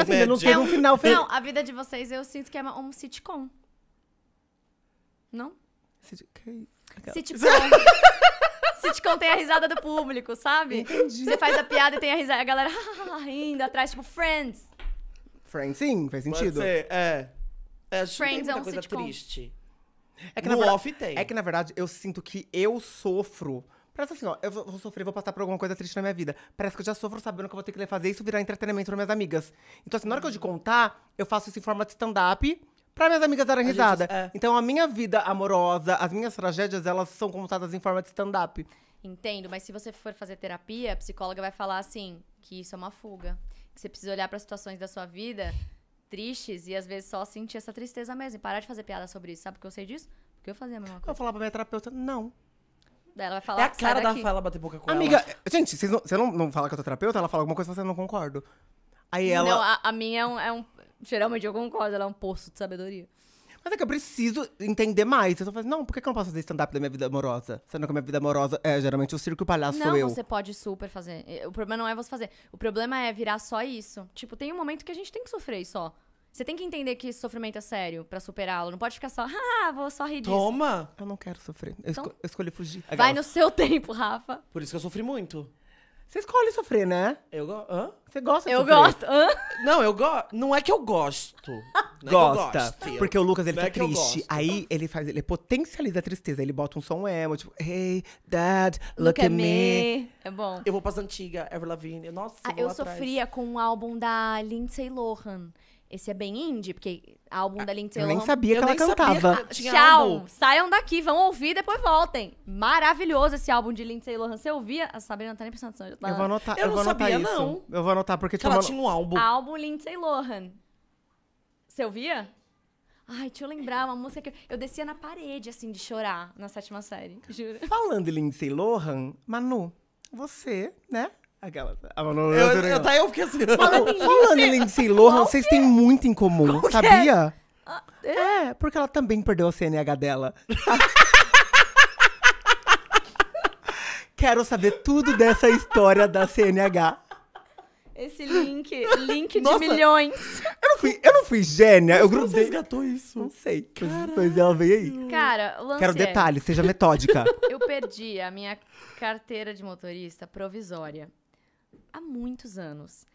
Assim, não tem é um final feliz. Não, a vida de vocês, eu sinto que é um sitcom. Não? Sitcom. Sitcom tem a risada do público, sabe? Entendi. Você faz a piada e tem a risada. A galera rindo atrás, tipo Friends. Friends, sim, fez sentido. Ser, é. é acho Friends que é uma coisa sitcom. Triste. É que, no na verdade, off tem. É que, na verdade, eu sinto que eu sofro. Parece assim, ó, eu vou sofrer, vou passar por alguma coisa triste na minha vida. Parece que eu já sofro sabendo que eu vou ter que fazer isso virar entretenimento para minhas amigas. Então, assim, na hora que eu te contar, eu faço isso em forma de stand-up pra minhas amigas darem risada. A gente, é. Então, a minha vida amorosa, as minhas tragédias, elas são contadas em forma de stand-up. Entendo, mas se você for fazer terapia, a psicóloga vai falar assim, que isso é uma fuga. Que você precisa olhar para situações da sua vida tristes e, às vezes, só sentir essa tristeza mesmo. E parar de fazer piada sobre isso. Sabe por que eu sei disso? Porque eu fazia a mesma coisa. Eu falava pra minha terapeuta, não. Ela vai falar, é a cara da Rafaela bater boca com amiga, ela. Amiga, gente, vocês não, você não, não fala que eu sou terapeuta? Ela fala alguma coisa e você não concordo. Aí ela... Não, a, a minha é um, é um... Geralmente eu concordo, ela é um poço de sabedoria. Mas é que eu preciso entender mais. Eu só falo assim, não, por que eu não posso fazer stand-up da minha vida amorosa? Sendo que a minha vida amorosa é geralmente o circo e o palhaço sou eu. Não, você pode super fazer. O problema não é você fazer. O problema é virar só isso. Tipo, tem um momento que a gente tem que sofrer só. Você tem que entender que esse sofrimento é sério pra superá-lo. Não pode ficar só, ah, vou só rir disso. Toma! Eu não quero sofrer. Eu, então, esco eu escolhi fugir. Vai Aquelas... no seu tempo, Rafa. Por isso que eu sofri muito. Você escolhe sofrer, né? Eu gosto. Hã? Você gosta de eu sofrer? Eu gosto. Hã? Não, eu gosto. Não é que eu gosto. Não Gosta. É que eu porque o Lucas, ele não tá é triste. Aí ele faz, ele potencializa a tristeza. Ele bota um som emo, tipo, hey, dad, look, look at me. me. É bom. Eu vou pras antigas, Ever Lavigne. Nossa, ah, eu, eu sofria atrás. com um álbum da Lindsay Lohan. Esse é bem indie, porque álbum ah, da Lindsay Lohan... Eu nem sabia que eu ela cantava. Sabia. Tchau, saiam daqui, vão ouvir, depois voltem. Maravilhoso esse álbum de Lindsay Lohan. Você ouvia? A Sabrina tá nem prestando atenção. Eu vou anotar, eu, eu não vou anotar sabia, isso. Não. Eu vou anotar, porque... Tinha ela uma... tinha um álbum. Álbum Lindsay Lohan. Você ouvia? Ai, deixa eu lembrar, uma música que... Eu, eu descia na parede, assim, de chorar, na sétima série, juro. Falando em Lindsay Lohan, Manu, você, né... Aquela. A Manu, eu, eu, eu, tá, eu fiquei assim. Falando em Lindsay Lohan, vocês têm muito em comum, Qual sabia? É? é, porque ela também perdeu a C N H dela. Quero saber tudo dessa história da C N H. Esse link, link de Nossa, milhões. Eu não fui, eu não fui gênia, Mas eu grudei. Você resgatou isso? Não sei. Depois ela veio aí. Cara, o lance Quero detalhes, é... seja metódica. Eu perdi a minha carteira de motorista provisória. Há muitos anos.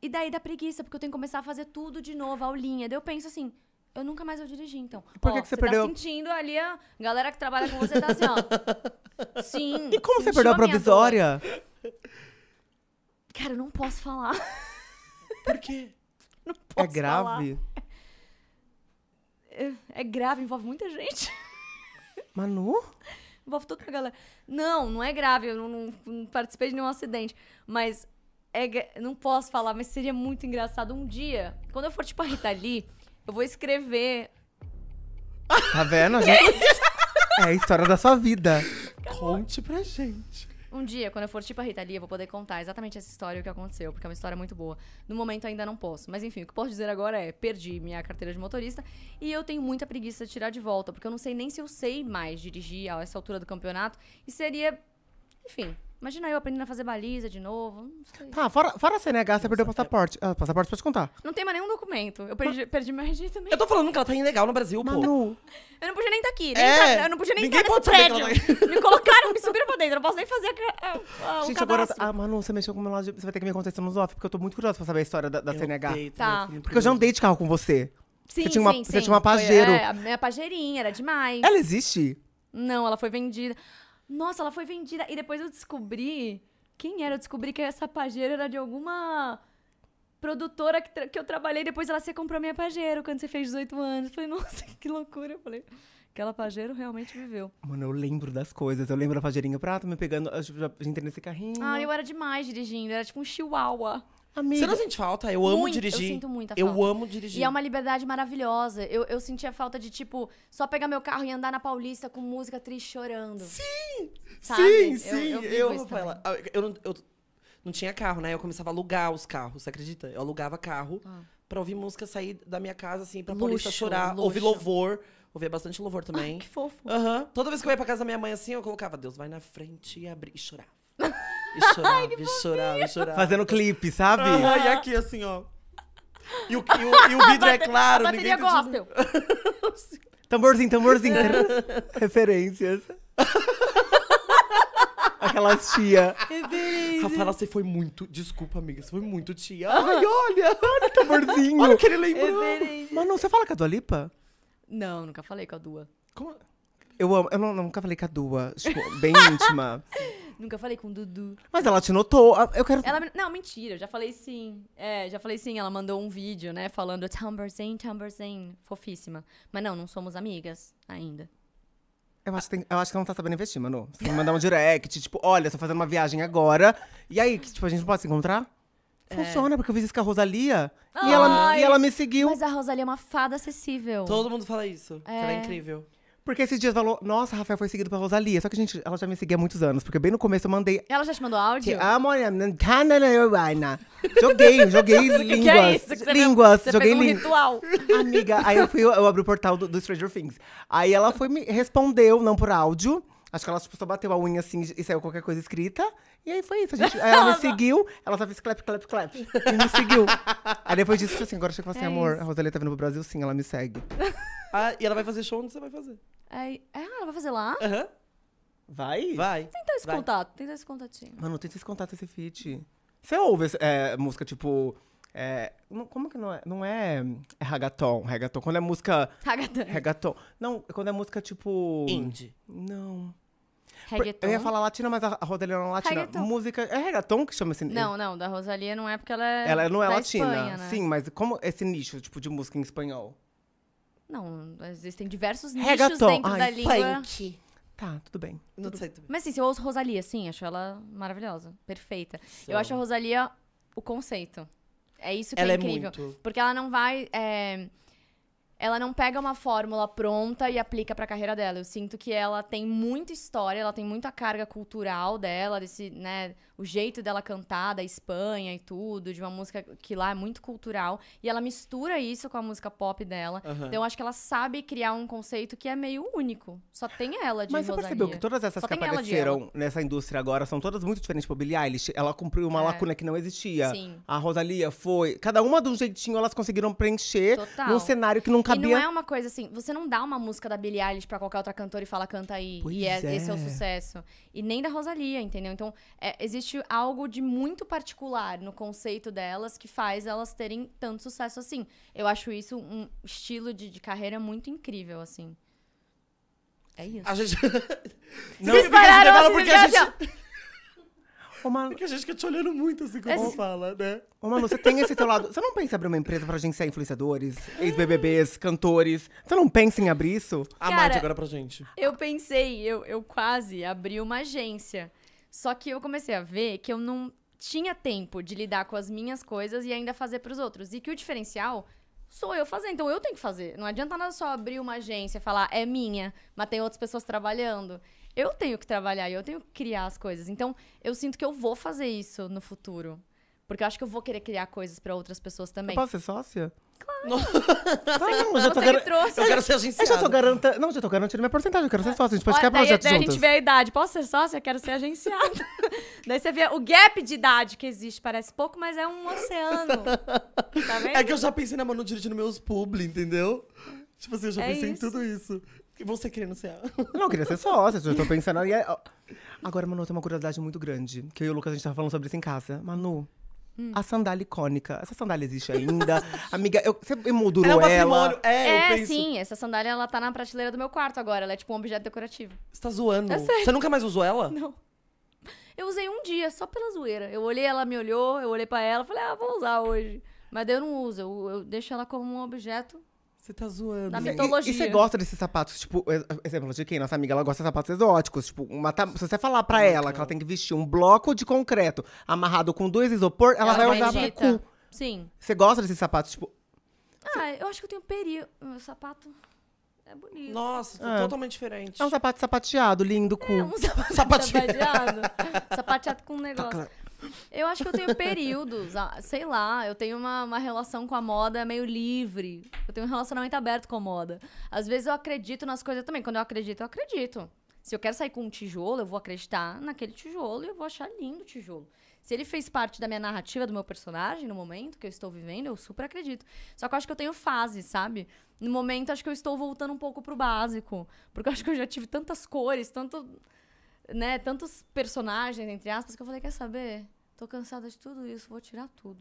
E daí dá preguiça, porque eu tenho que começar a fazer tudo de novo, a aulinha. Daí eu penso assim, eu nunca mais vou dirigir, então. Por que, ó, que você, você perdeu? Tá sentindo ali, a galera que trabalha com você tá assim, ó. Sim. E como você perdeu a provisória? Dor. Cara, eu não posso falar. Por quê? Não posso falar. É grave? É, é grave, envolve muita gente. Manu? Envolve toda a galera. Não, não é grave, eu não, não, não participei de nenhum acidente. Mas é, não posso falar, mas seria muito engraçado um dia. Quando eu for tipo a Rita Lee, eu vou escrever... Tá vendo, gente? É a história da sua vida. Conte pra gente. Um dia, quando eu for tipo a Rita Lee, eu vou poder contar exatamente essa história e o que aconteceu, porque é uma história muito boa. No momento, ainda não posso. Mas, enfim, o que eu posso dizer agora é, perdi minha carteira de motorista e eu tenho muita preguiça de tirar de volta, porque eu não sei nem se eu sei mais dirigir a essa altura do campeonato. E seria... Enfim, imagina eu aprendendo a fazer baliza de novo, não sei. Tá, fora, fora a C N H, você não perdeu o passaporte. Ah, passaporte pode contar. Não tem mais nenhum documento. Eu perdi, perdi meu R G também. Eu tô falando que ela tá ilegal no Brasil, Manu. pô. Eu não podia nem estar tá aqui. Nem é, tá, eu não podia nem estar tá nesse prédio. Tá... Me colocaram, me subiram pra dentro. Eu não posso nem fazer a, a, a, Gente, o cadastro. Agora, ah, Manu, você mexeu com o meu lado de... Você vai ter que me acontecer nos off, porque eu tô muito curiosa pra saber a história da, da C N H. Dei, tá. Porque eu já andei de carro com você. Sim, você tinha uma, sim, você sim. tinha uma Pajero. É, a minha Pajerinha, era demais. Ela existe? Não, ela foi vendida. Nossa, ela foi vendida. E depois eu descobri... Quem era? Eu descobri que essa Pajero era de alguma produtora que, que eu trabalhei. Depois ela se comprou minha Pajero quando você fez dezoito anos. Eu falei, nossa, que loucura. Eu falei, aquela Pajero realmente viveu. Mano, eu lembro das coisas. Eu lembro da Pajerinha Prata me pegando... Eu já entrei nesse carrinho. Ah, eu era demais dirigindo. Era tipo um chihuahua. Amiga. Você não sente falta? Eu amo muito, dirigir. Eu sinto muita falta. Eu amo dirigir. E é uma liberdade maravilhosa. Eu, eu sentia falta de, tipo, só pegar meu carro e andar na Paulista com música triste chorando. Sim! Sabe? Sim, sim. Eu, eu, eu, Rafaela, eu, não, eu não tinha carro, né? Eu começava a alugar os carros, você acredita? Eu alugava carro ah. pra ouvir música sair da minha casa, assim, pra luxo, Paulista chorar, luxo. ouvir louvor. Ouvia bastante louvor também. Ah, que fofo. Uhum. Toda vez que eu ia pra casa da minha mãe, assim, eu colocava, Deus, vai na frente e abrir. E chorava. E chorava, Ai, e chorava, e chorava. Fazendo clipe, sabe? Ah, e aqui, assim, ó. E o, e o, e o vidro é claro. A bateria gospel. Tamborzinho, tamborzinho. Referências. Aquelas tia. Daisy. Rafaela, você foi muito... Desculpa, amiga. Você foi muito tia. Ah. Ai, olha. Olha que amorzinho. Olha que ele lembrou. É Manu, você fala com a Dua Lipa? Não, nunca falei com a Dua. Como... Eu amo. Eu não, nunca falei com a Dua. Tipo, bem íntima. Nunca falei com o Dudu. Mas ela te notou. Eu quero... Ela, não, mentira. Já falei sim. É, já falei sim. Ela mandou um vídeo, né? Falando Tumberzinho, Tumberzinho. Fofíssima. Mas não, não somos amigas ainda. Eu acho, que tem, eu acho que ela não tá sabendo investir, Manu. Você tem que mandar um direct, tipo, olha, tô fazendo uma viagem agora. E aí, que, tipo, a gente não pode se encontrar? Funciona, é. Porque eu fiz isso com a Rosalía. E ela, e ela me seguiu. Mas a Rosalía é uma fada acessível. Todo mundo fala isso, é. Ela é incrível. Porque esses dias falou, nossa, Rafael foi seguido pra Rosalía. Só que, gente, ela já me seguia há muitos anos. Porque bem no começo eu mandei... Ela já te mandou áudio? Ah, Moria, joguei, joguei línguas. Que é isso? Que você línguas, você joguei línguas. Um ritual. Amiga, aí eu fui, eu abri o portal do, do Stranger Things. Aí ela foi, me respondeu, não por áudio. Acho que ela tipo, só bateu a unha assim e saiu qualquer coisa escrita. E aí foi isso. A gente, aí ela me seguiu, ela só fez clap, clap, clap. E me seguiu. Aí depois disso, assim, agora chega e fala assim, é amor, isso. A Rosalía tá vindo pro Brasil, sim, ela me segue. Ah, e ela vai fazer show onde você vai fazer. É, ah, ela vai fazer lá? Aham. Uhum. Vai? Vai. Tenta esse vai. Contato, tenta esse contatinho. Mano, tenta esse contato, esse feat. Você ouve é, música, tipo... É, não, como que não é? Não é, é ragaton, ragaton. Quando é música... Ragaton. Ragaton. Não, quando é música, tipo... Indie. Não. Reggaeton. Eu ia falar latina, mas a Rosalía não é latina. Reggaeton. Música... É reggaeton que chama esse... Não, não. Da Rosalía não é porque ela é Ela não é latina. Espanha, né? Sim, mas como esse nicho, tipo, de música em espanhol? Não, existem diversos nichos reggaeton. Dentro Ai, da língua. Punk. Tá, tudo bem. Tudo sei, tudo bem. Mas assim, se eu ouço Rosalía, sim, acho ela maravilhosa, perfeita. So. Eu acho a Rosalía o conceito. É isso que ela é incrível. É muito... Porque ela não vai... É... Ela não pega uma fórmula pronta e aplica pra carreira dela. Eu sinto que ela tem muita história, ela tem muita carga cultural dela, desse, né, o jeito dela cantar da Espanha e tudo, de uma música que lá é muito cultural. E ela mistura isso com a música pop dela. Uhum. Então eu acho que ela sabe criar um conceito que é meio único. Só tem ela de Mas Rosalía. Você percebeu que todas essas Só que apareceram nessa indústria agora são todas muito diferentes. Tipo, Billie Eilish, ela cumpriu uma é. Lacuna que não existia. Sim. A Rosalía foi... Cada uma de um jeitinho elas conseguiram preencher Total. Num cenário que não E não é uma coisa assim, você não dá uma música da Billie Eilish pra qualquer outra cantora e fala, canta aí, pois e é, é. Esse é o sucesso. E nem da Rosalía, entendeu? Então, é, existe algo de muito particular no conceito delas que faz elas terem tanto sucesso assim. Eu acho isso um estilo de, de carreira muito incrível, assim. É isso. A gente... não, Vocês pararam porque a gente... Ô, Manu... Porque a gente fica te olhando muito, assim, como esse... fala, né? Ô, Manu, você tem esse teu lado... Você não pensa em abrir uma empresa pra agenciar influenciadores, ex-B B Bs, cantores? Você não pensa em abrir isso? Cara, a Marte agora pra gente. Eu pensei, eu, eu quase abri uma agência. Só que eu comecei a ver que eu não tinha tempo de lidar com as minhas coisas e ainda fazer pros outros. E que o diferencial... Sou eu fazer, então eu tenho que fazer. Não adianta nada só abrir uma agência e falar, é minha, mas tem outras pessoas trabalhando. Eu tenho que trabalhar e eu tenho que criar as coisas. Então, eu sinto que eu vou fazer isso no futuro. Porque eu acho que eu vou querer criar coisas pra outras pessoas também. Eu posso ser sócia? Claro. Não. Você, não, eu já tô gar... trouxe. Eu quero ser agenciada. Eu já tô garanta... Não, já tô garantindo minha porcentagem. Eu quero ser sócia. A gente pode criar projetos juntos. Daí a gente vê a idade. Posso ser sócia? Eu quero ser agenciada. Daí você vê o gap de idade que existe. Parece pouco, mas é um oceano. Tá vendo? É que eu já pensei na Manu dirigindo meus publi, entendeu? Tipo assim, eu já é pensei isso. em tudo isso. E você querendo ser ela? Não, eu queria ser sócia, eu tô pensando... E aí, agora, Manu, tem uma curiosidade muito grande. Que eu e o Lucas, a gente tava falando sobre isso em casa. Manu, hum. a sandália icônica. Essa sandália existe ainda? Amiga, eu, você emoldurou é ela? É, é eu penso. Sim. Essa sandália, ela tá na prateleira do meu quarto agora. Ela é tipo um objeto decorativo. Você tá zoando? É sério. Você nunca mais usou ela? Não. Eu usei um dia, só pela zoeira. Eu olhei, ela me olhou, eu olhei pra ela. Falei, ah, vou usar hoje. Mas daí eu não uso. Eu, eu deixo ela como um objeto... Você tá zoando. Na mitologia. E você gosta desses sapatos, tipo... Exemplo de quem? Nossa amiga, ela gosta de sapatos exóticos. Tipo, uma, se você falar pra ah, ela não. que ela tem que vestir um bloco de concreto amarrado com dois isopor, ela, ela vai usar pra cu. Sim. Você gosta desses sapatos, tipo... Ah, eu acho que eu tenho peri... Meu sapato é bonito. Nossa, é. Totalmente diferente. É um sapato sapateado, lindo, cu. É um sapato sapateado. Sapateado, sapateado com um negócio. Tá claro. Eu acho que eu tenho períodos, sei lá, eu tenho uma, uma relação com a moda meio livre. Eu tenho um relacionamento aberto com a moda. Às vezes eu acredito nas coisas também. Quando eu acredito, eu acredito. Se eu quero sair com um tijolo, eu vou acreditar naquele tijolo e eu vou achar lindo o tijolo. Se ele fez parte da minha narrativa, do meu personagem, no momento que eu estou vivendo, eu super acredito. Só que eu acho que eu tenho fases, sabe? No momento, acho que eu estou voltando um pouco pro básico. Porque eu acho que eu já tive tantas cores, tanto... né, tantos personagens, entre aspas, que eu falei, quer saber? Tô cansada de tudo isso, vou tirar tudo.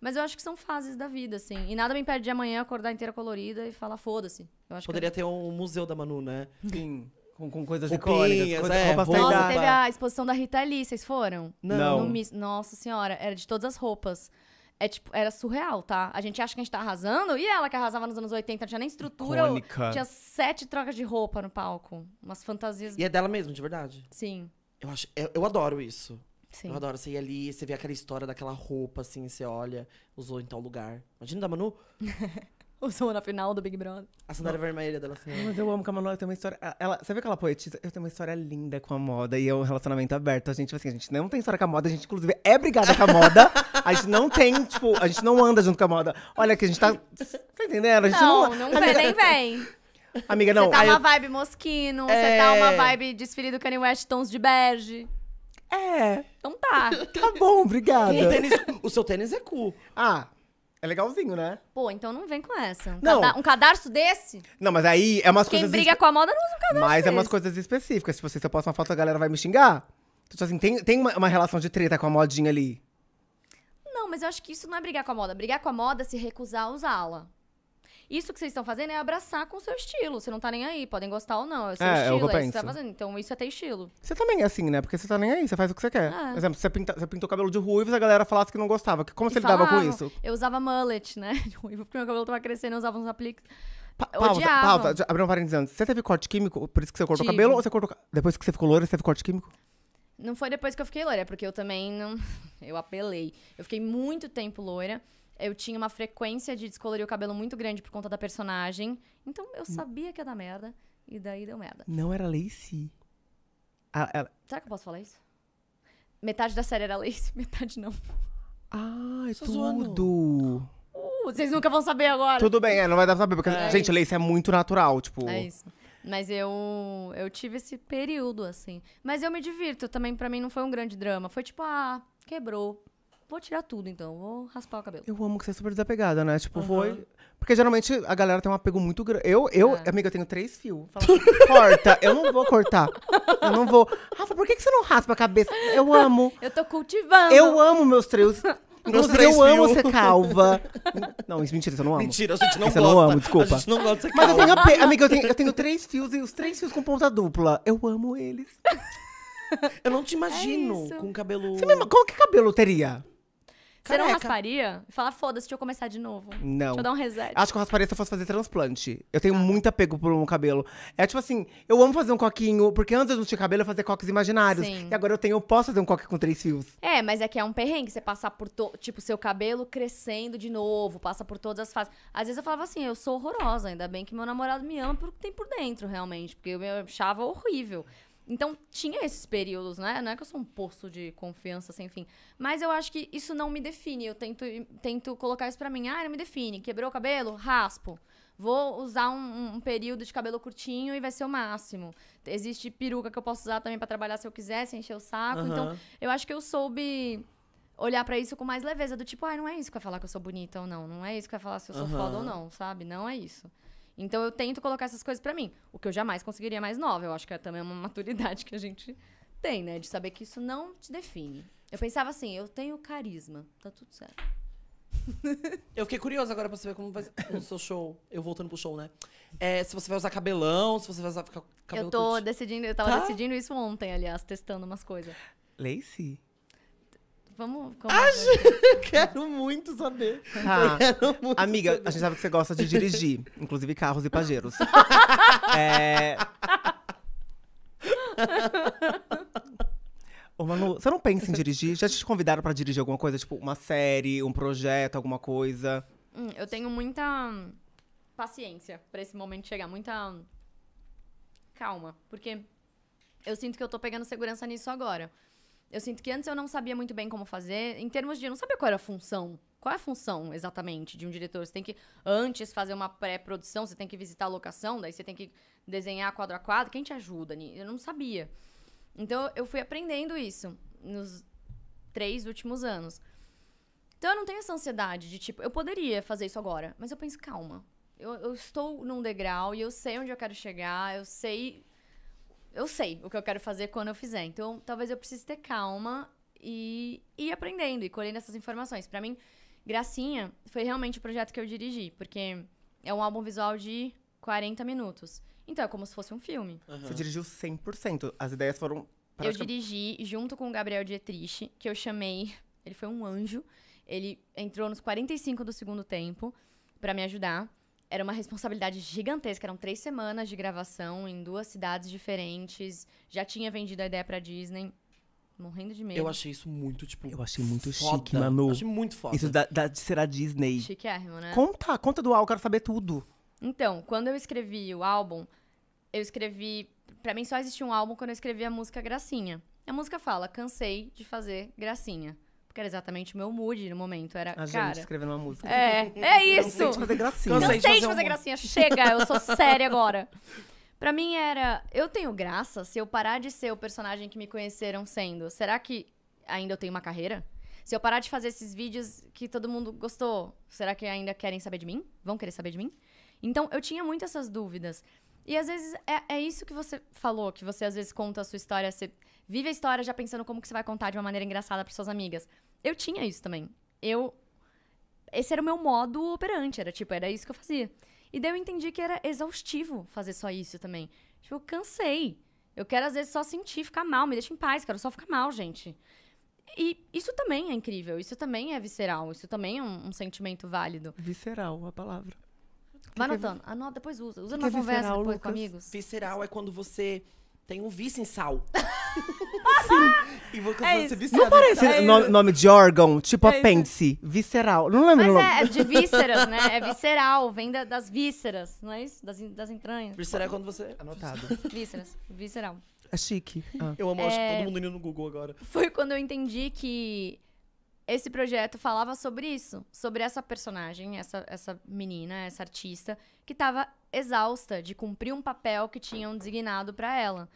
Mas eu acho que são fases da vida, assim. E nada me impede de amanhã acordar inteira colorida e falar, foda-se. Poderia que... ter um museu da Manu, né? Sim. Com, com coisas icônicas, coisa, é, roupas. Nossa, peidava. Teve a exposição da Rita Lee, vocês foram? Não. No, nossa senhora, era de todas as roupas. É, tipo, era surreal, tá? A gente acha que a gente tá arrasando, e ela que arrasava nos anos oitenta, não tinha nem estrutura. Icônica. Tinha sete trocas de roupa no palco. Umas fantasias... E é dela mesmo, de verdade? Sim. Eu, acho, eu, eu adoro isso. Sim. Eu adoro, você ir ali, você vê aquela história daquela roupa, assim, você olha, usou em tal lugar. Imagina da Manu... Usou na final do Big Brother. A sandália vermelha dela, assim. Mas eu amo que a Manu tem uma história... Ela, sabe aquela poetisa? Eu tenho uma história linda com a moda e é um relacionamento aberto. A gente, assim, a gente não tem história com a moda. A gente, inclusive, é brigada com a moda. A gente não tem, tipo... A gente não anda junto com a moda. Olha que a gente tá... Tá entendendo? A gente não... Não, não vem, nem vem. Amiga, não. Você tá aí uma eu... vibe Mosquino. Você é... tá uma vibe desfile do Kanye West, tons de bege. É. Então tá. Tá bom, obrigada. O, tênis, o seu tênis é cool. Ah... É legalzinho, né? Pô, então não vem com essa. Um, não. Cada um cadarço desse? Não, mas aí é umas Quem coisas... Quem briga com a moda não usa um cadarço Mas desse. É umas coisas específicas. Se você se eu posto uma foto, a galera vai me xingar. Então, assim, tem, tem uma, uma relação de treta com a modinha ali. Não, mas eu acho que isso não é brigar com a moda. Brigar com a moda é se recusar a usá-la. Isso que vocês estão fazendo é abraçar com o seu estilo. Você não tá nem aí. Podem gostar ou não. É o seu é, estilo, é, é isso que você tá fazendo. Então isso é ter estilo. Você também é assim, né? Porque você tá nem aí. Você faz o que você quer. É. Por exemplo, você, pinta, você pintou o cabelo de ruivo e a galera falasse que não gostava. Como e você falava, lidava com isso? Eu usava mullet, né? De ruivo, porque meu cabelo tava crescendo, eu usava uns apliques. Pa pausa, odiava. Pausa. Abriu um parênteses. Você teve corte químico? Por isso que você cortou o cabelo? Ou você cortou... Depois que você ficou loira, você teve corte químico? Não foi depois que eu fiquei loira. Porque eu também não... Eu apelei. Eu fiquei muito tempo loira. Eu tinha uma frequência de descolorir o cabelo muito grande por conta da personagem. Então, eu sabia que ia dar merda. E daí deu merda. Não era Lacey. Ah, ela... Será que eu posso falar isso? Metade da série era Lacey, metade não. Ah, é tudo. Uh, vocês nunca vão saber agora. Tudo bem, é, não vai dar pra saber. Porque, é gente, Lacey é muito natural, tipo... É isso. Mas eu, eu tive esse período, assim. Mas eu me divirto também. Pra mim, não foi um grande drama. Foi tipo, ah, quebrou. Vou tirar tudo, então. Vou raspar o cabelo. Eu amo que você é super desapegada, né? Tipo, uhum. Foi... Porque geralmente a galera tem um apego muito grande. Eu, eu é. amiga, eu tenho três fios. Fala, corta. Eu não vou cortar. Eu não vou... Rafa, por que que você não raspa a cabeça? Eu amo. Eu tô cultivando. Eu amo meus trios. Meus eu três amo fios. Ser calva. Não, isso mentira, isso eu não amo. Mentira, a gente não isso gosta. Eu não amo, desculpa. A gente não gosta de ser calva. Mas eu tenho, ape... amiga, eu tenho, eu tenho três fios e os três fios com ponta dupla. Eu amo eles. Eu não te imagino é com cabelo... Você mesmo, qual que cabelo teria? Você Careca. Não rasparia? Fala, foda-se, deixa eu começar de novo. Não. Deixa eu dar um reset. Acho que eu rasparia se eu fosse fazer transplante. Eu tenho ah. muito apego pelo meu cabelo. É tipo assim, eu amo fazer um coquinho, porque antes eu não tinha cabelo, eu fazia coques imaginários. Sim. E agora eu tenho, eu posso fazer um coque com três fios. É, mas é que é um perrengue, você passar por, tipo, seu cabelo crescendo de novo, passa por todas as fases. Às vezes eu falava assim, eu sou horrorosa, ainda bem que meu namorado me ama pelo que tem por dentro, realmente. Porque eu achava horrível. Então, tinha esses períodos, né? Não é que eu sou um poço de confiança, sem fim. Mas eu acho que isso não me define. Eu tento, tento colocar isso pra mim. Ah, não me define. Quebrou o cabelo? Raspo. Vou usar um, um período de cabelo curtinho e vai ser o máximo. Existe peruca que eu posso usar também pra trabalhar se eu quiser, se encher o saco. Uhum. Então, eu acho que eu soube olhar pra isso com mais leveza. Do tipo, ah, não é isso que vai falar que eu sou bonita ou não. Não é isso que vai falar se eu sou uhum. foda ou não, sabe? Não é isso. Então, eu tento colocar essas coisas pra mim. O que eu jamais conseguiria mais nova. Eu acho que é também uma maturidade que a gente tem, né? De saber que isso não te define. Eu pensava assim, eu tenho carisma. Tá tudo certo. Eu fiquei curiosa agora pra saber como vai ser o seu show. Eu voltando pro show, né? É, se você vai usar cabelão, se você vai usar ficar cabelo Eu tô curto. decidindo, eu tava tá? decidindo isso ontem, aliás. Testando umas coisas. Lacey? Vamos... Ah, eu quero muito saber. Ah, quero muito amiga, saber. A gente sabe que você gosta de dirigir. Inclusive carros e pajeiros. é... Ô, Manu, você não pensa em dirigir? Já te convidaram pra dirigir alguma coisa? Tipo, uma série, um projeto, alguma coisa? Hum, eu tenho muita paciência pra esse momento chegar. Muita calma. Porque eu sinto que eu tô pegando segurança nisso agora. Eu sinto que antes eu não sabia muito bem como fazer. Em termos de... Eu não sabia qual era a função. Qual é a função, exatamente, de um diretor? Você tem que, antes, fazer uma pré-produção. Você tem que visitar a locação. Daí você tem que desenhar quadro a quadro. Quem te ajuda? Eu não sabia. Então, eu fui aprendendo isso nos três últimos anos. Então, eu não tenho essa ansiedade de, tipo... Eu poderia fazer isso agora. Mas eu penso, calma. Eu, eu estou num degrau e eu sei onde eu quero chegar. Eu sei... eu sei o que eu quero fazer quando eu fizer. Então, talvez eu precise ter calma e ir aprendendo e colhendo essas informações. Pra mim, Gracinha foi realmente o projeto que eu dirigi, porque é um álbum visual de quarenta minutos. Então, é como se fosse um filme. Uhum. Você dirigiu cem por cento. As ideias foram... Eu dirigi junto com o Gabriel Dietrich, que eu chamei... Ele foi um anjo. Ele entrou nos quarenta e cinco do segundo tempo pra me ajudar. Era uma responsabilidade gigantesca. Eram três semanas de gravação em duas cidades diferentes. Já tinha vendido a ideia pra Disney. Morrendo de medo. Eu achei isso muito, tipo... Eu achei muito foda. Chique, Manu. Eu achei muito foda. Isso da, da, de ser a Disney. Chiquérrimo, né? Conta, conta do álbum, eu quero saber tudo. Então, quando eu escrevi o álbum, eu escrevi... Pra mim só existia um álbum quando eu escrevi a música Gracinha. A música fala, cansei de fazer gracinha. Porque era exatamente o meu mood no momento. Era, a cara... gente escrevendo uma música. É, é isso! Cansei de fazer gracinha. Cansei de fazer, de fazer um... gracinha. Chega, eu sou séria agora. Pra mim era, eu tenho graça se eu parar de ser o personagem que me conheceram sendo. Será que ainda eu tenho uma carreira? Se eu parar de fazer esses vídeos que todo mundo gostou, será que ainda querem saber de mim? Vão querer saber de mim? Então, eu tinha muito essas dúvidas. E, às vezes, é, é isso que você falou, que você, às vezes, conta a sua história, você vive a história já pensando como que você vai contar de uma maneira engraçada para suas amigas. Eu tinha isso também. Eu... Esse era o meu modo operante, era tipo, era isso que eu fazia. E daí eu entendi que era exaustivo fazer só isso também. Tipo, eu cansei. Eu quero, às vezes, só sentir, ficar mal, me deixa em paz, quero só ficar mal, gente. E isso também é incrível, isso também é visceral, isso também é um, um sentimento válido. Visceral, a palavra. Vai anotando. É... Anota, depois usa. Usa que na que conversa, é visceral, depois, Lucas? Com amigos. Visceral é quando você tem um vício em sal. Sim. E você é você viciado. Não parece é nome, nome de órgão? Tipo é apêndice. Visceral. Não lembro. Mas é, é de vísceras, né? É visceral. Vem da, das vísceras, não é isso? Das, das entranhas. Visceral é quando você... Anotado. Vísceras. Visceral. É chique. Ah. Eu amo, é... acho que todo mundo indo no Google agora. Foi quando eu entendi que... Esse projeto falava sobre isso, sobre essa personagem, essa, essa menina, essa artista, que estava exausta de cumprir um papel que tinham designado para ela.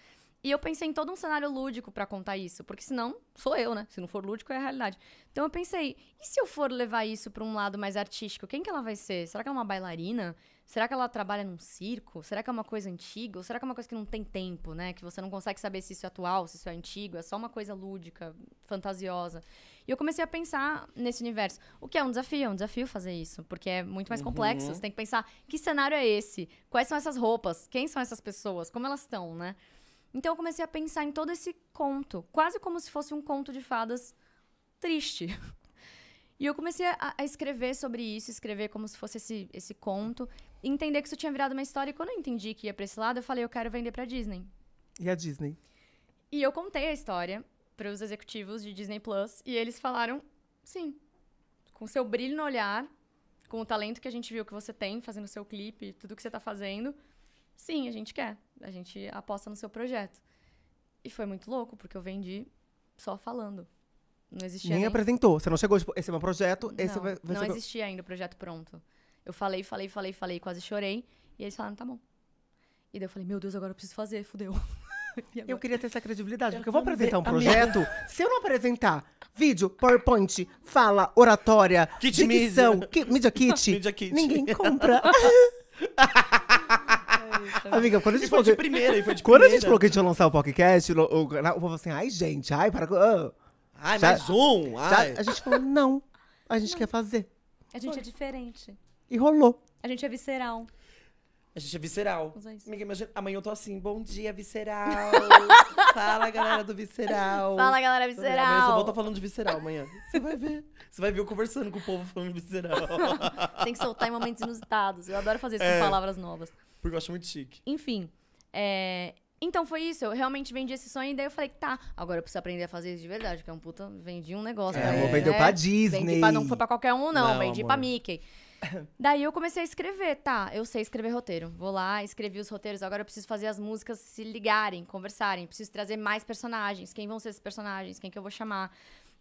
E eu pensei em todo um cenário lúdico para contar isso, porque senão sou eu, né? Se não for lúdico, é a realidade. Então eu pensei, e se eu for levar isso para um lado mais artístico? Quem que ela vai ser? Será que ela é uma bailarina? Será que ela trabalha num circo? Será que é uma coisa antiga? Ou será que é uma coisa que não tem tempo, né? Que você não consegue saber se isso é atual, se isso é antigo. É só uma coisa lúdica, fantasiosa. E eu comecei a pensar nesse universo. O que é um desafio? É um desafio fazer isso, porque é muito mais complexo. Uhum. Você tem que pensar, que cenário é esse? Quais são essas roupas? Quem são essas pessoas? Como elas estão, né? Então eu comecei a pensar em todo esse conto, quase como se fosse um conto de fadas triste. E eu comecei a, a escrever sobre isso, escrever como se fosse esse, esse conto, entender que isso tinha virado uma história. E quando eu entendi que ia pra esse lado, eu falei, eu quero vender pra Disney. E a Disney? E eu contei a história para os executivos de Disney Plus e eles falaram, sim, com seu brilho no olhar, com o talento que a gente viu que você tem, fazendo seu clipe, tudo que você tá fazendo... Sim, a gente quer. A gente aposta no seu projeto. E foi muito louco, porque eu vendi só falando. Não existia nem... Nem apresentou. Você não chegou, tipo, esse é meu projeto, não, esse vai, vai não ser... Não existia meu... ainda o projeto pronto. Eu falei, falei, falei, falei, quase chorei. E eles falaram, tá bom. E daí eu falei, meu Deus, agora eu preciso fazer, fudeu. Eu queria ter essa credibilidade, eu porque eu vou apresentar um projeto. Minha... Se eu não apresentar vídeo, PowerPoint, fala, oratória, kit dicção, media. Ki, media, kit, media kit, ninguém compra. Amiga, quando a gente e foi falou de primeira, e foi de quando primeira. A gente falou que a gente ia lançar o podcast, o, o, o povo assim, ai gente, ai para, oh. ai já, mais um, ai. Já, a gente falou não, a gente não. quer fazer. A gente foi. É diferente. E rolou. A gente é visceral. A gente é visceral. Amiga, imagina, amanhã eu tô assim, bom dia visceral. Fala galera do visceral. Fala galera visceral. Amanhã eu só vou estar falando de visceral amanhã. Você vai ver, você vai ver eu conversando com o povo falando de visceral. Tem que soltar em momentos inusitados. Eu adoro fazer isso é. com palavras novas. Porque eu acho muito chique. Enfim, é... então foi isso. Eu realmente vendi esse sonho e daí eu falei, tá, agora eu preciso aprender a fazer isso de verdade, porque é um puta, vendi um negócio. É, amor, vendeu é, pra Disney. Vendi pra... Não foi pra qualquer um, não. não vendi amor. pra Mickey. Daí eu comecei a escrever, tá, eu sei escrever roteiro. Vou lá, escrevi os roteiros, agora eu preciso fazer as músicas se ligarem, conversarem. Preciso trazer mais personagens, quem vão ser esses personagens, quem que eu vou chamar.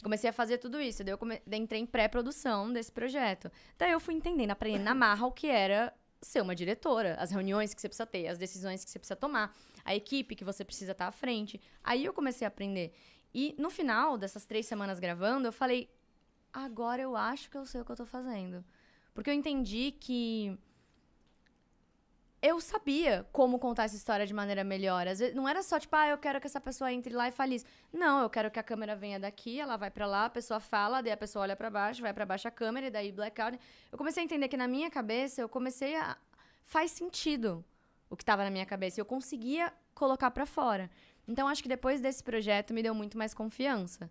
Comecei a fazer tudo isso. Daí eu come... daí entrei em pré-produção desse projeto. Daí eu fui entendendo, aprendendo na marra o que era... ser uma diretora, as reuniões que você precisa ter, as decisões que você precisa tomar, a equipe que você precisa estar à frente. Aí eu comecei a aprender. E no final dessas três semanas gravando, eu falei, agora eu acho que eu sei o que eu tô fazendo. Porque eu entendi que eu sabia como contar essa história de maneira melhor. Às vezes, não era só tipo, ah, eu quero que essa pessoa entre lá e fale isso. Não, eu quero que a câmera venha daqui, ela vai pra lá, a pessoa fala, daí a pessoa olha pra baixo, vai pra baixo a câmera, e daí blackout. Eu comecei a entender que na minha cabeça, eu comecei a... Faz sentido o que tava na minha cabeça. E eu conseguia colocar pra fora. Então, acho que depois desse projeto, me deu muito mais confiança.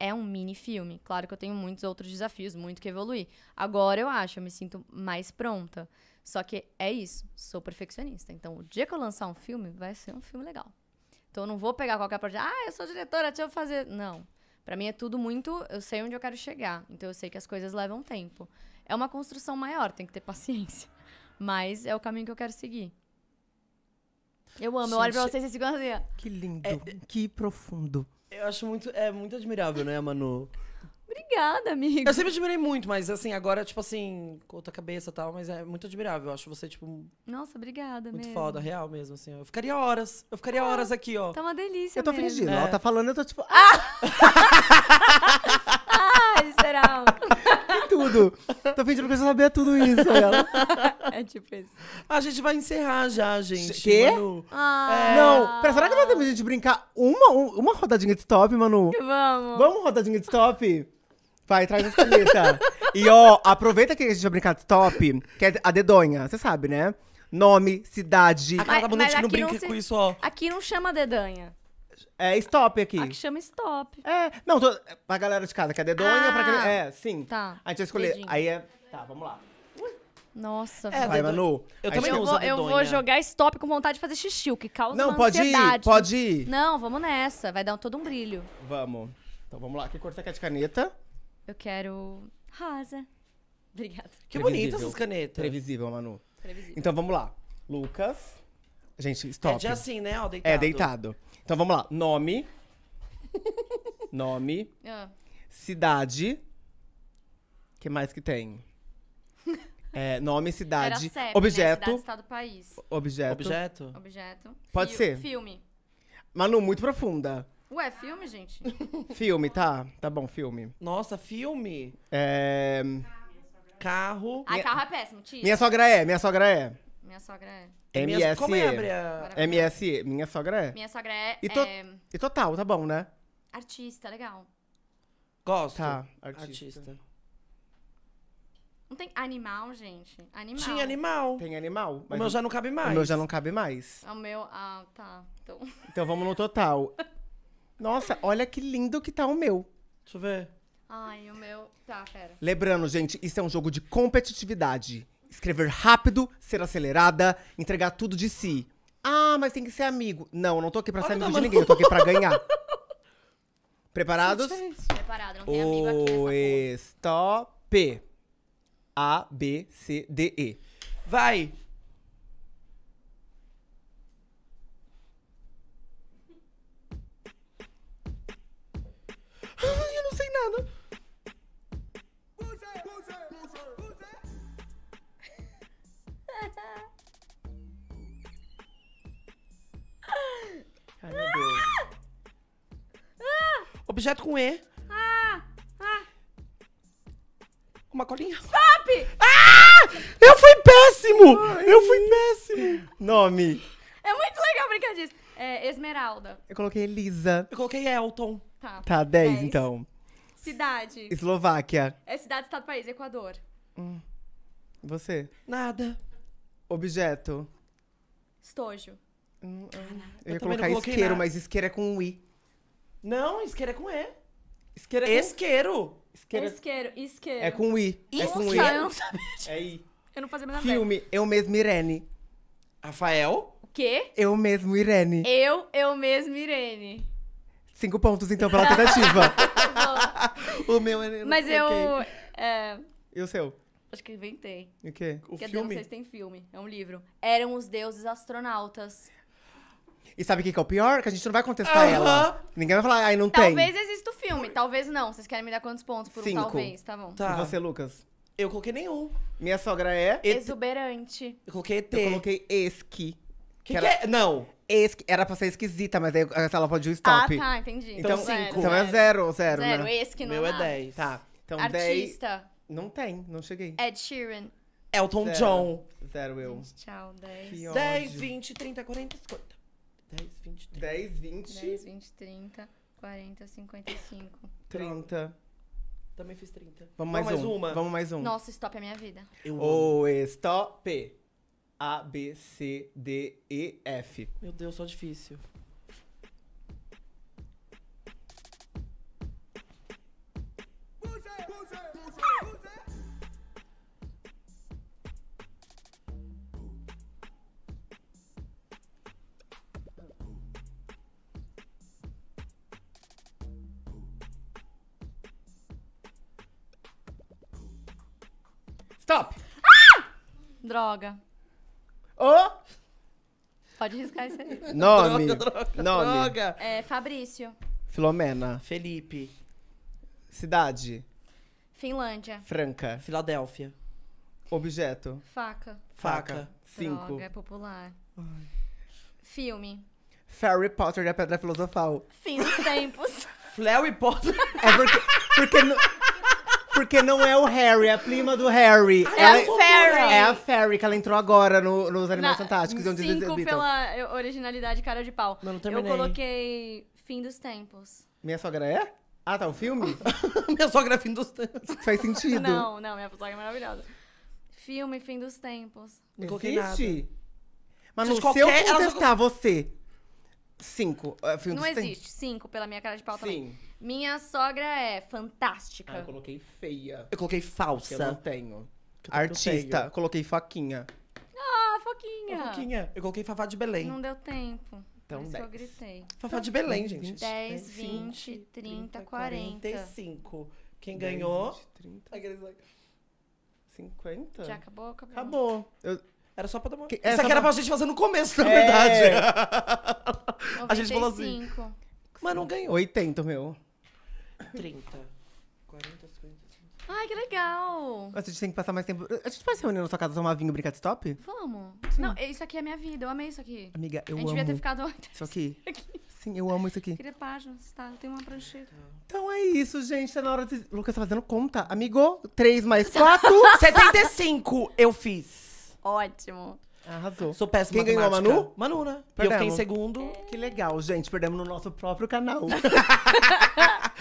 É um mini filme. Claro que eu tenho muitos outros desafios, muito que evoluir. Agora, eu acho, eu me sinto mais pronta. Só que é isso, sou perfeccionista. Então, o dia que eu lançar um filme, vai ser um filme legal. Então, eu não vou pegar qualquer projeto. Ah, eu sou diretora, deixa eu fazer. Não. Pra mim, é tudo muito... Eu sei onde eu quero chegar. Então, eu sei que as coisas levam tempo. É uma construção maior, tem que ter paciência. Mas é o caminho que eu quero seguir. Eu amo, gente, eu olho pra vocês e sigo assim. Que lindo, é, que profundo. Eu acho muito, é muito admirável, né, Manu? Obrigada, amigo. Eu sempre admirei muito, mas assim, agora, tipo assim, com outra cabeça e tal, mas é muito admirável. Eu acho você, tipo... Nossa, obrigada muito mesmo. Muito foda, real mesmo, assim. Ó. Eu ficaria horas, eu ficaria ah, horas aqui, ó. Tá uma delícia. Eu tô mesmo. fingindo, é. Ela tá falando, eu tô tipo... Ah! Ai, será? Tudo. Tô fingindo que eu sabia tudo isso, ela. É tipo isso. A gente vai encerrar já, gente. Quê? Manu. Ah. É... Não, pera, será que vai ter pra gente brincar uma, uma rodadinha de stop, Manu? Vamos. Vamos, rodadinha de stop? Vai, traz a caneta. E ó, aproveita que a gente vai brincar de stop, que é a dedonha, você sabe, né? Nome, cidade. Aquela tá bonita que não brinca não se... com isso, ó. Aqui não chama dedanha. É stop aqui. Aqui chama stop. É, não, tô, pra galera de casa, que é dedonha, ah, pra quem... É, sim. Tá. A gente vai escolher. Dedinho. Aí é... Tá, vamos lá. Nossa, velho. É, vai, Manu. Eu também eu vou, eu vou jogar stop com vontade de fazer xixi, o que causa não, uma ansiedade. Não, pode ir, pode ir. Não, vamos nessa. Vai dar todo um brilho. Vamos. Então, vamos lá. Que cor você quer de caneta? Eu quero rosa. Obrigada. Que bonita essas canetas. Previsível, Manu. Previsível. Então, vamos lá. Lucas. Gente, stop. É de assim, né? Ó, deitado. É, deitado. Então, vamos lá. Nome. Nome. Ah. Cidade. O que mais que tem? É, nome, cidade. Era C E P, objeto. Né? Cidade, estado, país. Objeto. Objeto. Objeto. Pode Fio ser. Filme. Manu, muito profunda. Ué, filme, gente? Filme, tá. Tá bom, filme. Nossa, filme? É... Carro. Ah, carro é péssimo, tio. Minha sogra é, minha sogra é. Minha sogra é... M S E. Como é, Bria? M S E. Minha sogra é. Minha sogra é... E, to é... e total, tá bom, né? Artista, legal. Gosto. Tá, artista. artista. Não tem animal, gente? Animal. Tinha animal. Tem animal. Mas o meu já não cabe mais. O meu já não cabe mais. O meu... Ah, tá. Então, então vamos no total. Nossa, olha que lindo que tá o meu. Deixa eu ver. Ai, o meu... Tá, pera. Lembrando, gente, isso é um jogo de competitividade. Escrever rápido, ser acelerada, entregar tudo de si. Ah, mas tem que ser amigo. Não, eu não tô aqui pra ser amigo de ninguém, eu tô aqui pra ganhar. Preparados? Preparado, não tem amigo aqui nessa porra. Stop. A, B, C, D, E. Vai! Ai, eu não sei nada. Ai, meu Deus. Ah! Objeto com E. Ah! Ah! Uma colinha. Stop! Ah! Eu fui péssimo! Ai. Eu fui péssimo! Nome. É muito legal brincar disso. É, Esmeralda. Eu coloquei Elisa. Eu coloquei Elton. Tá. Tá, dez, dez. Então. Cidade. Eslováquia. É cidade, estado, país. Equador. Hum. Você? Nada. Objeto. Estojo. Hum, hum. Eu, eu ia colocar isqueiro, nada. Mas isqueiro é com I. Não, isqueiro é com E. Isqueiro é com... Esqueiro. Isqueiro. Isqueiro, isqueiro. É com I. I. É com I. Eu não sabia disso. É I. Eu não fazia a menor ideia. Filme, eu mesmo, Irene. Rafael? O quê? Eu mesmo, Irene. Eu, eu mesmo, Irene. Cinco pontos, então, pela tentativa. O meu é... Mas eu... É... E o seu? Acho que inventei. O quê? O filme? Não sei se tem filme. É um livro. Eram os deuses astronautas. E sabe o que, que é o pior? Que a gente não vai contestar uh-huh. ela. Ninguém vai falar, ai, não talvez tem. Talvez exista o filme, talvez não. Vocês querem me dar quantos pontos por Cinco. um talvez? Tá bom. Tá. E você, Lucas? Eu coloquei nenhum. Minha sogra é... Exuberante. Eu coloquei E T. Eu coloquei esqui. Que que, era... que é? Não. Esqui. Era pra ser esquisita, mas aí ela pode ir stop. Ah, tá, entendi. Então, então cinco. Então é zero, zero, né? Zero, esqui não. Meu é dez. Tá. Então, Artista. dez... Não tem, não cheguei. Ed Sheeran. Elton zero, John. Zero eu. Gente, tchau, dez. dez, vinte, trinta, quarenta, cinquenta. dez, vinte, trinta. dez, vinte. dez, vinte, trinta, quarenta, cinquenta e cinco. trinta. Também fiz trinta. Vamos mais, Vamos mais um. uma. Vamos mais um. Nossa, stop é minha vida. Eu amo. O stop. A, B, C, D, E, F. Meu Deus, só difícil. Stop! Ah! Droga. Oh! Pode riscar isso aí. Nome. Droga, droga, Nome. Droga. É, Fabrício. Filomena. Felipe. Cidade. Finlândia. Franca. Filadélfia. Objeto. Faca. Faca. Faca. Cinco. Droga, é popular. Ai. Filme. Harry Potter e a Pedra Filosofal. Fim dos tempos. Harry Potter? É porque... porque no... Porque não é o Harry, é a prima do Harry. É ela, a Fairy. É a Fairy, que ela entrou agora no, nos Animais Na, Fantásticos. Onde cinco eles pela originalidade, cara de pau. Não, não terminei. Eu coloquei Fim dos Tempos. Minha sogra é? Ah, tá, o filme? Minha sogra é Fim dos Tempos. Faz sentido. Não, não, minha sogra é maravilhosa. Filme Fim dos Tempos. Não coloquei nada. Mas não, se eu contestar só... você... Cinco. Uh, não existe. Cinco, pela minha cara de pau. Sim. Também. Minha sogra é fantástica. Ah, eu coloquei feia. Eu coloquei falsa. Eu não tenho. Eu Artista. Tenho. Coloquei foquinha. Ah, foquinha. Oh, foquinha. Eu coloquei Fafá de Belém. Não deu tempo. Então, mas eu gritei. Fafá de Belém, gente. dez, vinte, trinta, quarenta, quarenta e cinco. Quem dez, ganhou? vinte, trinta, cinquenta? Já acabou? Acabou. Acabou. Eu... Era só pra tomar... Que, Isso aqui era pra gente fazer no começo, na é. verdade. noventa e cinco. A gente falou assim... Mas não ganhou. oitenta, meu. trinta, quarenta, cinquenta, cinquenta. Ai, que legal! A gente tem que passar mais tempo... A gente pode se reunir na sua casa, tomar vinho, brincar de stop? Vamos. Sim. Não, isso aqui é minha vida. Eu amei isso aqui. Amiga, eu amo. A gente amo. devia ter ficado... Isso aqui. aqui. Sim, eu amo isso aqui. Queria páginas, tá? Tem uma prancheta. Então é isso, gente. Tá na hora de... Lucas, tá fazendo conta. Amigo, três mais quatro... setenta e cinco eu fiz. Ótimo. Arrasou. Sou péssima em matemática. Quem ganhou, Manu? Manu, né? Perdemos. E eu fiquei em segundo. É. Que legal, gente. Perdemos no nosso próprio canal.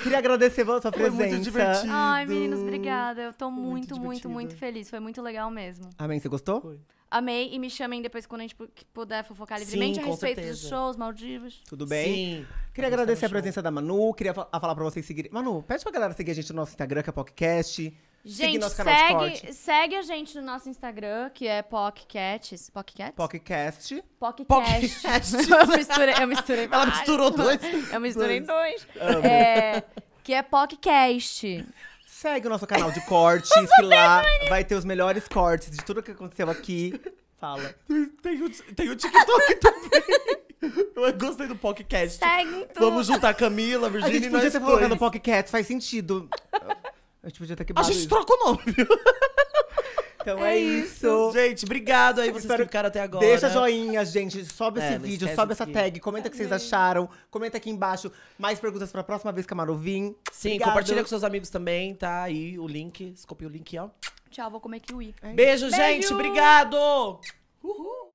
Queria agradecer a sua presença. Foi muito divertido. Ai, meninos, obrigada. Eu tô muito, muito, muito, muito feliz. Foi muito legal mesmo. Amém. Você gostou? Foi. Amei. E me chamem depois quando a gente puder fofocar livremente. Sim, a respeito certeza. dos shows, Maldivas. Tudo bem? Sim. Queria Vamos agradecer a presença da Manu. Queria fa- falar pra vocês seguirem. Manu, pede pra galera seguir a gente no nosso Instagram, que é podcast. Gente, segue, segue a gente no nosso Instagram, que é Podcasts. Podcasts? Podcast. Podcast. eu misturei, eu misturei Ela vários. misturou dois. Eu misturei dois. dois. É, que é Podcast. Segue o nosso canal de cortes, que lá vai ter os melhores cortes de tudo que aconteceu aqui. Fala. Tem o, tem o TikTok também. Eu gostei do podcast. Segue tudo. Vamos juntar Camila, Virgínia e nós. A gente podia ter colocado podcast, faz sentido. Eu te podia ter que A gente isso. troca o nome, viu? Então é, é isso. Gente, obrigado aí vocês que ficaram até agora. Deixa joinha, gente. Sobe é, esse vídeo, sobe essa tag. Comenta o que vocês acharam. Comenta aqui embaixo. Mais perguntas pra próxima vez que a Manu vim. Sim, obrigado. Compartilha com seus amigos também, tá? Aí o link. Copia o link, ó. Tchau, vou comer kiwi. É. Beijo, Beijo, gente. Obrigado. Uhul.